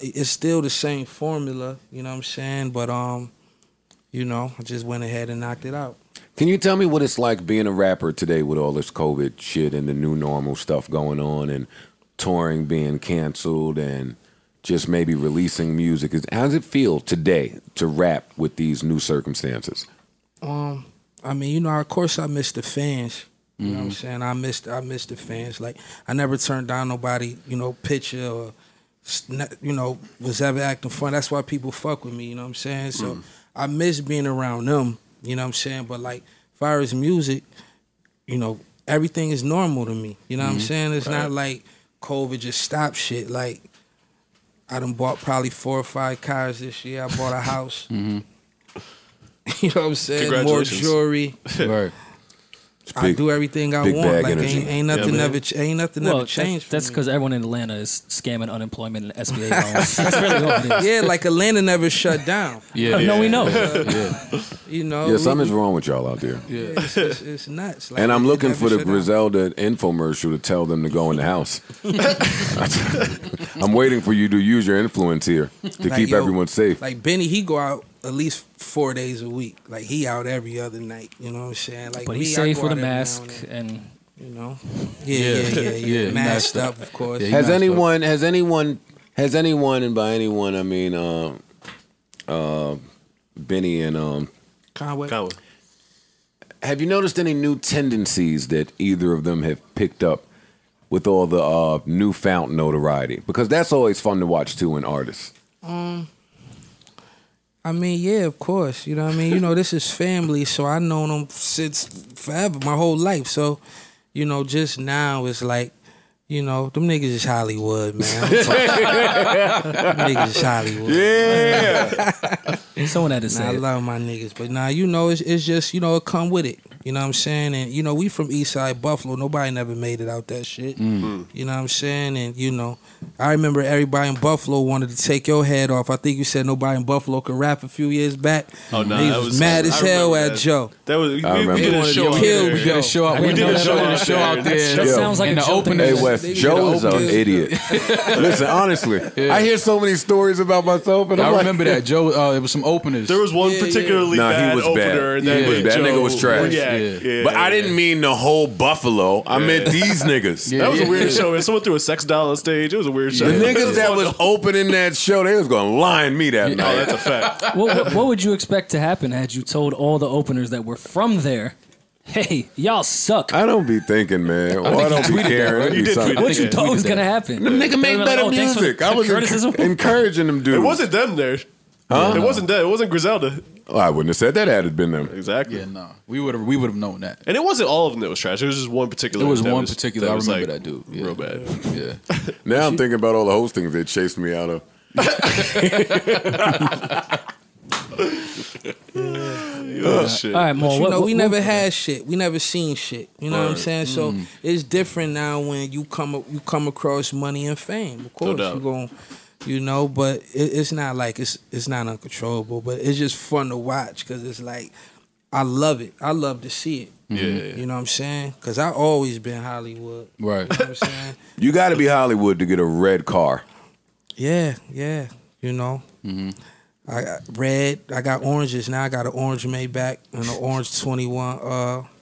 it's still the same formula, you know what I'm saying? But, you know, I just went ahead and knocked it out. Can you tell me what it's like being a rapper today with all this COVID shit and the new normal stuff going on and touring being canceled and just maybe releasing music? How does it feel today to rap with these new circumstances? I mean, you know, of course I miss the fans. You know what I'm saying? I miss the fans. Like, I never turned down nobody, you know, picture or, you know, was ever acting fun. That's why people fuck with me, you know what I'm saying? So I miss being around them, you know what I'm saying? But, like, as far as music, you know, everything is normal to me. You know what I'm saying? It's not like COVID just stopped shit. Like, I done bought probably 4 or 5 cars this year. I bought a house. You know what I'm saying? More jewelry. Right. I do everything I want. Like, ain't nothing ever changed. That's because everyone in Atlanta is scamming unemployment and SBA loans. That's really what it is. Yeah, like Atlanta never shut down. No, we know. You know. Yeah, something's wrong with y'all out there. Yeah, it's nuts. Like, and I'm looking for the Griselda infomercial to tell them to go in the house. I'm waiting for you to use your influence here to like, keep everyone safe. Like Benny, he go out at least 4 days a week. Like, he out every other night. You know what I'm saying? Like, but he's safe with a mask and you know, masked up, of course. Yeah, has anyone, and by anyone I mean Benny and Conway. Have you noticed any new tendencies that either of them have picked up with all the newfound notoriety? Because that's always fun to watch too in artists. I mean, yeah, of course. You know what I mean? You know, this is family, so I've known them since forever, my whole life. So, you know, just now it's like, you know, them niggas is Hollywood, man. Them niggas is Hollywood. Yeah. Someone had to say I love my niggas. But nah, you know, it's just, you know, it come with it. You know what I'm saying? And, you know, we from Eastside Buffalo. Nobody never made it out that shit. You know what I'm saying? And, you know, I remember everybody in Buffalo wanted to take your head off. I think you said nobody in Buffalo could rap a few years back. Oh, no. Nah, he was mad as hell at Joe. That was, we did a show out there. We did a show out there. That sounds like the opening. Joe is an idiot. Listen, honestly, I hear so many stories about myself, and I remember that Joe. It was some openers. There was one particularly bad opener. That nigga was trash. But I didn't mean the whole Buffalo. I meant these niggas. That was a weird show. And someone threw a sex doll on stage. It was a weird show. The niggas that was opening that show, they was gonna line me that night. That's a fact. What would you expect to happen had you told all the openers that were from there? Hey, y'all suck. I don't be thinking, man. I don't be caring. What you thought was going to happen? The nigga made better music. I was encouraging them dudes. It wasn't them there. Huh? It wasn't that. It wasn't Griselda. Oh, I wouldn't have said that had it been them. Exactly. Yeah, no. We would have known that. And it wasn't all of them that was trash. It was just one particular. It was one particular. I remember that dude. Real bad. Yeah. Now I'm thinking about all the hostings that chased me out of. Shit. All right, Maul, you know, we never had shit. We never seen shit. You know what I'm saying? So it's different now when you come across money and fame. Of course, you're going, you know, but it's not like it's not uncontrollable. But it's just fun to watch because it's like I love it. I love to see it. Yeah, you know what I'm saying? Because I always been Hollywood. Right. You know what I'm saying? You got to be Hollywood to get a red car. Yeah, yeah. You know. Mm-hmm. I got red. I got oranges now. I got an orange Maybach and an orange 21.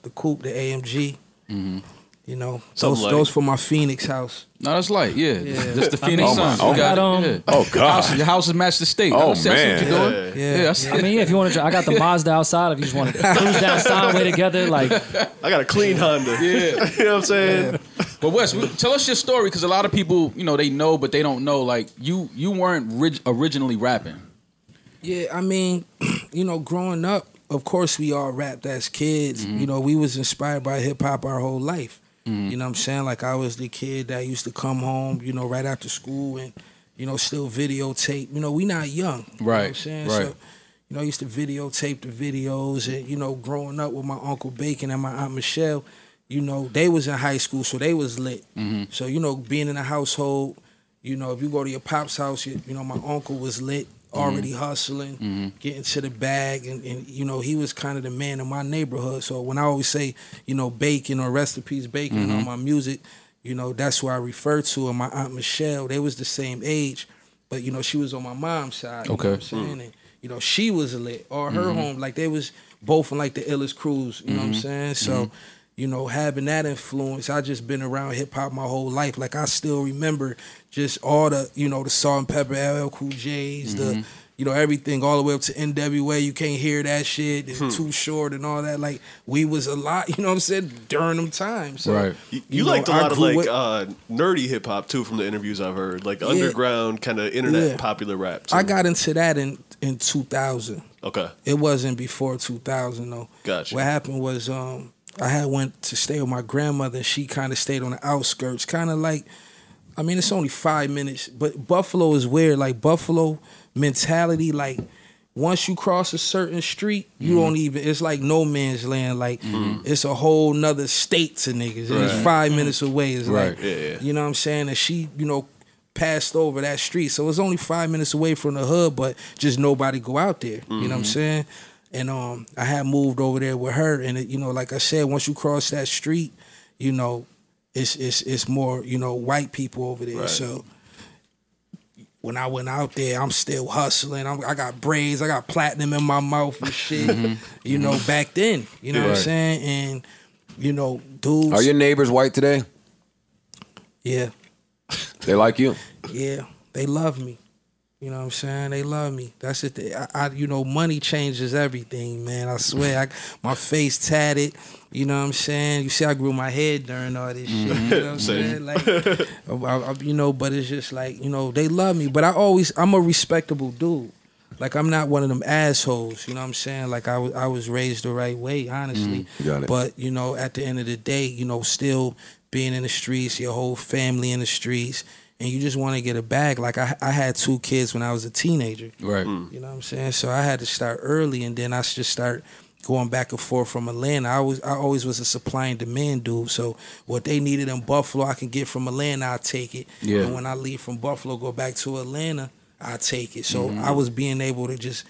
The coupe, the AMG. Mm-hmm. You know, those for my Phoenix house. No, that's light. Yeah, yeah. Just the Phoenix Suns. Oh, God. Your houses match the state. Oh, man. That's what you're doing. Yeah. I mean, yeah, if you want to, I got the Mazda outside. If you just want to cruise down Steinway together, like I got a clean Honda. Yeah, you know what I'm saying. Yeah. But Wes, tell us your story because a lot of people, you know, they know, but they don't know. Like you weren't originally rapping. Yeah, I mean, you know, growing up, of course, we all rapped as kids. Mm-hmm. You know, we was inspired by hip hop our whole life. Mm-hmm. You know what I'm saying? Like, I was the kid that used to come home, you know, right after school and, you know, still videotape. You know, we not young. Right. You know what I'm saying? Right. So, you know, I used to videotape the videos and, you know, growing up with my Uncle Bacon and my Aunt Michelle, you know, they was in high school, so they was lit. Mm-hmm. So, you know, being in a household, you know, if you go to your pop's house, you know, my uncle was lit. Already hustling, getting to the bag, and you know, he was kind of the man in my neighborhood. So when I always say, you know, Bacon or Rest in Peace Bacon on my music, you know, that's who I refer to. And my Aunt Michelle, they was the same age, but you know, she was on my mom's side. Okay. You know what I'm saying? And, you know, she was lit, or her home, like they was both in like the illest crews, you know what I'm saying? So, you know, having that influence, I just been around hip hop my whole life. Like I still remember just all the, you know, the Salt and Pepper, LL Cool J's, the, you know, everything all the way up to NWA. You can't hear that shit. It's Too Short and all that. Like we was a lot, you know what I'm saying, during them times. So, right. You know, liked a lot of like nerdy hip hop too, from the interviews I've heard, like underground kind of internet popular rap. Too. I got into that in 2000. Okay. It wasn't before 2000 though. Gotcha. What happened was, I had went to stay with my grandmother, and she kind of stayed on the outskirts, kind of like, I mean, it's only 5 minutes, but Buffalo is weird, like Buffalo mentality, like once you cross a certain street, you don't even, it's like no man's land, like it's a whole nother state to niggas, and it's 5 minutes away, it's like, you know what I'm saying, and she, you know, passed over that street, so it's only 5 minutes away from the hood, but just nobody go out there, you know what I'm saying? And I had moved over there with her, and it, you know, like I said, once you cross that street, you know, it's more, you know, white people over there. Right. So when I went out there, I'm still hustling. I got braids, I got platinum in my mouth and shit. You know, back then, you know what I'm saying. And you know, dudes. Are your neighbors white today? Yeah. They like you? Yeah, they love me. You know what I'm saying? They love me. That's it. You know, money changes everything, man. I swear. My face tatted. You know what I'm saying? You see, I grew my head during all this shit. You know what I'm saying? Like, you know, but it's just like, you know, they love me. But I'm a respectable dude. Like, I'm not one of them assholes. You know what I'm saying? Like, I was raised the right way, honestly. Got it. But, you know, at the end of the day, you know, still being in the streets, your whole family in the streets, and you just want to get a bag. Like, I had two kids when I was a teenager. Right. You know what I'm saying? So I had to start early, and then I just start going back and forth from Atlanta. I always was a supply and demand dude. So what they needed in Buffalo, I can get from Atlanta, I'll take it. Yeah. And when I leave from Buffalo, go back to Atlanta, I'll take it. So I was being able to just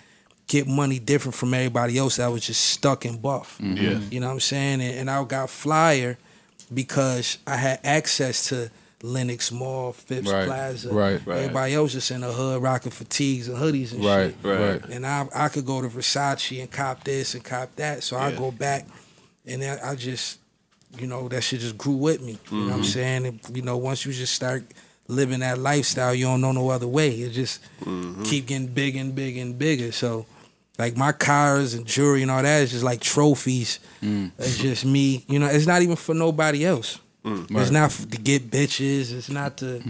get money different from everybody else that was just stuck in Buff. Yeah. You know what I'm saying? And I got flyer because I had access to Lenox Mall, Phipps Plaza. Right. Everybody else just in the hood rocking fatigues and hoodies and shit. Right. And I could go to Versace and cop this and cop that. So I go back and I just, you know, that shit just grew with me. You know what I'm saying? And, you know, once you just start living that lifestyle, you don't know no other way. It just keep getting big and big and bigger. So like my cars and jewelry and all that is just like trophies. It's just me. You know, it's not even for nobody else. It's not to get bitches. It's not to,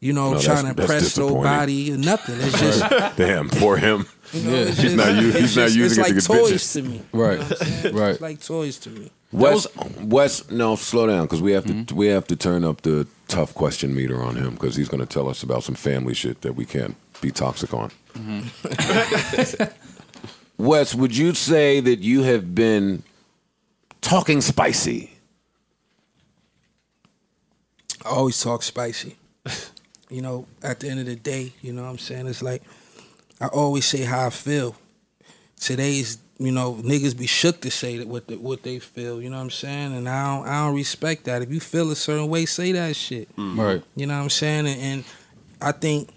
you know, trying to impress nobody or nothing. It's just damn, poor him. You know, it's just, he's not using it to get bitches. It's like toys to me. Right, you know right. It's like toys to me. Wes, no, slow down, because we have to turn up the tough question meter on him, because he's going to tell us about some family shit that we can't be toxic on. Wes, would you say that you have been talking spicy? I always talk spicy. You know, at the end of the day, you know what I'm saying? It's like, I always say how I feel. Today's, you know, niggas be shook to say that what they feel, you know what I'm saying? And I don't respect that. If you feel a certain way, say that shit. Mm. Right. You know what I'm saying? And I think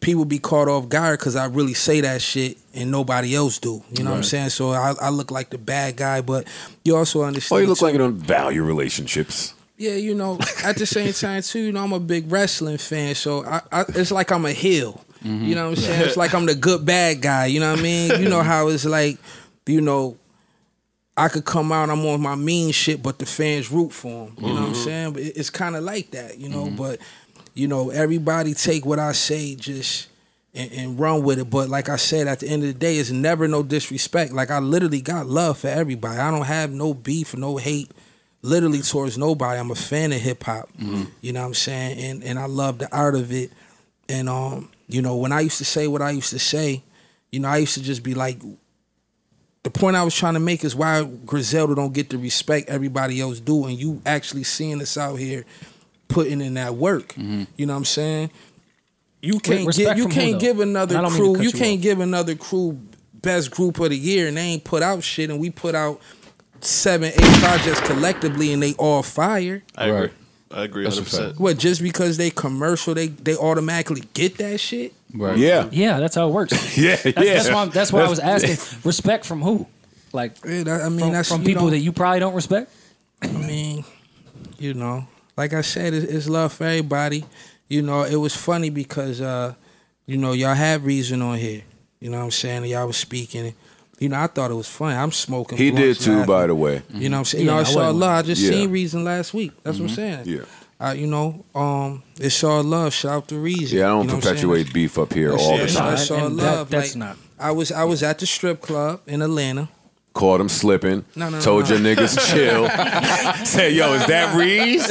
people be caught off guard because I really say that shit and nobody else do. You know what I'm saying? So I look like the bad guy, but you also understand. Oh, you look like you don't value relationships. Yeah, you know, at the same time, too, you know, I'm a big wrestling fan, so it's like I'm a heel. Mm-hmm. You know what I'm saying? It's like I'm the good bad guy, you know what I mean? You know how it's like, you know, I could come out, I'm on my mean shit, but the fans root for him. You know what I'm saying? But it's kind of like that, you know? But, you know, everybody take what I say just and run with it. But like I said, at the end of the day, it's never no disrespect. Like, I literally got love for everybody. I don't have no beef, no hate. Literally towards nobody. I'm a fan of hip hop. You know what I'm saying? And I love the art of it. And you know, when I used to say what I used to say, you know, I used to just be like, the point I was trying to make is why Griselda don't get the respect everybody else do, and you actually seeing us out here putting in that work. You know what I'm saying? You can't give another crew best group of the year and they ain't put out shit, and we put out 7, 8 projects collectively and they all fire. I agree. I agree 100%. What, just because they commercial, they automatically get that shit? Right. Yeah. Yeah, that's how it works. That's why I was asking, respect from who? Like, I mean, from people that you probably don't respect? I mean, you know, like I said, it's love for everybody. You know, it was funny because, you know, y'all had Reason on here. You know what I'm saying? Y'all was speaking. You know, I thought it was funny. I'm smoking. He did too, by the way. You know what I'm saying? Yeah, it's all love. I just seen Reason last week. That's what I'm saying. Yeah. You know, it's all love. Shout out to Reason. Yeah, I don't perpetuate beef up here all the time. It's all love. That's not. I was at the strip club in Atlanta. Caught him slipping. Told your niggas chill. Said, yo, is that Reese?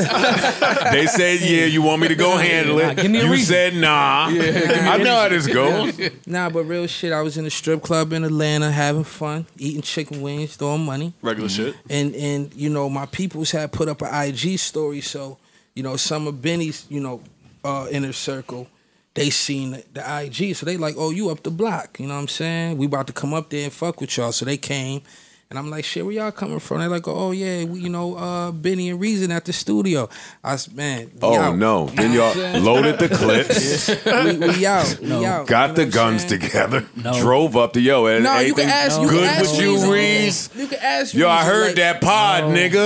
They said, yeah, you want me to go handle it? Give me a reason. Said, nah. I know how this goes. Nah, but real shit, I was in a strip club in Atlanta having fun, eating chicken wings, throwing money. Regular shit. And you know, my peoples had put up an IG story, so, you know, some of Benny's, you know, inner circle, they seen the IG, so they like, oh, you up the block, you know what I'm saying? We about to come up there and fuck with y'all, so they came, and I'm like, shit, where y'all coming from? They like, oh, yeah, we, you know, Benny and Reason at the studio. I said, man, no. Then y'all loaded the clips. we out. Got the guns together. Drove up to, yo, and anything good with you, Reese? You can ask Reese. Yo, I heard that pod, nigga.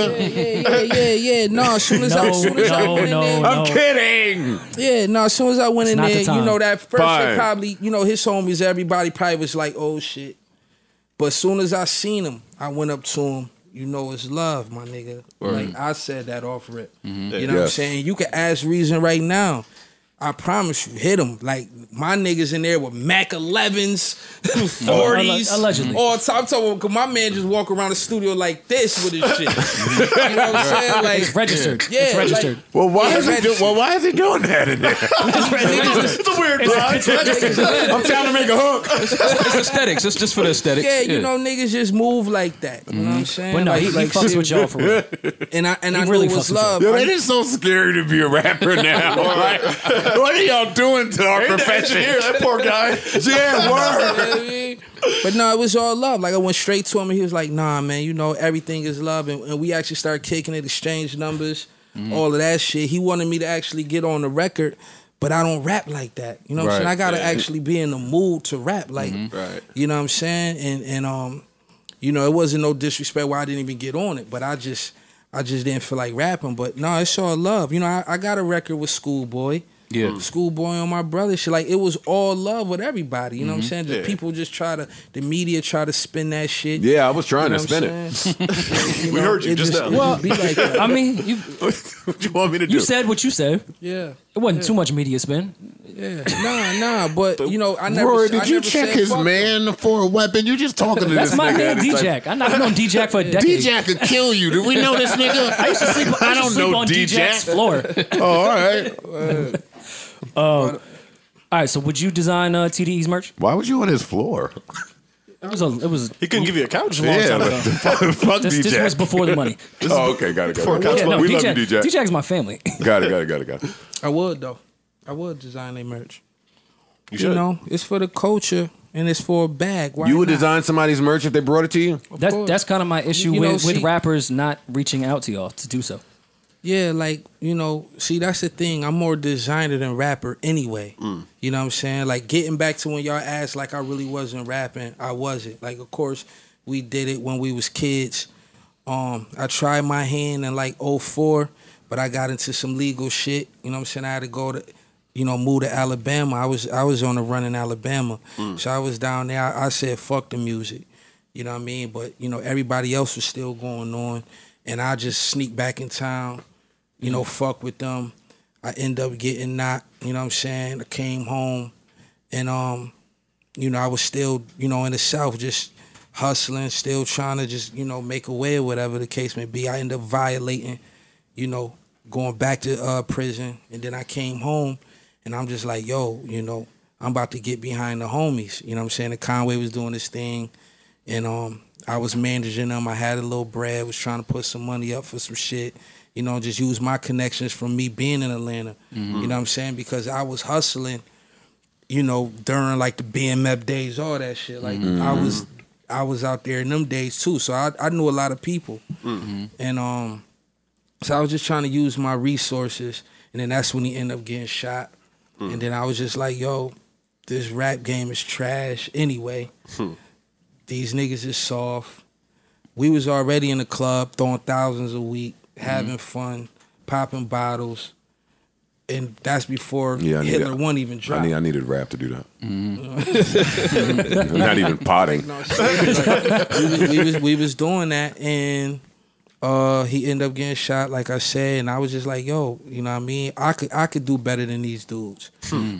Yeah. No, as soon as I went in there. I'm kidding. Yeah, no, as soon as I went in there, you know, that first shit probably, you know, his homies, everybody probably was like, oh, shit. But as soon as I seen him, I went up to him. You know, it's love, my nigga. Like, I said that off rip. You know what I'm saying? You can ask Reason right now. I promise you, hit him. Like, my niggas in there with Mac 11s, 40s. Allegedly. All time. I'm talking because my man just walk around the studio like this with his shit. You know what I'm saying? Like, it's registered. Yeah, it's registered. Like, well, why is he doing that in there? It's a weird vibe. I'm trying to make a hook. It's aesthetics. It's just for the aesthetics. Yeah, you know, niggas just move like that. You know what I'm saying? But no, like, he fucks with y'all for real. And I really was love. Yo, it is so scary to be a rapper now. Right? What are y'all doing to our profession? That poor guy. Yeah, word. But no, it was all love. Like, I went straight to him and he was like, nah, man, you know, everything is love. And we actually started kicking it, exchange numbers, all of that shit. He wanted me to actually get on the record, but I don't rap like that. You know what I'm saying? I got to actually be in the mood to rap. Like, you know what I'm saying? And you know, it wasn't no disrespect why I didn't even get on it, but I just didn't feel like rapping. But no, it's all love. You know, I got a record with Schoolboy. Yeah, Schoolboy on my brother shit. Like, it was all love with everybody. You know what I'm saying? The people just try to, the media try to spin that shit. Yeah, I was trying to spin it. You know, we heard you just now. Well, like, I mean, what you want me to do? You said what you said. Yeah, it wasn't too much media spin. Yeah, nah. But you know, I never. Rory, did you check his man for a weapon? You just talking to this nigga. That's my man, D-Jack. I've known D-Jack for a decade. D-Jack could kill you. Do we know this nigga? I used to sleep. I don't know D-Jack's floor. Oh, all right. All right, so would you design TDE's merch? Why was you on his floor? It was. He couldn't give you a couch. A long time ago. Fuck DJ. This was before the money. Oh, okay, got it. Couch money. No, we love you, DJ. DJ's my family. Got it. I would though. I would design a merch. You know, it's for the culture. And it's for a bag. Why you would not design somebody's merch if they brought it to you? That's kind of my issue with rappers not reaching out to y'all to do so. Yeah, like, you know, see, that's the thing. I'm more designer than rapper anyway. Mm. You know what I'm saying? Like, getting back to when y'all asked, like, I really wasn't rapping. I wasn't. Like, of course, we did it when we was kids. I tried my hand in, like, 2004, but I got into some legal shit. You know what I'm saying? I had to go to... You know, moved to Alabama. I was on the run in Alabama, so I was down there. I said, "Fuck the music," you know what I mean. But you know, everybody else was still going on, and I just sneaked back in town. You know, fuck with them. I end up getting knocked. You know what I'm saying? I came home, and you know, I was still in the South, just hustling, still trying to just make a way or whatever the case may be. I end up violating, going back to prison, and then I came home. And I'm just like, yo, I'm about to get behind the homies. You know what I'm saying? The Conway was doing this thing, and I was managing them. I had a little bread, was trying to put some money up for some shit. You know, just use my connections from me being in Atlanta. You know what I'm saying? Because I was hustling, during, like, the BMF days, all that shit. Like, I was out there in them days, too. So I knew a lot of people. And so I was just trying to use my resources, and then that's when he ended up getting shot. And then I was just like, yo, this rap game is trash anyway. These niggas is soft. We was already in the club throwing thousands a week, having fun, popping bottles. And that's before Hitler 1 even dropped. I needed rap to do that. Not even potting. No, seriously, like, we was doing that, and he ended up getting shot, like I said, and I was just like, yo, you know what I mean? I could do better than these dudes.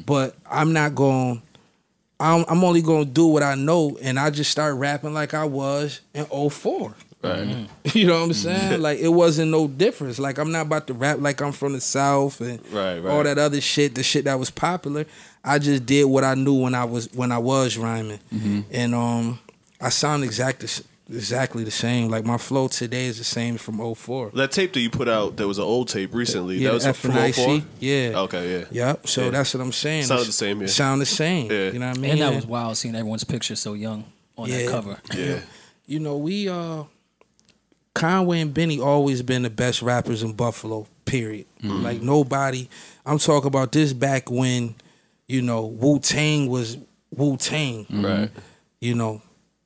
But I'm not going, I'm only going to do what I know, and I just start rapping like I was in 2004. Right. You know what I'm saying? Like, it wasn't no difference. Like, I'm not about to rap like I'm from the South and all that other shit, the shit that was popular. I just did what I knew when I was rhyming. And I sound exactly the same. Like, my flow today is the same from 2004. That tape that you put out, there was an old tape recently. Yeah, that was from 2004? Yeah. Okay, yeah. Yep, so that's what I'm saying. Sound the same, yeah. Sound the same, yeah. You know what I mean? And that was wild, seeing everyone's picture so young on that cover. Yeah. You know, we, Conway and Benny always been the best rappers in Buffalo, period. Like, nobody, I'm talking about this back when, Wu-Tang was Wu-Tang. Right. You know,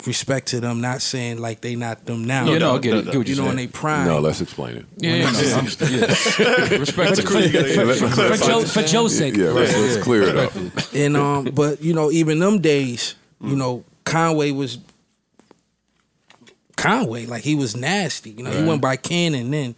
respect to them, not saying like they not them now. You know, get what you know, in they prime. No, let's explain it. Yeah. Respect to Creed. For Joe's sake. Yeah, let's clear it up. And but even them days, Conway was Conway, like he was nasty. He went by Cannon then.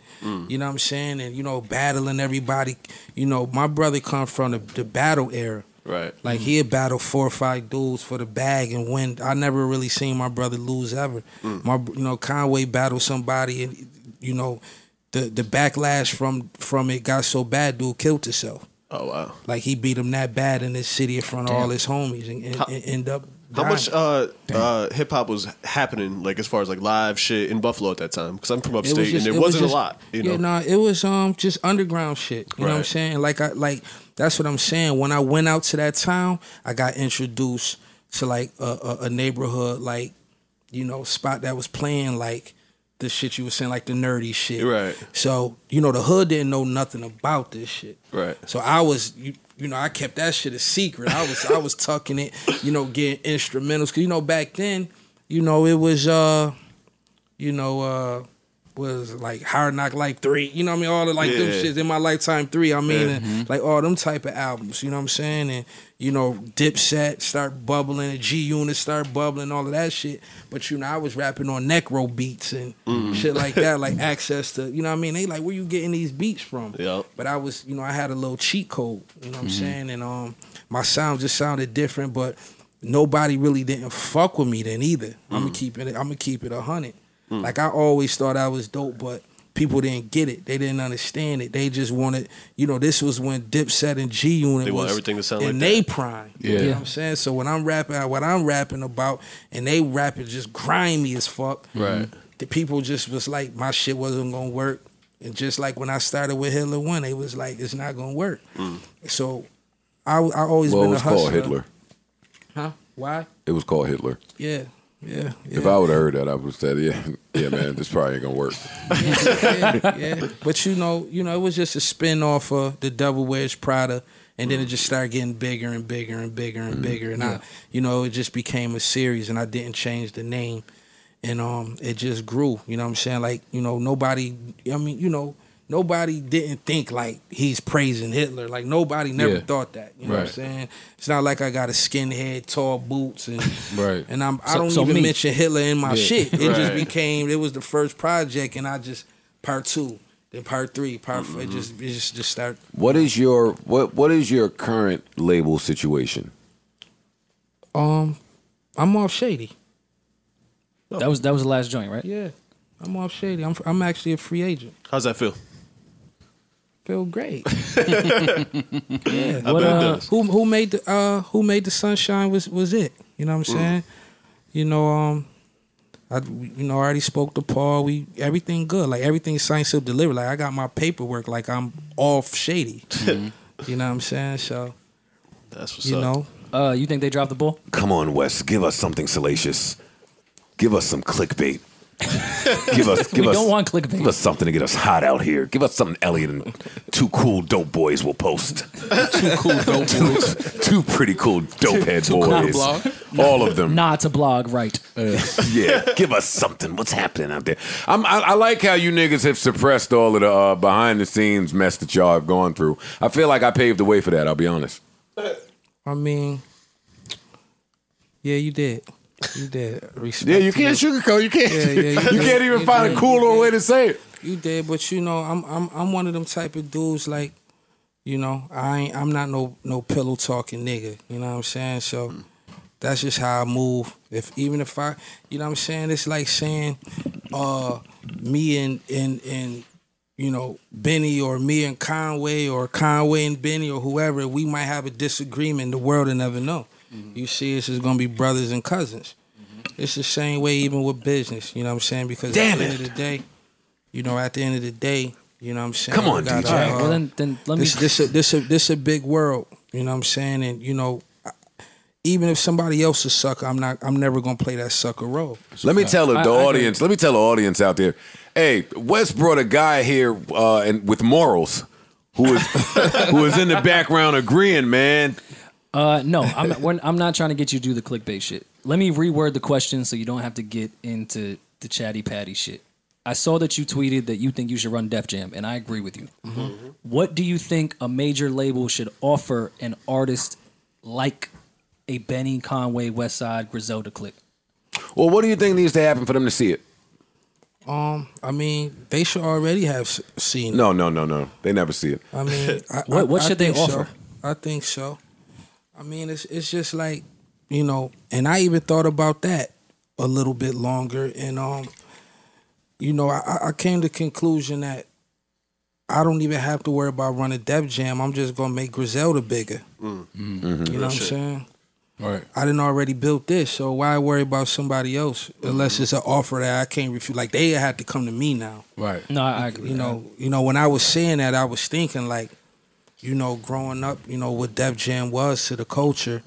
You know what I'm saying? And battling everybody. My brother come from the battle era. Right. Like, he'd battle 4 or 5 dudes for the bag and win. I never really seen my brother lose ever. My, Conway battled somebody, and the backlash from it got so bad, dude killed himself. Oh wow! Like, he beat him that bad in this city in front of all his homies, and end up. How much hip hop was happening, like as far as like live shit in Buffalo at that time? Because I'm from upstate, and it wasn't just a lot. It was just underground shit. You know what I'm saying? Like that's what I'm saying. When I went out to that town, I got introduced to like a neighborhood, like spot that was playing like the shit you were saying, like the nerdy shit. Right. So the hood didn't know nothing about this shit. Right. So I was. I kept that shit a secret. I was tucking it, getting instrumentals. Cause back then, it was was like Hard Knock Life 3. You know what I mean? All the like them shits in my lifetime 3. I mean, and, like all them type of albums. You know what I'm saying? And Dipset start bubbling, G-Unit start bubbling, all of that shit. But I was rapping on Necro beats and shit like that, like access to, They like, where you getting these beats from? Yep. But I was, I had a little cheat code. You know what I'm saying? And my sound just sounded different, but nobody really didn't fuck with me then either. I'm gonna keep it 100. Like, I always thought I was dope, but people didn't get it. They didn't understand it. They just wanted, you know, this was when Dipset and G Unit was everything to sound in like they prime. Yeah. You know what I'm saying? So when I'm rapping, what I'm rapping about, and they rapping just grimy as fuck. Right. The people just was like, my shit wasn't gonna work. And just like when I started with Hitler 1, they was like, it's not gonna work. Mm. So I always been a hustler. Well, it was called Hitler. Huh? Why? It was called Hitler. Yeah. Yeah, yeah. If I would have heard that, I would have said, yeah, man, this probably ain't gonna work. Yeah. But you know, it was just a spin off of The Devil Wears Prada, and then it just started getting bigger and bigger and bigger and bigger. And I, you know, it just became a series, and I didn't change the name, and it just grew. You know what I'm saying? Like, you know, nobody didn't think like he's praising Hitler. Like nobody never thought that. You know what I'm saying? It's not like I got a skinhead, tall boots, and and I don't even mention Hitler in my shit. It just became, it was the first project, and I just part 2, then part 3, part 4. It just started. What is your current label situation? I'm off Shady. Oh. That was the last joint, right? Yeah, I'm off Shady. I'm actually a free agent. How's that feel? Feel great. What, Who Made the Sunshine was it? You know what I'm saying? You know, I already spoke to Paul. Everything good. Like everything signed, sealed, delivered. Like I got my paperwork. Like I'm off Shady. You know what I'm saying? So that's what's up. You know, you think they dropped the ball? Come on, Wes. Give us something salacious. Give us some clickbait. Give us something to get us hot out here. Give us something Elliot and two cool dope boys will post. Two cool dope boys. Two pretty cool dope head boys. All of them. Not to blog, right? Yeah. Give us something. What's happening out there? I like how you niggas have suppressed all of the behind the scenes mess that y'all have gone through. I feel like I paved the way for that. I'll be honest. I mean, yeah, you did. You did. Respect. Yeah, you can't sugarcoat. You can't. You can't even find a cooler way to say it. You did, but you know, I'm one of them type of dudes. Like, you know, I'm not no pillow talking nigga. You know what I'm saying? So that's just how I move. Even if I, you know what I'm saying, it's like saying, me and you know, Benny, or me and Conway, or Conway and Benny, or whoever, we might have a disagreement. The world will never know. You see, it's just gonna be brothers and cousins. It's the same way even with business, you know what I'm saying? Because at the end of the day, you know what I'm saying? Come on, DJ. All right, well, then let me... This a big world, you know what I'm saying? And, you know, even if somebody else is sucker, I'm never gonna play that sucker role. Let me tell the audience out there, hey, Wes brought a guy here and with morals who is in the background agreeing, man. No, I'm not trying to get you to do the clickbait shit. Let me reword the question so you don't have to get into the chatty patty shit. I saw that you tweeted that you think you should run Def Jam, and I agree with you. What do you think a major label should offer an artist like a Benny, Conway, Westside, Griselda clique? Well, what do you think needs to happen for them to see it? I mean, they should already have seen it. No. They never see it. I mean, what should they offer? I think so. I mean, it's just like, you know, and I even thought about that a little bit longer. And, you know, I came to the conclusion that I don't even have to worry about running Def Jam. I'm just going to make Griselda bigger. You know what I'm saying? Right. I done already built this, so why worry about somebody else unless it's an offer that I can't refuse? Like, they have to come to me now. Right. No, I agree. You know, when I was saying that, I was thinking, like, you know, growing up, you know, what Def Jam was to the culture,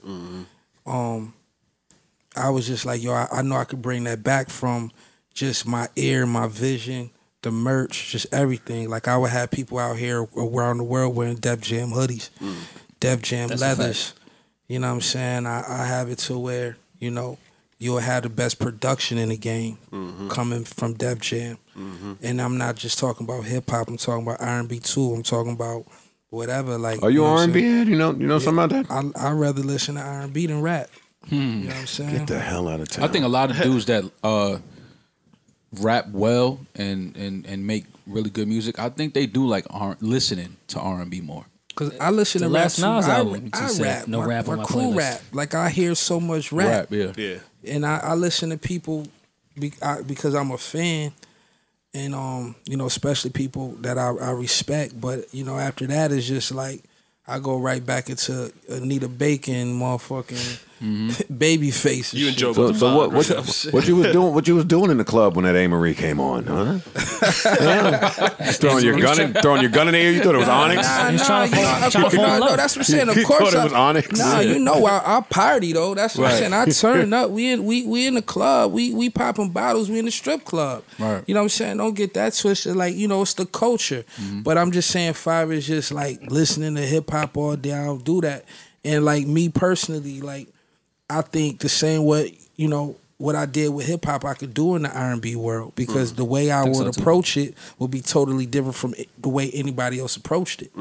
I was just like, yo, I know I could bring that back from just my ear, my vision, the merch, just everything. Like, I would have people out here around the world wearing Def Jam hoodies, Def Jam leathers. You know what I'm saying? I have it to where, you know, you'll have the best production in the game coming from Def Jam. And I'm not just talking about hip-hop. I'm talking about R&B, too. I'm talking about... whatever, like, are you R&B? You know something about that? I'd rather listen to R&B than rap. You know what I'm saying? Get the hell out of town. I think a lot of dudes that rap well and make really good music, I think they do like listening to R&B more. Cause I listen to rap. I rap. Like, I hear so much rap. And I listen to people because I'm a fan. and you know, especially people that I respect. But you know, after that, it's just like I go right back into Anita Bacon, motherfucking baby face. You and Joe. So what you was doing? What you was doing in the club when that A. Marie came on? Huh? Damn. Throwing your gun in the air. You thought it was Onyx? No, that's what I'm saying. Of course, it was Onyx. Nah, you know I party though. That's what I'm saying. I turned up. We in the club. We popping bottles. We in the strip club. Right. You know what I'm saying? Don't get that twisted. Like, you know, it's the culture. But I'm just saying, Five is just like listening to hip hop all day. I don't do that. And like me personally, like, I think the same way, you know, what I did with hip hop, I could do in the R&B world, because the way I would approach it would be totally different from the way anybody else approached it.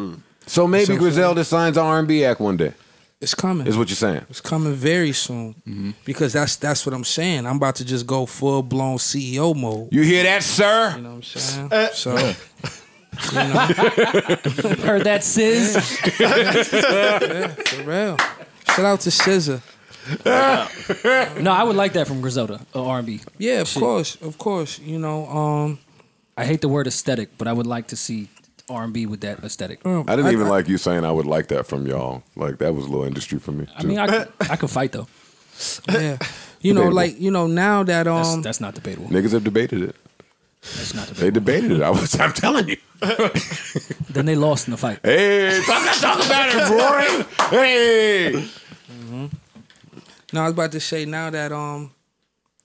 So maybe Griselda signs an R&B act one day. It's coming. Is what you're saying. It's coming very soon, because that's what I'm saying. I'm about to just go full blown CEO mode. You hear that, sir? You know what I'm saying? So. You know. Heard that, Sizz? Yeah, for real. Shout out to SZA. No, I would like that from Griselda or R&B. Yeah, of course. You know, I hate the word aesthetic, but I would like to see R&B with that aesthetic. I didn't even like you saying I would like that from y'all. Like, that was a little industry for me too. I mean, I could fight though. Yeah, you know, like, you know, now that that's not debatable. Niggas have debated it. That's not debatable. They debated it. I'm telling you. Then they lost in the fight. Hey, talk about it, Rory. Hey. No, I was about to say, now that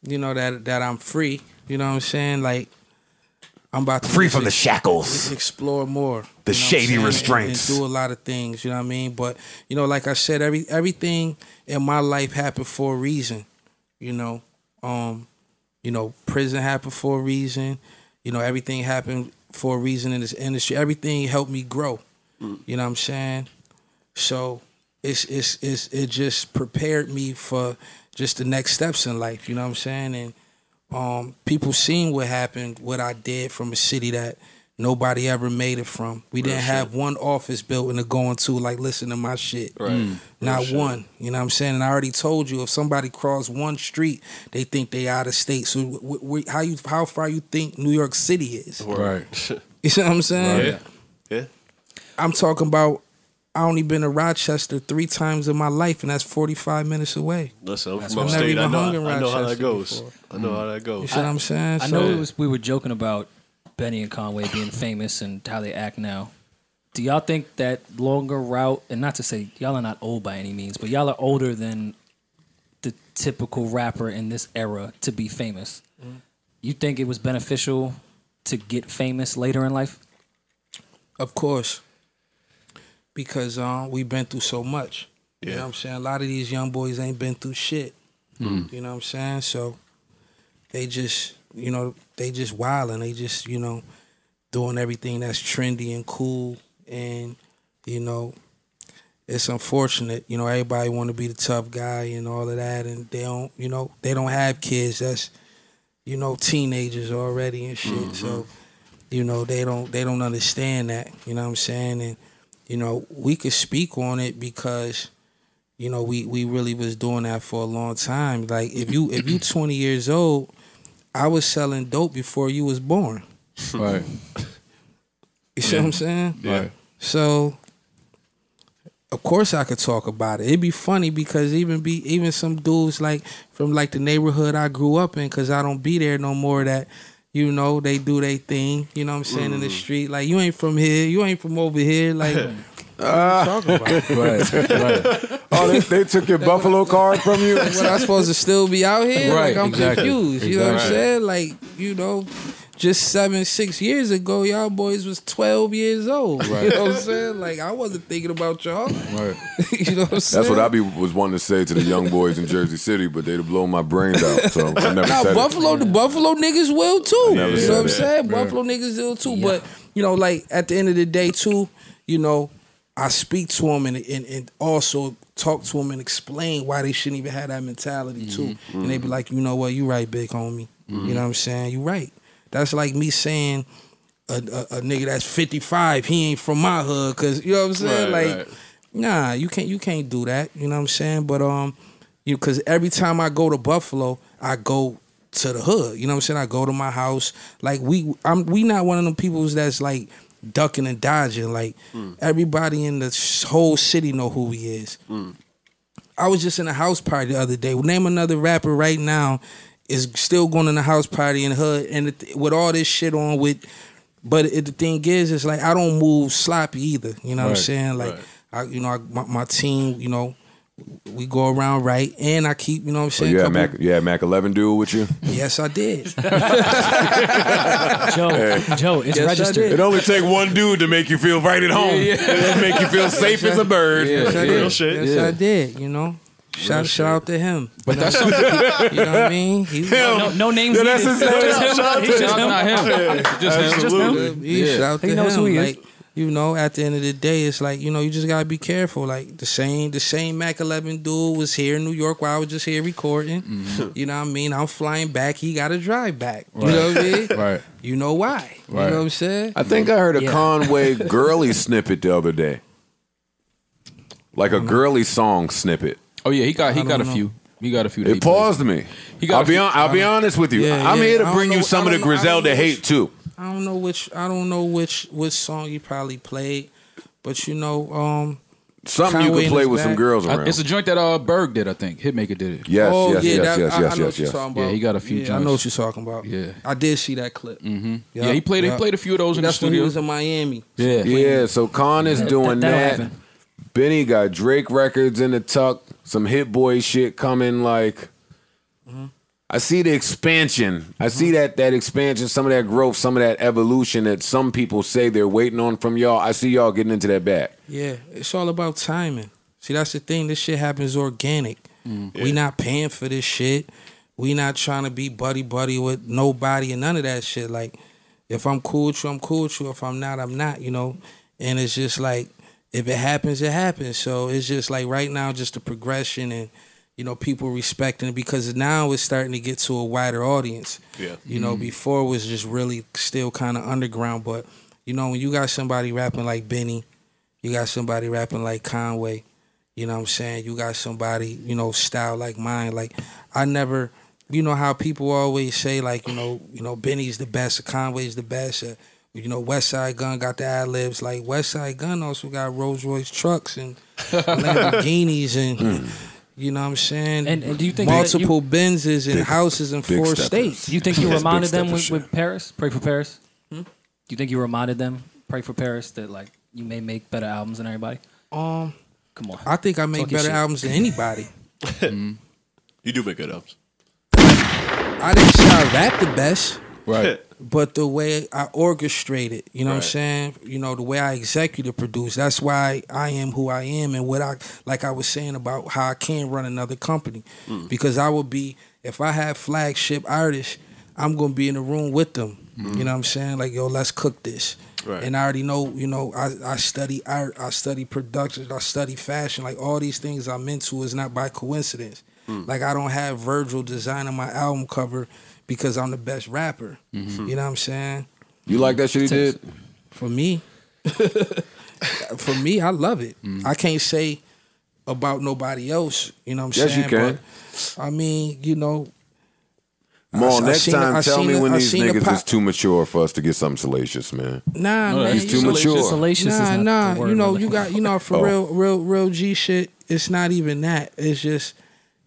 you know, that I'm free, you know what I'm saying? Like, I'm about to free from the shackles. Explore more. The shady restraints. And do a lot of things, you know what I mean? But you know, like I said, everything in my life happened for a reason. You know, you know, prison happened for a reason. You know, everything happened for a reason in this industry. Everything helped me grow. You know what I'm saying? So it just prepared me for just the next steps in life, you know what I'm saying? And people seen what happened, what I did from a city that nobody ever made it from. We didn't have one office building to go into, like, listen to my shit. Not one, you know what I'm saying? And I already told you, if somebody crossed one street, they think they out of state. So how far you think New York City is? Right. You see what I'm saying? Right. Yeah. I'm talking about, I only been to Rochester 3 times in my life, and that's 45 minutes away. Listen, I'm from upstate. I know how that goes. I know how that goes. You see what I'm saying? I know we were joking about Benny and Conway being famous and how they act now. Do y'all think that longer route, and not to say y'all are not old by any means, but y'all are older than the typical rapper in this era to be famous. You think it was beneficial to get famous later in life? Of course. Because we've been through so much. Yeah. You know what I'm saying? A lot of these young boys ain't been through shit. You know what I'm saying? So they just, you know, they just wilding. They just, you know, doing everything that's trendy and cool. And, you know, it's unfortunate. You know, everybody want to be the tough guy and all of that. And they don't, you know, they don't have kids. That's, you know, teenagers already and shit. So, you know, they don't understand that. You know what I'm saying? And, you know, we could speak on it because, you know, we really was doing that for a long time. Like, if you 20 years old, I was selling dope before you was born. Right. You see what I'm saying? Yeah. Right. So, of course I could talk about it. It'd be funny because even some dudes like from like the neighborhood I grew up in, because I don't be there no more, that, you know, they do their thing, you know what I'm saying, in the street. Like, you ain't from here, you ain't from over here. Like, what you talking about? Right. Oh, they took your Buffalo card from you? What, I supposed to still be out here? Right, like, I'm confused, you know what I'm saying? Like, you know, just 7, 6 years ago, y'all boys was 12 years old. Right. You know what I'm saying? Like, I wasn't thinking about y'all. Right. You know what I'm saying? That's what I was wanting to say to the young boys in Jersey City, but they'd blow my brains out. So I never said Buffalo, it. The Buffalo niggas will too. You know what I'm saying? Yeah. Buffalo niggas will too. Yeah. But, you know, like, at the end of the day too, you know, I speak to them and also talk to them and explain why they shouldn't even have that mentality too. And they be like, you know what, you right, big homie. You know what I'm saying? You right. That's like me saying a nigga that's 55, he ain't from my hood, cause, you know what I'm saying? Right, like, nah, you can't do that. You know what I'm saying? But you, cause every time I go to Buffalo, I go to the hood. You know what I'm saying? I go to my house. Like, we not one of them people that's like ducking and dodging. Like, everybody in the whole city know who he is. I was just in a house party the other day. Name another rapper right now is still going in a house party in the hood and with all this shit on with. But the thing is, it's like I don't move sloppy either. You know what I'm saying? Like, my team, you know, we go around right, and I keep, you know what I'm saying? You had Mac 11 duel with you? Yes, I did. Joe, it's registered. It only take one dude to make you feel right at home. It'll make you feel safe as a bird. Yes, I did, you know? Shout out to him. But that's you know what I mean? No names. No, that's his name. Shout out to him. He knows who he is. You know, at the end of the day, it's like, you know, you just gotta be careful. Like the same Mac 11 dude was here in New York while I was just here recording. You know what I mean? I'm flying back. He gotta drive back. You know what I mean? You know why? You know what I'm saying? I think I heard a Conway girly snippet the other day, like a girly song snippet. Oh yeah, he got a few. It paused me. I'll be honest with you. I'm here to bring you some of the Griselda hate too. I don't know which song you probably played, but you know, something you could play with some girls around. It's a joint that Berg did, I think. Hitmaker did it. Yes. Yeah, he got a few joints. I know what you're talking about. Yeah, I did see that clip. Yeah, he played a few of those in the studio. That's when he was in Miami. Yeah. So Con is doing that. Benny got Drake records in the tuck. Some Hit Boy shit coming. Like, I see the expansion. I see that expansion, some of that growth, some of that evolution that some people say they're waiting on from y'all. I see y'all getting into that back. Yeah, it's all about timing. See, that's the thing. This shit happens organic. We not paying for this shit. We not trying to be buddy-buddy with nobody and none of that shit. Like, if I'm cool with you, I'm cool with you. If I'm not, I'm not, you know? And it's just like, if it happens, it happens. So it's just like right now, just the progression and, you know, people respecting it because now it's starting to get to a wider audience. Yeah. You know, before it was just really still kind of underground. But, you know, when you got somebody rapping like Benny, you got somebody rapping like Conway, you know what I'm saying? You got somebody, you know, style like mine. Like, I never, you know how people always say like, you know, Benny's the best or Conway's the best or, you know, Westside Gunn got the ad-libs. Like, Westside Gunn also got Rolls Royce trucks and Lamborghinis and, you know what I'm saying? And do you think multiple Benzes and houses in 4 states. Do you think you reminded them with Paris? Pray for Paris? Do you think you reminded them, Pray for Paris, that, like, you may make better albums than everybody? Come on. I think I make better albums than anybody. You do make good albums. I didn't say I rap the best. Right. But the way I orchestrate it, you know what I'm saying? You know, the way I executive produce, that's why I am who I am and what I, like I was saying about how I can't run another company. Because I would be, if I have flagship artists, I'm going to be in the room with them. You know what I'm saying? Like, yo, let's cook this. Right. And I already know, you know, I study art, I study production, I study fashion. Like, all these things I'm into is not by coincidence. Like, I don't have Virgil designing my album cover because I'm the best rapper. You know what I'm saying? You like that shit he did? For me. For me, I love it. I can't say about nobody else. You know what I'm saying? Yes, you can. But, I mean, you know. Mal, next time tell me when these niggas is too mature for us to get something salacious, man. Nah, man. He's too mature. Salacious is not the word. You know, you got, you know, for real G shit, it's not even that. It's just,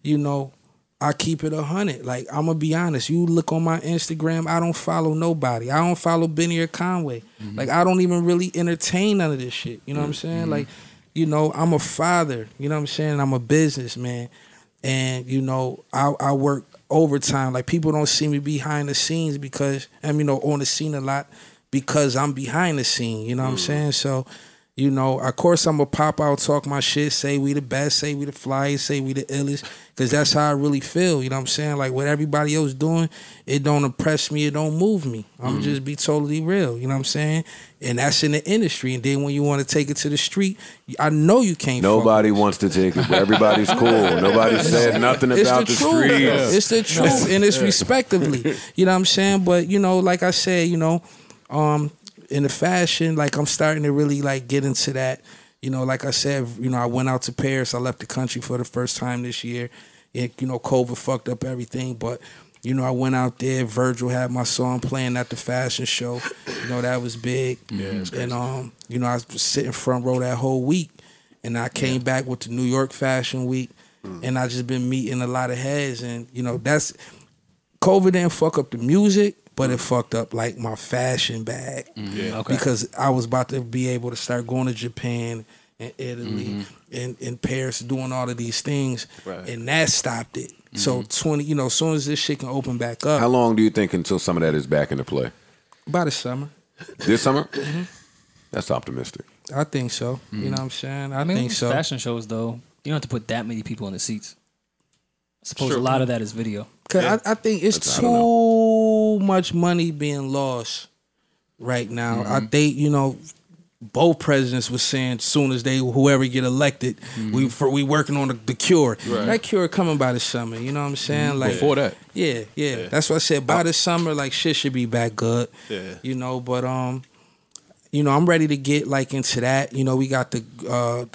you know, I keep it 100. Like, I'm going to be honest. You look on my Instagram, I don't follow nobody. I don't follow Benny or Conway. Like, I don't even really entertain none of this shit. You know what I'm saying? Like, you know, I'm a father. You know what I'm saying? I'm a businessman. And, you know, I work overtime. Like, people don't see me behind the scenes because, I'm, you know, on the scene a lot because I'm behind the scene. You know what I'm saying? So, you know, of course I'm going to pop out, talk my shit, say we the best, say we the flyest, say we the illest, because that's how I really feel, you know what I'm saying? Like, what everybody else doing, it don't impress me, it don't move me. I'm just be totally real, you know what I'm saying? And that's in the industry. And then when you want to take it to the street, I know you can't. Nobody wants to take it, but everybody's cool. Nobody said nothing about the street. It's the truth, and it's respectively, you know what I'm saying? But, you know, like I said, you know, in the fashion, like, I'm starting to really, like, get into that. You know, like I said, you know, I went out to Paris. I left the country for the first time this year. It, you know, COVID fucked up everything. But You know, I went out there. Virgil had my song playing at the fashion show. You know, that was big. Yeah, that's crazy. And, you know, I was sitting front row that whole week. And I came back with the New York Fashion Week. And I just been meeting a lot of heads. And, you know, that's... COVID didn't fuck up the music, but it fucked up, like, my fashion bag. Yeah, okay. Because I was about to be able to start going to Japan and Italy and Paris, doing all of these things. Right. And that stopped it. So, you know, as soon as this shit can open back up. How long do you think until some of that is back into play? By the summer. This summer? That's optimistic. I think so. You know what I'm saying? I think so. Fashion shows, though, you don't have to put that many people in the seats. I suppose a lot of that is video. Because I think it's too much money being lost right now. I think, you know, both presidents were saying as soon as they, whoever get elected, we working on the cure. Right. That cure coming by the summer, you know what I'm saying? Like, before that. Yeah, yeah, yeah. That's what I said. By the summer, like, shit should be back good. Yeah. You know, but, you know, I'm ready to get, like, into that. You know, we got the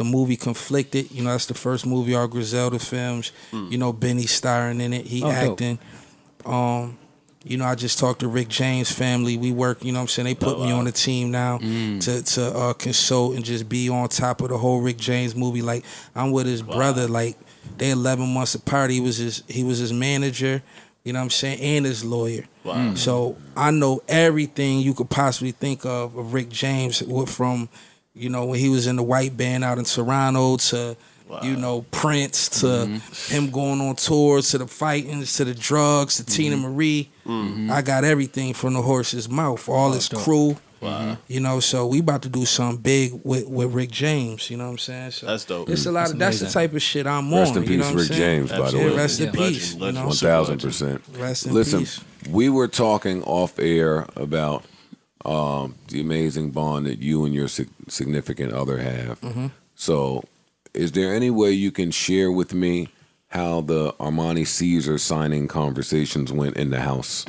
movie Conflicted. You know, that's the first movie our Griselda films. You know, Benny starring in it. He acting. Dope. You know, I just talked to Rick James' family. We work, you know what I'm saying? They put me on the team now to consult and just be on top of the whole Rick James movie. Like, I'm with his brother. Like, they 11 months apart. He was his manager, you know what I'm saying, and his lawyer. So I know everything you could possibly think of Rick James, from, you know, when he was in the white band out in Toronto to, you know, Prince, to him going on tours, to the fightings, to the drugs, to Tina Marie. I got everything from the horse's mouth, all his crew. You know, so we about to do something big with Rick James. You know what I'm saying? So that's dope. It's a lot of that's the type of shit I'm on. Rest in peace, you know Rick James. By the way, rest in peace. 1000%. Rest in peace. Listen, we were talking off air about the amazing bond that you and your significant other have. So, is there any way you can share with me how the Armani Caesar signing conversations went in the house?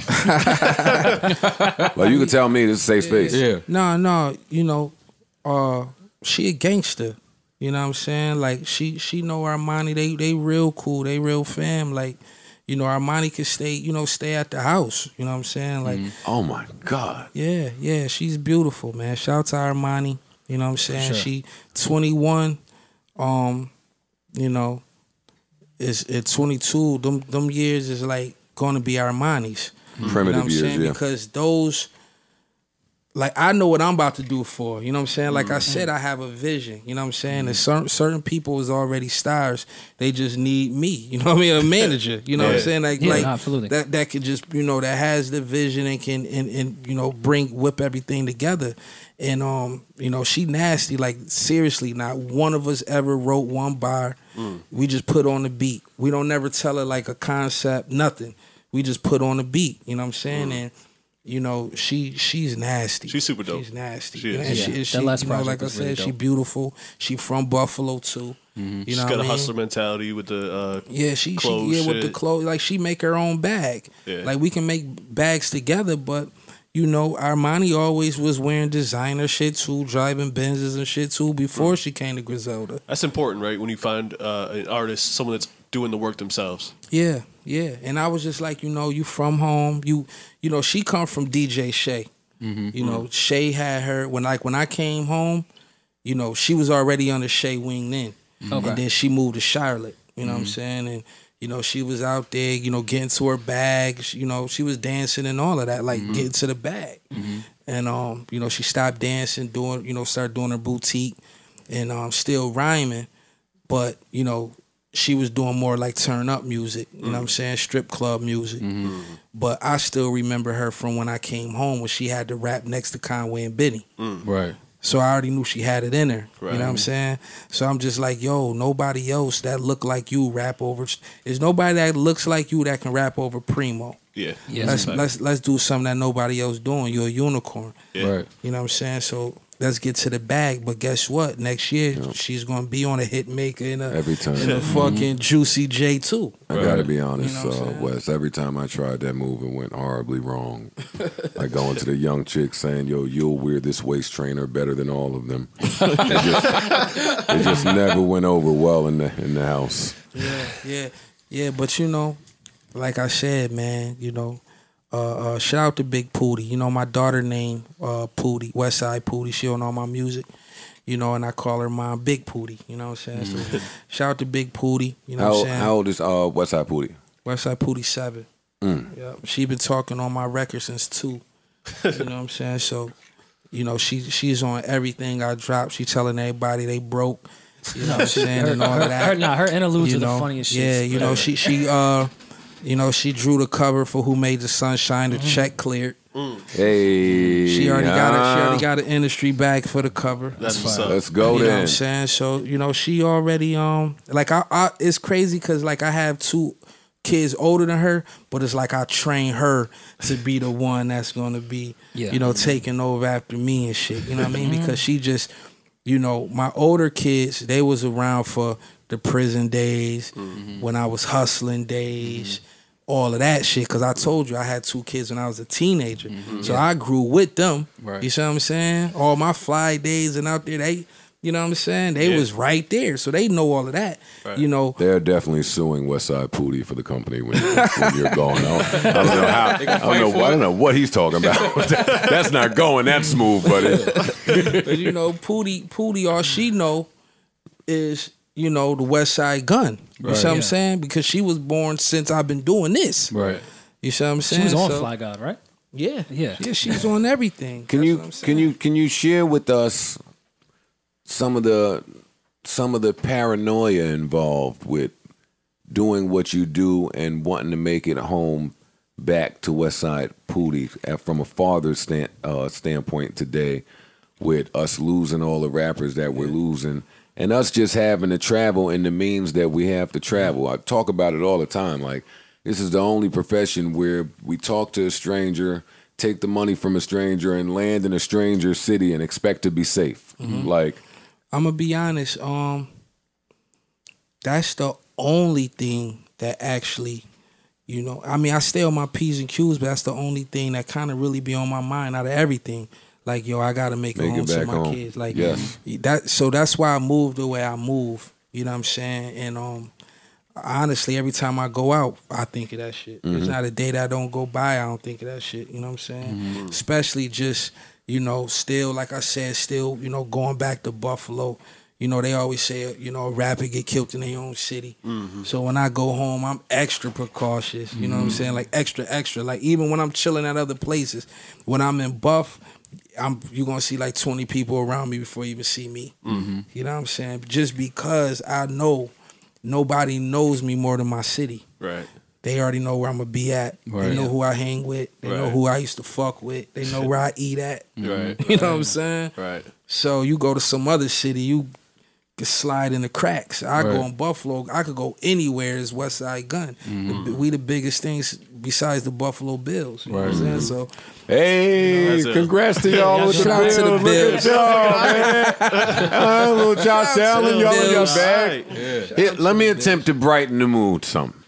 Like, you can tell me, this is a safe space. Yeah. No, no, you know, she a gangster. You know what I'm saying? Like, she know Armani. They real cool. They real fam. Like, you know, Armani could stay, you know, stay at the house. You know what I'm saying? Like, oh my God. Yeah, yeah. She's beautiful, man. Shout out to Armani. You know what I'm saying? Sure. She 21. You know. Is at 22, them years is like going to be Armani's. Primitive years, yeah. Because those, like, I know what I'm about to do for. You know what I'm saying? Like I said, I have a vision. You know what I'm saying? And certain people is already stars. They just need me. You know what I mean? A manager. You know what I'm saying? Like, absolutely. That could just, you know, that has the vision and can and you know, whip everything together. And you know, she nasty. Like, seriously, not one of us ever wrote one bar. We just put on the beat. We don't never tell her like a concept, nothing. We just put on the beat. You know what I'm saying? And you know, she's nasty. She's super dope. She's nasty. She is. And that last project, like I said, really dope. She beautiful. She from Buffalo too. You know, she's got a hustler mentality with the clothes with the clothes. Like, she make her own bag. Yeah. Like, we can make bags together, but you know, Armani always was wearing designer shit too, driving Benzes and shit too before she came to Griselda. That's important, right? When you find an artist, someone that's doing the work themselves. Yeah, yeah. And I was just like, you know, you from home. You know, she come from DJ Shay. You know, Shay had her when I came home. You know, she was already under Shay wing then, and then she moved to Charlotte. You know what I'm saying? And you know, she was out there, you know, getting to her bag. You know, she was dancing and all of that, like getting to the bag. And, you know, she stopped dancing, started doing her boutique and still rhyming. But, you know, she was doing more like turn up music, you know what I'm saying, strip club music. But I still remember her from when I came home when she had to rap next to Conway and Benny. Right. So I already knew she had it in her. You know what I'm saying? So I'm just like, yo, nobody else that look like you rap over. There's nobody that looks like you that can rap over Primo. Yeah. Let's do something that nobody else doing. You're a unicorn. Yeah. Right. You know what I'm saying? So let's get to the bag. But guess what? Next year, she's going to be on a hit maker in a, every time. In a fucking Juicy J2. I got to be honest, you know Wes, every time I tried that move, it went horribly wrong. I go into the young chick saying, yo, you'll wear this waist trainer better than all of them. it just never went over well in the house. Yeah, yeah, yeah. But, you know, like I said, man, you know, shout out to Big Pootie. You know, my daughter named Pootie, Westside Pootie. She on all my music. You know, and I call her Mom Big Pootie. You know what I'm saying? So shout out to Big Pootie. You know what I'm saying? How old is Westside Pootie? Westside Pootie 7. Mm. Yep. She been talking on my record since 2. You know what I'm saying? So, you know, she's on everything I drop. She telling everybody they broke. You know what I'm saying? And all of that. Her interludes are the funniest shit. Yeah, you know, she drew the cover for Who Made the Sunshine. The check cleared. Hey, she already got an industry bag for the cover. That's what's up. Let's go. You know what I'm saying? So, you know, she already like I it's crazy because like I have 2 kids older than her, but it's like I train her to be the one that's gonna be you know, taking over after me and shit. You know what I mean? Because she just, you know, my older kids, they was around for the prison days, when I was hustling days, all of that shit. Because I told you I had 2 kids when I was a teenager, so I grew with them. Right. You see what I'm saying? All my fly days and out there, they, you know what I'm saying? They was right there, so they know all of that. Right. You know, they're definitely suing Westside Pootie for the company when you're gone. I don't know what he's talking about. That's not going that smooth, buddy. But you know, Pootie, all she know is, you know, the Westside Gunn. You see what I'm saying? Because she was born since I've been doing this. Right. You see what I'm saying? She was on Fly God, right? Yeah. Yeah. Yeah, she was on everything. Can you share with us some of the paranoia involved with doing what you do and wanting to make it home back to Westside Pootie from a father's standpoint today, with us losing all the rappers that we're losing, and us just having to travel in the means that we have to travel. I talk about it all the time. Like, this is the only profession where we talk to a stranger, take the money from a stranger, and land in a stranger city and expect to be safe. Like, I'm gonna be honest. That's the only thing that actually, you know, I mean, I stay on my P's and Q's, but that's the only thing that kind of really be on my mind out of everything. Like, yo, I gotta make it home to my kids. Like, that. So that's why I move the way I move. You know what I'm saying? And honestly, every time I go out, I think of that shit. It's not a day that I don't go by, I don't think of that shit. You know what I'm saying? Especially just, you know, still, like I said, still, you know, going back to Buffalo. You know, they always say, you know, a rapper get killed in their own city. So when I go home, I'm extra precautious. You know what I'm saying? Like, extra, extra. Like, even when I'm chilling at other places, when I'm in Buff, you're going to see like 20 people around me before you even see me. You know what I'm saying? Just because I know nobody knows me more than my city. Right. They already know where I'm going to be at. Right. They know who I hang with. They know who I used to fuck with. They know where I eat at. You know what I'm saying? Right. So you go to some other city, you can slide in the cracks. I go in Buffalo. I could go anywhere as Westside Gunn. We the biggest things besides the Buffalo Bills. You know what I'm saying? So, hey, you know, congrats to y'all with the Bills. Look at y'all, man. Little Josh Allen, y'all in your bag. Let me attempt to brighten the mood some.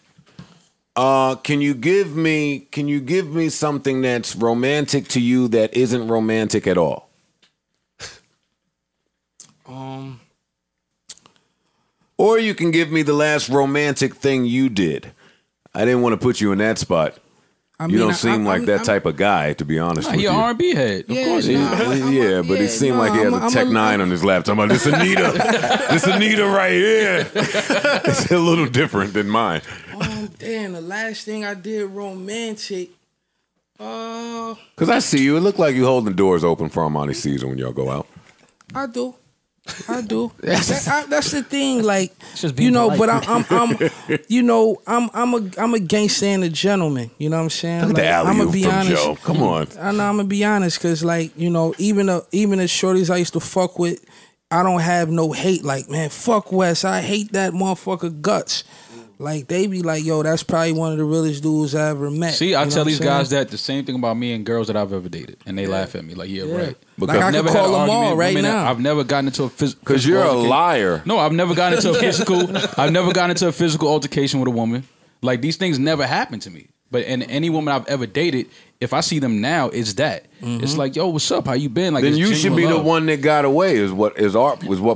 Can you give me something that's romantic to you that isn't romantic at all? Or you can give me the last romantic thing you did. I didn't want to put you in that spot. I mean, you don't seem like that type of guy, to be honest with you. He R&B head. Of course. But it seemed like he had a Tech 9 on his lap. Talking about this Anita. This Anita right here. It's a little different than mine. Damn, the last thing I did romantic. Because I see you. It looked like you holding the doors open for Armani Caesar when y'all go out. I do. That's the thing, like, you know. Polite. But I'm you know, I'm a gangster and a gentleman. You know what I'm saying? Like, I'm gonna be honest. Joe. Come on. I know I'm gonna be honest, cause like, you know, even the shorties I used to fuck with, I don't have no hate. Like, man, fuck Wes. I hate that motherfucker guts. Like, they be like, yo, that's probably one of the realest dudes I ever met. See, I tell these guys that the same thing about me and girls that I've ever dated, and they laugh at me like, yeah, right. Because like, I can call them all right now. I've never gotten into a physical. Because you're a liar. No, I've never gotten into a physical altercation with a woman. Like, these things never happened to me. But and any woman I've ever dated, if I see them now, it's that. Mm-hmm. It's like, yo, what's up? How you been? Like, then you should be love. The one that got away. Is what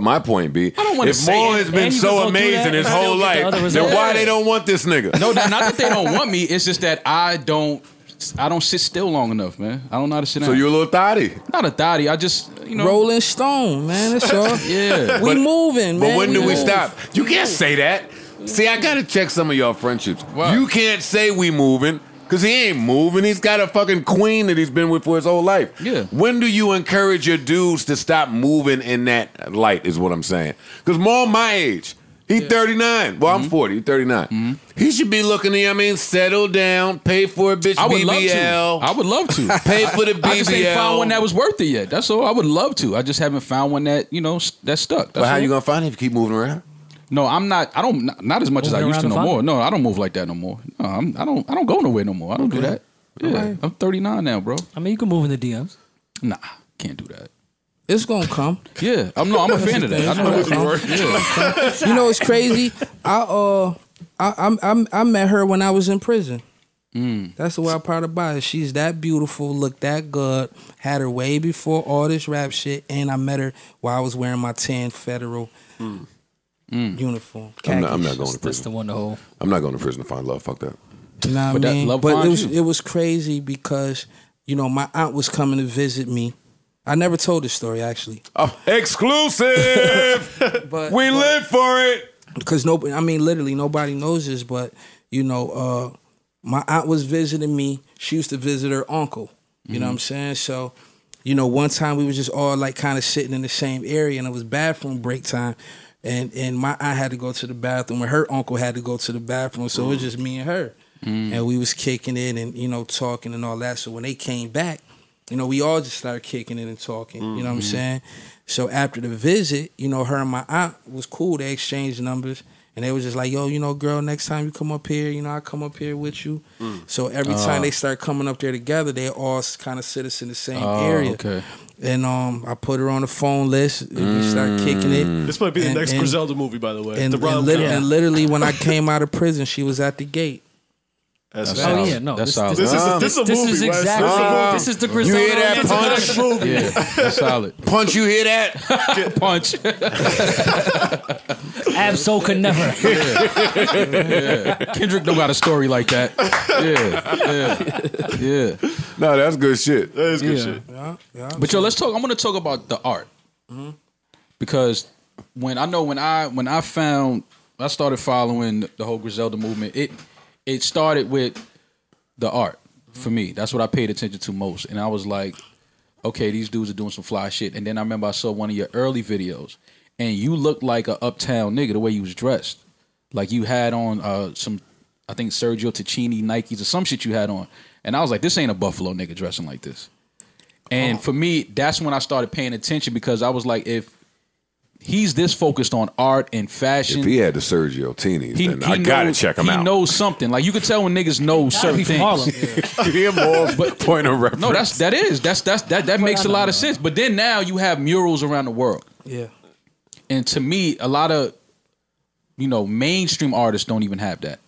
my point be. I don't want to say Mal has been so amazing his whole life, then why they don't want this nigga? No, not that they don't want me. It's just that I don't sit still long enough, man. I don't know how to sit down. So you're a little thotty. Not a thotty. I just, you know. Rolling stone, man. That's all. Yeah. We moving, man. But when do we stop? You can't say that. See, I got to check some of y'all friendships. Wow. You can't say we moving because he ain't moving. He's got a fucking queen that he's been with for his whole life. Yeah. When do you encourage your dudes to stop moving in that light is what I'm saying. Because Mal my age. He 39. Well, I'm 40. He 39. Mm-hmm. He should be looking to, I mean, settle down, pay for a bitch BBL. I would love to. Pay for the BBL. I just ain't found one that was worth it yet. That's all. I would love to. I just haven't found one that, you know, that's stuck. But well, how you going to find it if you keep moving around? No, I'm not. I don't. Not as much as I used to no more. No, I don't move like that no more. No, I don't go nowhere no more. I don't do that. Yeah, right. I'm 39 now, bro. I mean, you can move in the DMs. Nah, can't do that. It's gonna come. Yeah, I'm a fan of that. I know that work. Yeah. You know it's crazy. I met her when I was in prison. Mm. That's the wild part about it. She's that beautiful, looked that good, had her way before all this rap shit, and I met her while I was wearing my tan federal. Mm. Uniform. I'm not going to prison. That's the one to hold. I'm not going to prison to find love. Fuck that. Nah, but man, it was crazy because you know my aunt was coming to visit me. I never told this story actually. Oh, exclusive. But we live for it because nobody. I mean, literally nobody knows this. But you know, my aunt was visiting me. She used to visit her uncle. You know what I'm saying? So. You know, one time we was just all like kind of sitting in the same area, and it was bathroom break time. And my aunt had to go to the bathroom, and her uncle had to go to the bathroom, so it was just me and her. And we was kicking it and, you know, talking and all that. So when they came back, you know, we all just started kicking it and talking. You know what I'm saying? So after the visit, you know, her and my aunt was cool. They exchanged numbers. And they was just like, yo, you know, girl, next time you come up here, you know, I come up here with you. So every time they start coming up there together, they all kind of sit us in the same area. Okay. And I put her on the phone list. And we start kicking it. This might be the next Griselda movie, by the way. And literally, when I came out of prison, she was at the gate. That's oh yeah, no. This is exactly. This is the Griselda. You hear that punch? Movie. Yeah, that's solid. Punch, you hear that? Punch. Abso could never. Yeah. Yeah. Kendrick don't got a story like that. Yeah, yeah, yeah. No, that's good shit. That is good shit. Yeah, yeah, but yo, let's talk. I'm gonna talk about the art because when I started following the whole Griselda movement, it started with the art for me. That's what I paid attention to most. And I was like, okay, these dudes are doing some fly shit. And then I remember I saw one of your early videos and you looked like an uptown nigga the way you was dressed. Like you had on some, I think Sergio Ticini Nikes or some shit you had on. And I was like, this ain't a Buffalo nigga dressing like this. And for me, that's when I started paying attention because I was like, if he's this focused on art and fashion. If he had the Sergio Tinis, then I gotta check him out. He knows something. Like you could tell when niggas know certain things. Yeah. But point of reference. No, that makes a lot of sense. But then now you have murals around the world. Yeah. And to me, a lot of mainstream artists don't even have that.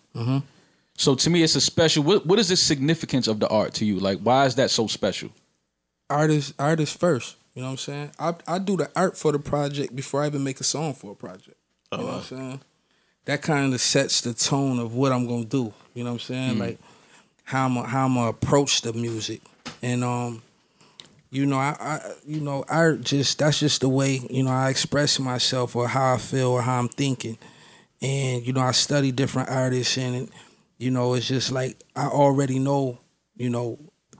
So to me, it's a special. What is the significance of the art to you? Like, why is that so special? Artists first. You know what I'm saying? I do the art for the project before I even make a song for a project. You know what I'm saying? That kind of sets the tone of what I'm going to do. You know what I'm saying? Like how I'm going to approach the music. And art that's just the way, I express myself or how I feel or how I'm thinking. And I study different artists and it's just like I already know,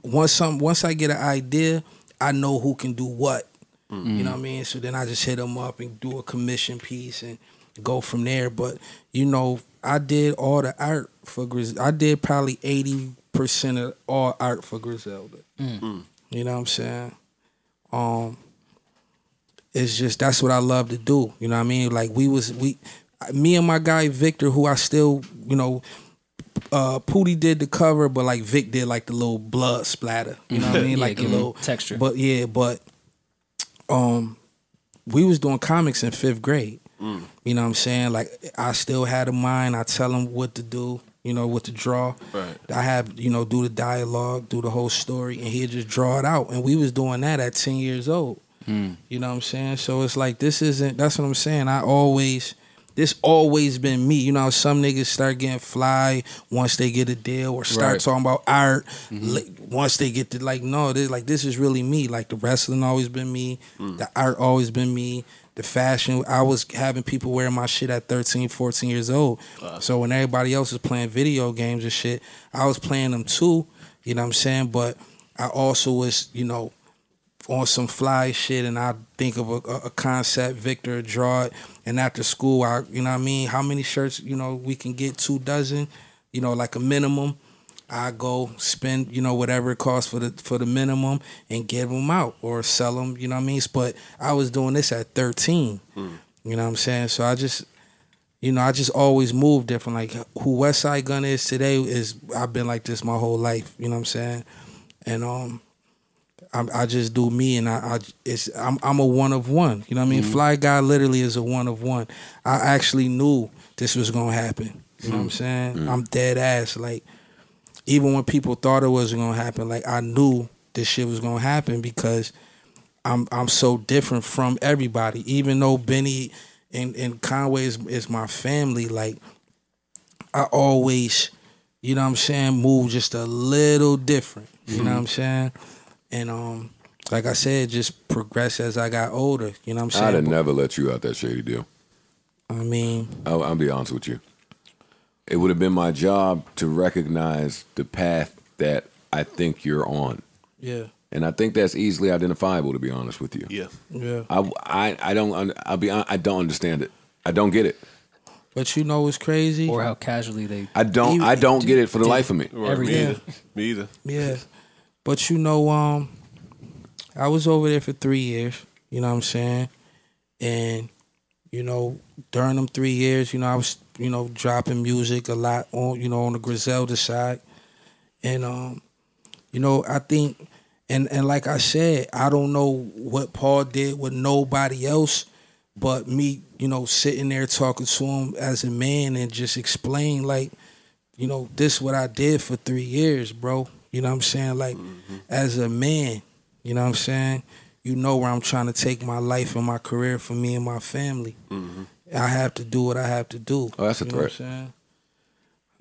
once I get an idea, I know who can do what. You know what I mean? So then I just hit them up and do a commission piece and go from there. But, I did all the art for Griselda. I did probably 80% of all art for Griselda. You know what I'm saying? It's just, that's what I love to do. You know what I mean? Like me and my guy Victor, who I still, Pootie did the cover, but like Vic did like the little blood splatter. You know what I mean? Like the little texture. But we was doing comics in 5th grade. You know what I'm saying? Like I still had a mind. I tell him what to do. you know, with the draw. Right. I have, you know, do the dialogue, do the whole story, and he'd just draw it out. And we was doing that at 10 years old. Mm. You know what I'm saying? So it's like, this isn't, that's what I'm saying. I always, this always been me. You know, some niggas start getting fly once they get a deal or start talking about art. Mm-hmm. Once they get to, like, no, this, like, this is really me. Like, the wrestling always been me. Mm. The art always been me. The fashion, I was having people wearing my shit at 13, 14 years old. So when everybody else was playing video games and shit, I was playing them too, you know what I'm saying? But I also was, you know, on some fly shit, and I think of a concept, Victor, draw it, and after school, I, you know what I mean, how many shirts, you know, we can get 2 dozen, you know, like a minimum. I go spend, you know, whatever it costs for the minimum and get them out or sell them, you know what I mean? But I was doing this at 13, you know what I'm saying? So I just, you know, I just always move different. Like who Westside Gunn is today is, I've been like this my whole life, you know what I'm saying? And I just do me, and I'm a one of one, you know what I mean? Fly guy literally is a one of one. I actually knew this was gonna happen, you know what I'm saying? I'm dead ass, like, even when people thought it wasn't gonna happen, like I knew this shit was gonna happen because I'm so different from everybody. Even though Benny and Conway is my family, like I always, you know what I'm saying, move just a little different. You know what I'm saying? And like I said, just progress as I got older. You know what I'm saying? I'd have never let you out that shady deal. I mean, I'll be honest with you. It would have been my job to recognize the path that I think you're on. Yeah. And I think that's easily identifiable, to be honest with you. Yeah. Yeah. I don't understand it. I don't get it. But you know what's crazy? Or how casually they... I don't get it for the life of me. Everything. Me either. Yeah. But you know, I was over there for 3 years, you know what I'm saying? And, you know, during them 3 years, you know, I was... you know, dropping music a lot on, you know, on the Griselda side. And, you know, I think, and like I said, I don't know what Paul did with nobody else but me, you know, sitting there talking to him as a man and just explain, like, you know, this is what I did for 3 years, bro. You know what I'm saying? Like, as a man, you know what I'm saying? You know where I'm trying to take my life and my career for me and my family. Mm-hmm. I have to do what I have to do. Oh, that's a threat.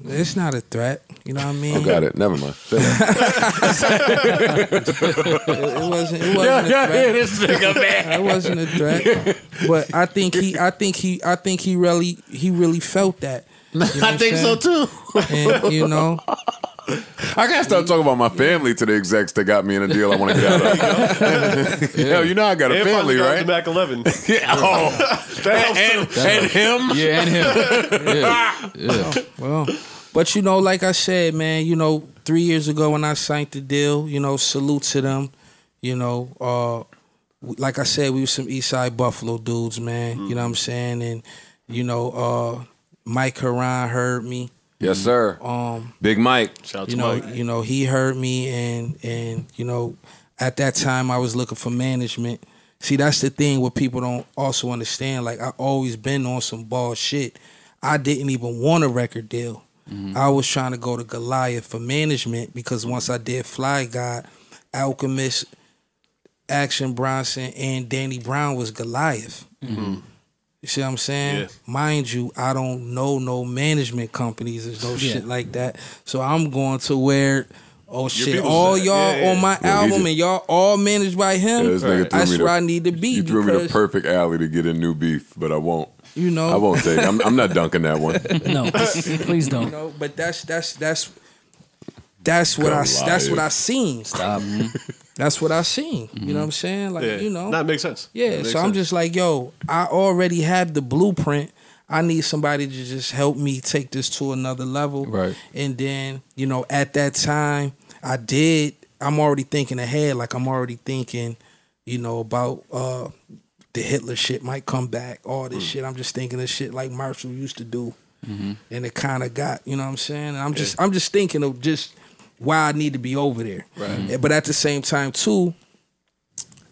It's not a threat. You know what I mean? I got it. Never mind. It wasn't a threat. But I think he really felt that. You know I think so too. And, you know, I gotta stop talking about my family to the execs that got me in a deal I want to get out of. You know I got a family, right? The back 11. Yeah. Oh. And him. Yeah, and him. Yeah. Well, but you know, like I said, man, you know, 3 years ago when I signed the deal, you know, salute to them. You know, like I said, we were some Eastside Buffalo dudes, man. You know what I'm saying? And you know, Mike Haran heard me. Yes, sir. Big Mike. Shout out to Mike. You know, he heard me, and you know, at that time I was looking for management. See, that's the thing what people don't also understand. Like I always been on some ball shit. I didn't even want a record deal. I was trying to go to Goliath for management because once I did Fly God, Alchemist, Action Bronson, and Danny Brown was Goliath. You see what I'm saying? Yeah. Mind you, I don't know no management companies. There's no shit like that. So I'm going to where, oh shit, all y'all on my album and y'all all managed by him. That's where I need to be. You threw me the perfect alley to get in new beef, but I won't. You know, I won't take it. I'm not dunking that one. No, please don't. You know, but that's what I seen. Stop. That's what I seen. You know what I'm saying? Like, you know. That makes sense. Yeah, makes sense. I'm just like, yo, I already have the blueprint. I need somebody to just help me take this to another level. Right. And then, you know, at that time, I'm already thinking ahead. Like, I'm already thinking, you know, about the Hitler shit might come back, all this shit. I'm just thinking of shit like Marshall used to do. And it kind of got, you know what I'm saying? And I'm just thinking of just... why I need to be over there. Right. But at the same time, too,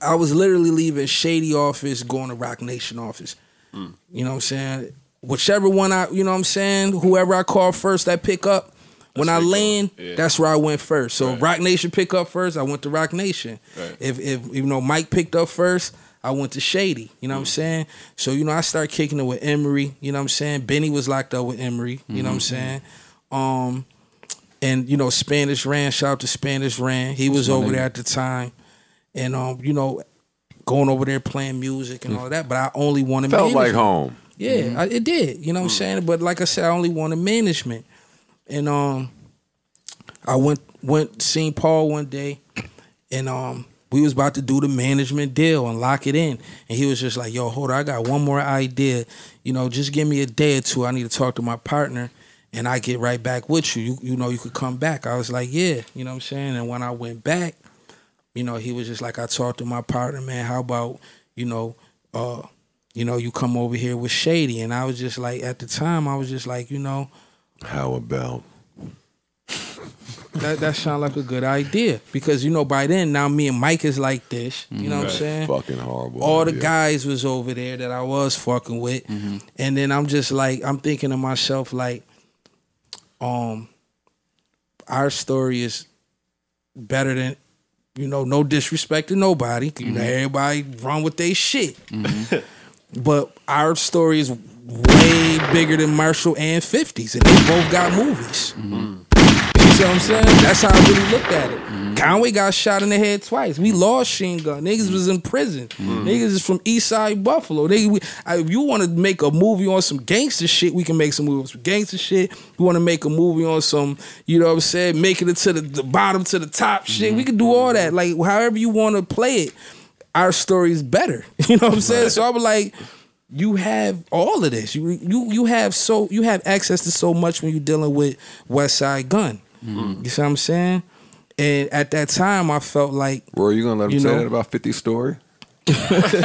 I was literally leaving Shady office, going to Roc Nation office. You know what I'm saying? whichever one I, you know what I'm saying, whoever I call first, that pick up. When I land, that's where I went first. So right. Roc Nation pick up first, I went to Roc Nation. Right. If you know Mike picked up first, I went to Shady. You know what I'm saying? So, you know, I started kicking it with Emery. You know what I'm saying? Benny was locked up with Emery. You know what I'm saying? And, you know, Spanish Ran, shout out to Spanish Ran. He was over there at the time. And, you know, going over there playing music and all that. But I only wanted management. Felt like home. Yeah, it did. You know what I'm saying? But like I said, I only wanted management. And I went seen Paul one day, and we was about to do the management deal and lock it in. And he was just like, yo, hold on, I got one more idea. You know, just give me a day or two. I need to talk to my partner, and I get right back with you. You know, you could come back. I was like, yeah, you know what I'm saying? And when I went back, you know, he was just like, I talked to my partner, man, how about, you know, you come over here with Shady. And I was just like, at the time, I was just like, you know, how about? That sound like a good idea. Because, you know, by then, now me and Mike is like this. You know what I'm saying? Fucking horrible. All the guys was over there that I was fucking with. And then I'm just like, I'm thinking to myself, like, our story is better than, you know, no disrespect to nobody. You know, everybody run with their shit. But our story is way bigger than Marshall and 50s, and they both got movies. You see what I'm saying? That's how I really looked at it. Conway got shot in the head twice. We lost Sheen Gun. Niggas was in prison. Niggas is from Eastside Buffalo. If you want to make a movie on some gangster shit, we can make some movies on gangster shit. If you want to make a movie on some, you know what I'm saying, making it to the bottom to the top shit, we can do all that. Like, however you want to play it, our story is better. You know what I'm saying? So I was like, you have all of this. You have access to so much when you're dealing with Westside Gunn. You see what I'm saying? And at that time, I felt like, Rory, you gonna let him say that about 50's story? 50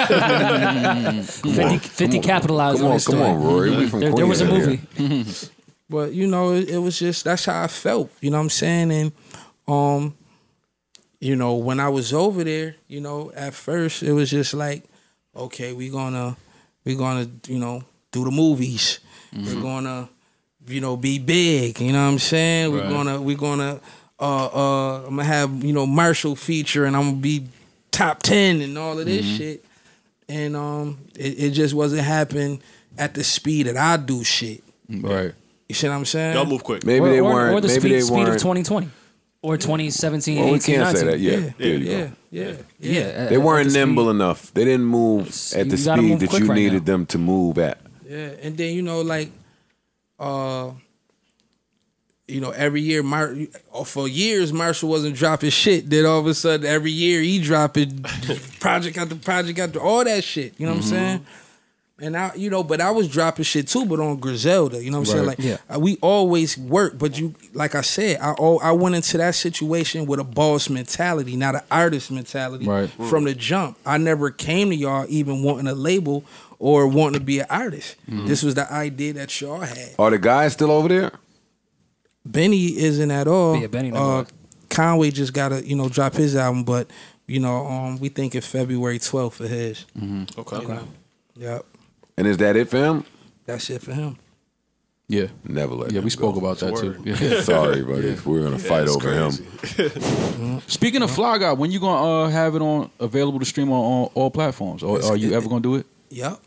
capitalized on his story. Come on, Rory. We from there was a movie. But you know, it was just, that's how I felt. You know what I'm saying? And you know, when I was over there, you know, at first it was just like, okay, we're gonna, you know, do the movies. We're gonna, you know, be big. You know what I'm saying? Right. We're gonna I'm gonna have, you know, Marshall feature, and I'm gonna be top 10 and all of this shit. And it just wasn't happening at the speed that I do shit. Right. You see what I'm saying? Y'all move quick. Maybe they weren't. Or the speed of 2020. Or 2017, well, 18, 19. We can't 19. Say that. Yeah. They weren't nimble enough. They didn't move at the speed that you needed them to move at. Yeah, and then, you know, like, you know, every year, for years, Marshall wasn't dropping shit. Then all of a sudden, every year, he dropping project after all that shit. You know what I'm saying? And I, you know, but I was dropping shit too, but on Griselda, you know what I'm saying? Like, we always work, but you, like I said, I went into that situation with a boss mentality, not an artist mentality from the jump. I never came to y'all even wanting a label or wanting to be an artist. This was the idea that y'all had. Are the guys still over there? Benny isn't at all. Yeah, Benny. Conway just gotta, you know, drop his album, but you know, we think it's February 12th for his. Okay. You know? Yep. And is that it for him? That's it for him. Yeah. Never let him go. We spoke about that too. Yeah. Sorry, buddy. Yeah. We're going to fight over crazy. Him. Speaking of Fly Guy, when you going to have it on available to stream on all platforms? Or are you ever going to do it? Yep.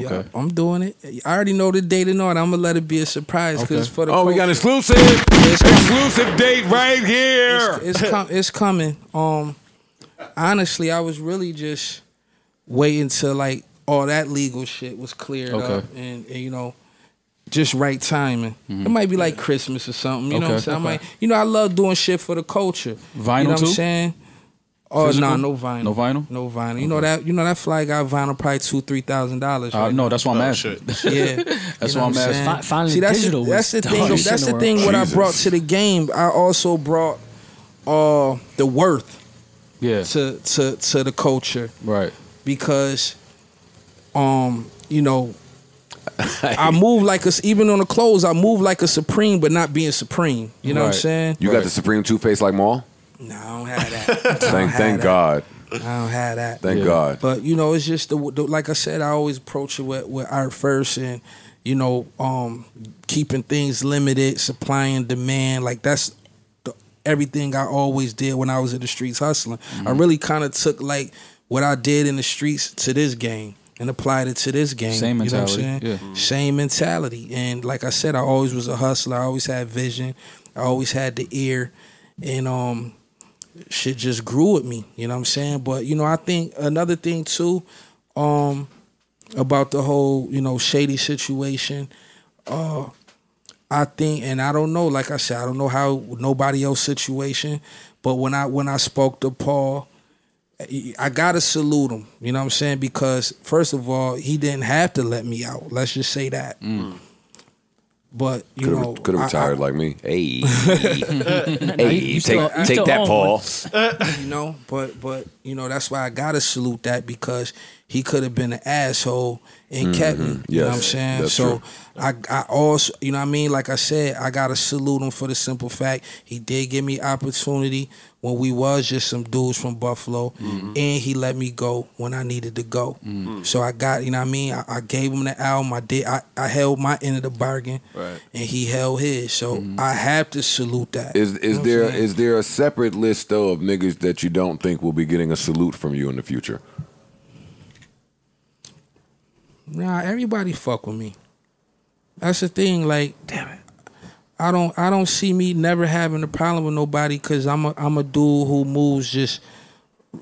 Okay. Yep. I'm doing it. I already know the date and all. I'm going to let it be a surprise. Okay. For the we got an exclusive. Exclusive date right here. It's coming. Honestly, I was really just waiting to like, all that legal shit was cleared up, and you know, just right timing. It might be like Christmas or something. You know what I'm saying? I might, you know, I love doing shit for the culture. Vinyl, you know what I'm saying? Oh no, no vinyl. No vinyl? No vinyl. Okay. You know that Fly Guy vinyl probably $2,000-3,000. No, that's why I'm asking. Yeah. That's why I'm asking. Finally. See, that's the thing what I brought to the game. I also brought the worth to the culture. Right. Because you know, I move like a, even on the clothes, I move like a Supreme, but not being Supreme. You know what I'm saying? You got the Supreme toothpaste like Mal? No, I don't have that. Thank God. I don't have that. Thank God. But you know, it's just like I said, I always approach it with art first, and you know, keeping things limited, supply and demand. Like, that's everything I always did when I was in the streets hustling. Mm-hmm. I really kind of took, like, what I did in the streets to this game and applied it to this game. Same mentality. You know what I'm saying? Yeah. Mm-hmm. Same mentality. And like I said, I always was a hustler. I always had vision. I always had the ear. And shit just grew with me. You know what I'm saying? But, you know, I think another thing, too, about the whole, you know, Shady situation, I think, and I don't know, like I said, I don't know how nobody else's situation, but when I spoke to Paul, I got to salute him, you know what I'm saying? Because, first of all, he didn't have to let me out. Let's just say that. Mm. But, you know. Could have retired like me. Hey. Hey, take that, Paul. You know, but, you know, that's why I got to salute that, because he could have been an asshole and kept me. Yes, you know what I'm saying? So true. I also, you know what I mean? Like I said, I got to salute him for the simple fact he did give me opportunity when we was just some dudes from Buffalo, and he let me go when I needed to go. So I got, you know what I mean? I gave him the album. I held my end of the bargain, right, and he held his. So I have to salute that. Is you know there is there a separate list, though, of niggas that you don't think will be getting a salute from you in the future? Nah, everybody fuck with me. That's the thing. Like, damn it, I don't see me never having a problem with nobody, because I'm a dude who moves just,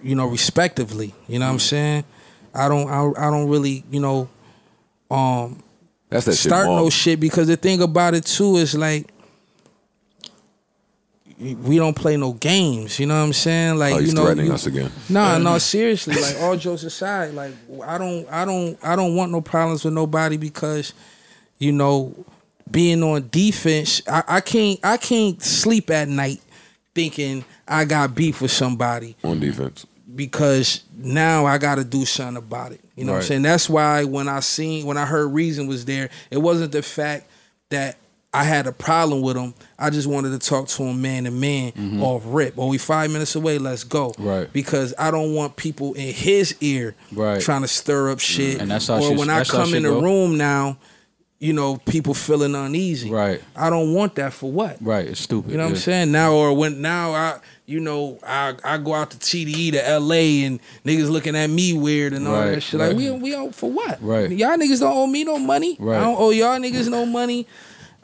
you know, respectively. You know what I'm saying? I don't really, you know, that's that start shit, no shit, because the thing about it too is like, we don't play no games, you know what I'm saying? Like, oh, he's, you know, threatening us again. No, seriously. Like, all jokes aside, like, I don't want no problems with nobody, because, you know, being on defense, I can't sleep at night thinking I got beef with somebody on defense, because now I got to do something about it. You know what I'm saying? That's why when I heard Reason was there, it wasn't the fact that I had a problem with him. I just wanted to talk to him man to man, off rip. Or we 5 minutes away, let's go. Right. Because I don't want people in his ear trying to stir up shit. And that's how or when I come in the room now, you know, people feeling uneasy. Right. I don't want that for what? Right. It's stupid. You know what I'm saying? Now, or when now I, you know, I go out to TDE to LA and niggas looking at me weird and all that shit. Like, we owe for what? Right. Y'all niggas don't owe me no money. Right. I don't owe y'all niggas no money.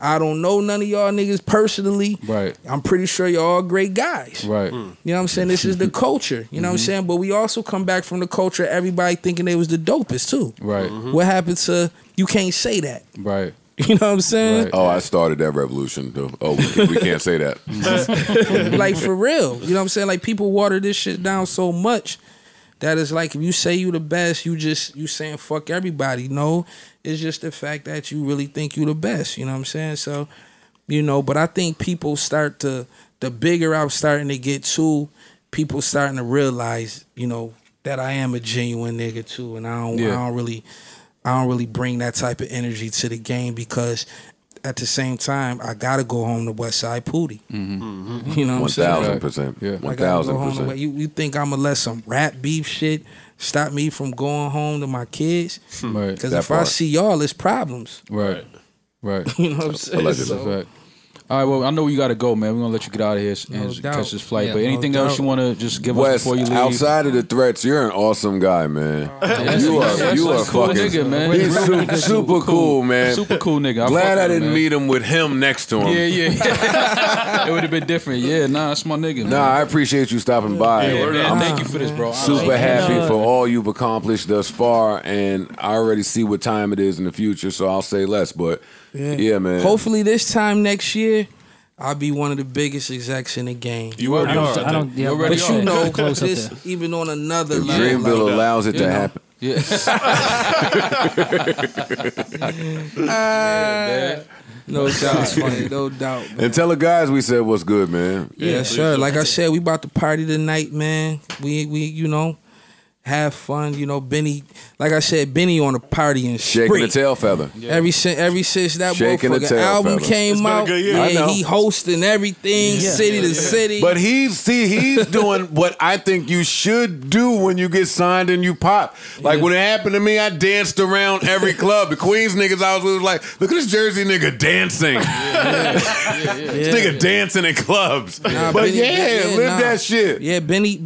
I don't know none of y'all niggas personally. Right. I'm pretty sure y'all all great guys. Right. Mm. You know what I'm saying? This is the culture. You know what I'm saying? But we also come back from the culture, everybody thinking they was the dopest too. Right. What happened to, you can't say that. Right. You know what I'm saying? Right. Oh, I started that revolution though. Oh, we can't say that. Like, for real. You know what I'm saying? Like, people water this shit down so much that it's like, if you say you the best, you saying fuck everybody. No, it's just the fact that you really think you the best. You know what I'm saying? So, you know, but I think people start to, the bigger I'm starting to get too, people starting to realize, you know, that I am a genuine nigga too. And I don't really bring that type of energy to the game, because at the same time, I gotta go home to Westside Pootie. You know what I'm saying? 1,000%. Yeah. 1,000%. You think I'ma let some rap beef shit stop me from going home to my kids? Right. Because if I see y'all, it's problems. Right. Right. You know what I'm saying? So, all right, well, I know you gotta go, man. We're gonna let you get out of here and catch this flight. Yeah, but anything else you wanna just give us before you leave? Outside of the threats, you're an awesome guy, man. You are cool fucking nigga, man. He's super cool, man. Super cool nigga. I'm glad I didn't meet him with him next to him. Yeah. It would have been different. Yeah, nah, that's my nigga. Man. Nah, I appreciate you stopping by. Yeah, man, thank you for this, bro. Super happy for all you've accomplished thus far, and I already see what time it is in the future, so I'll say less, but. Yeah, man. Hopefully this time next year, I'll be one of the biggest execs in the game. You already are. But you know, this even on another level. Dreamville allows it to happen. Yes. No doubt, funny, no doubt. Man. And tell the guys we said what's good, man. Yeah, sure. Like I said, we about to party tonight, man. We you know. have fun. You know, Benny, like I said, Benny on a partying spree. Shaking the tail feather. Yeah. Every since that motherfucking album came out, and he hosting everything, city to city. But he's doing what I think you should do when you get signed and you pop. Like when it happened to me, I danced around every club. The Queens niggas I was with was like, look at this Jersey nigga dancing. This nigga dancing in clubs. Nah, but Benny, live that shit. Yeah, Benny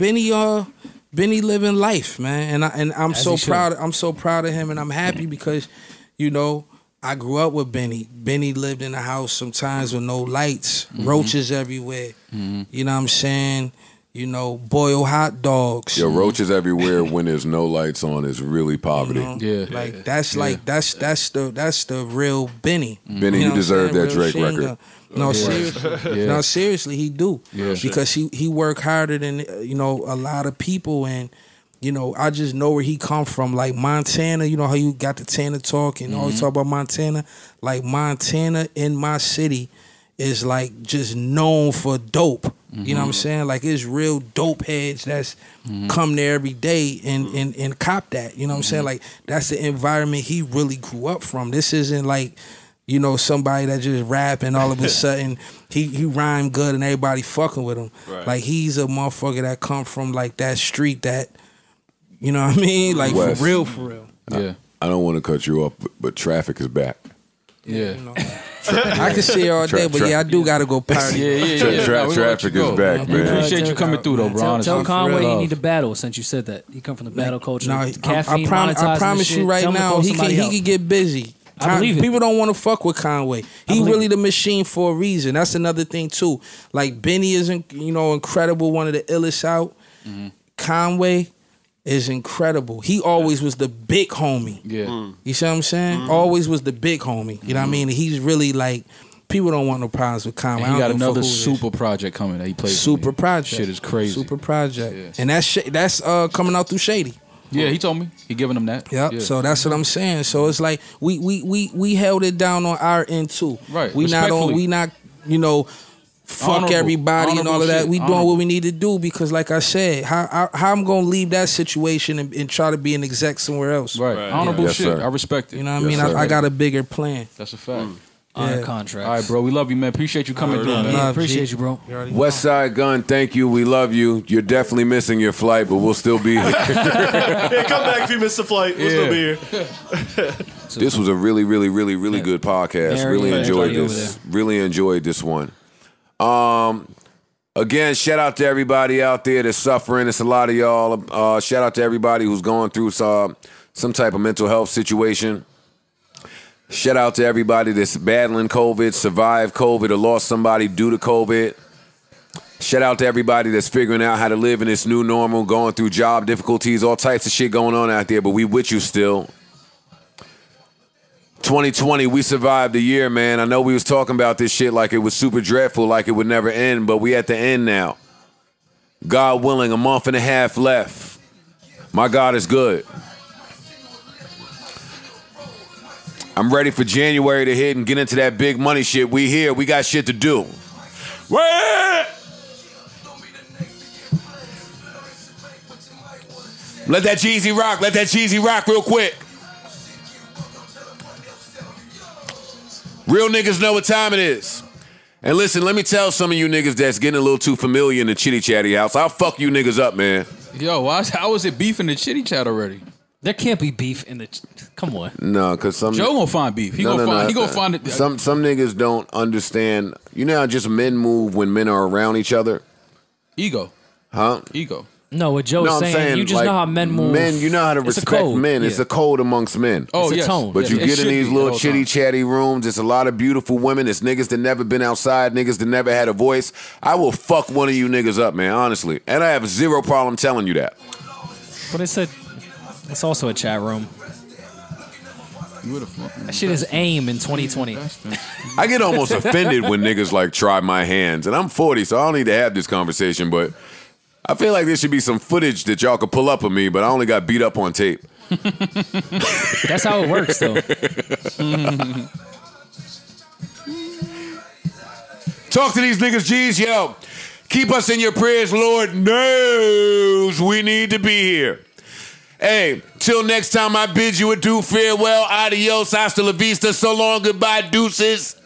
living life, man, and I'm so proud. I'm so proud of him, and I'm happy because, you know, I grew up with Benny. Benny lived in a house sometimes with no lights, roaches everywhere. You know what I'm saying? You know, boiled hot dogs. Yo, roaches everywhere when there's no lights on is really poverty. You know? Yeah, like that's the real Benny. Benny, you deserve that Drake record. No, seriously. No, seriously, he do. Yeah, because he worked harder than, you know, a lot of people. And, you know, I just know where he come from. Like Montana, you know how you got the Tana talk and always talk about Montana? Like Montana in my city is like just known for dope. You know what I'm saying? Like it's real dope heads that's come there every day and cop that. You know what I'm saying? Like that's the environment he really grew up from. This isn't like, you know, somebody that just rap and all of a sudden he rhyme good and everybody fucking with him. Right. Like he's a motherfucker that come from like that street that, you know what I mean? Like West. For real, for real. Yeah. I don't want to cut you off, but traffic is back. Yeah. You know, I can see it all day, but yeah, I do gotta go party. Traffic is back, man. We appreciate you coming through, though, bro. Tell Conway you need to battle since you said that. He come from the battle culture. No, I promise you right now, he can get busy. People don't want to fuck with Conway. He really the machine for a reason. That's another thing too. Like Benny is, you know, incredible, one of the illest out. Conway is incredible. He always was the big homie. Yeah, you see what I'm saying? Always was the big homie. You know what I mean? He's really like, people don't want no problems with Conway. And he got another super project coming that he plays. Super project, shit is crazy. Super project, and that's coming out through Shady. Yeah, he told me. He giving them that. Yep. Yeah. So that's what I'm saying. So it's like we held it down on our end too. Right. We not you know, fuck everybody and all of that. We doing what we need to do because, like I said, how I'm gonna leave that situation and try to be an exec somewhere else. Right. Honorable shit. Sir. I respect it. You know what I mean? I got a bigger plan. That's a fact. Honor contracts. All right, bro. We love you, man. Appreciate you coming through, man. Appreciate you, bro. Westside Gunn, thank you. We love you. You're definitely missing your flight, but we'll still be here. Yeah, come back if you miss the flight. We'll still be here. This was a really, really, really, really good podcast. Really enjoyed this one. Again, shout out to everybody out there that's suffering. It's a lot of y'all. Shout out to everybody who's going through some type of mental health situation. Shout out to everybody that's battling COVID, survived COVID, or lost somebody due to COVID. Shout out to everybody that's figuring out how to live in this new normal, going through job difficulties, all types of shit going on out there, but we with you still. 2020, we survived the year, man. I know we was talking about this shit like it was super dreadful, like it would never end, but we at the end now. God willing, a month and a half left. My God is good. I'm ready for January to hit and get into that big money shit. We here. We got shit to do. What? Let that Jeezy rock. Let that Jeezy rock real quick. Real niggas know what time it is. And listen, let me tell some of you niggas that's getting a little too familiar in the chitty chatty house. I'll fuck you niggas up, man. Yo, how is it beef in the chitty chat already? There can't be beef in the... Come on. No, because some... Joe gonna find beef. He gonna find it. Some niggas don't understand... You know how just men move when men are around each other? Ego. Huh? Ego. No, what Joe's saying, you just like, know how men move. Men, you know how to respect men. Yeah. It's a code amongst men. Oh, it's a tone. But you get in these little chitty-chatty rooms. It's a lot of beautiful women. It's niggas that never been outside. Niggas that never had a voice. I will fuck one of you niggas up, man, honestly. And I have zero problem telling you that. But it's a... It's also a chat room. That shit is AIM in 2020. I get almost offended when niggas like try my hands. And I'm 40, so I don't need to have this conversation, but I feel like there should be some footage that y'all could pull up of me, but I only got beat up on tape. That's how it works, though. Talk to these niggas, G's. Yo, keep us in your prayers, Lord knows we need to be here. Hey, till next time, I bid you adieu, farewell, adios, hasta la vista, so long, goodbye, deuces.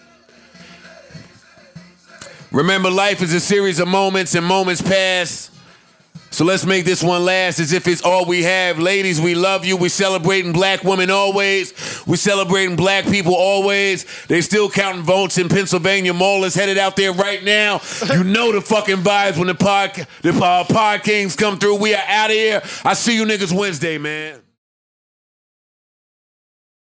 Remember, life is a series of moments and moments pass. So let's make this one last as if it's all we have. Ladies, we love you. We celebrating black women always. We celebrating black people always. They still counting votes in Pennsylvania. Maul is headed out there right now. You know the fucking vibes when the pod kings come through. We are out of here. I see you niggas Wednesday, man.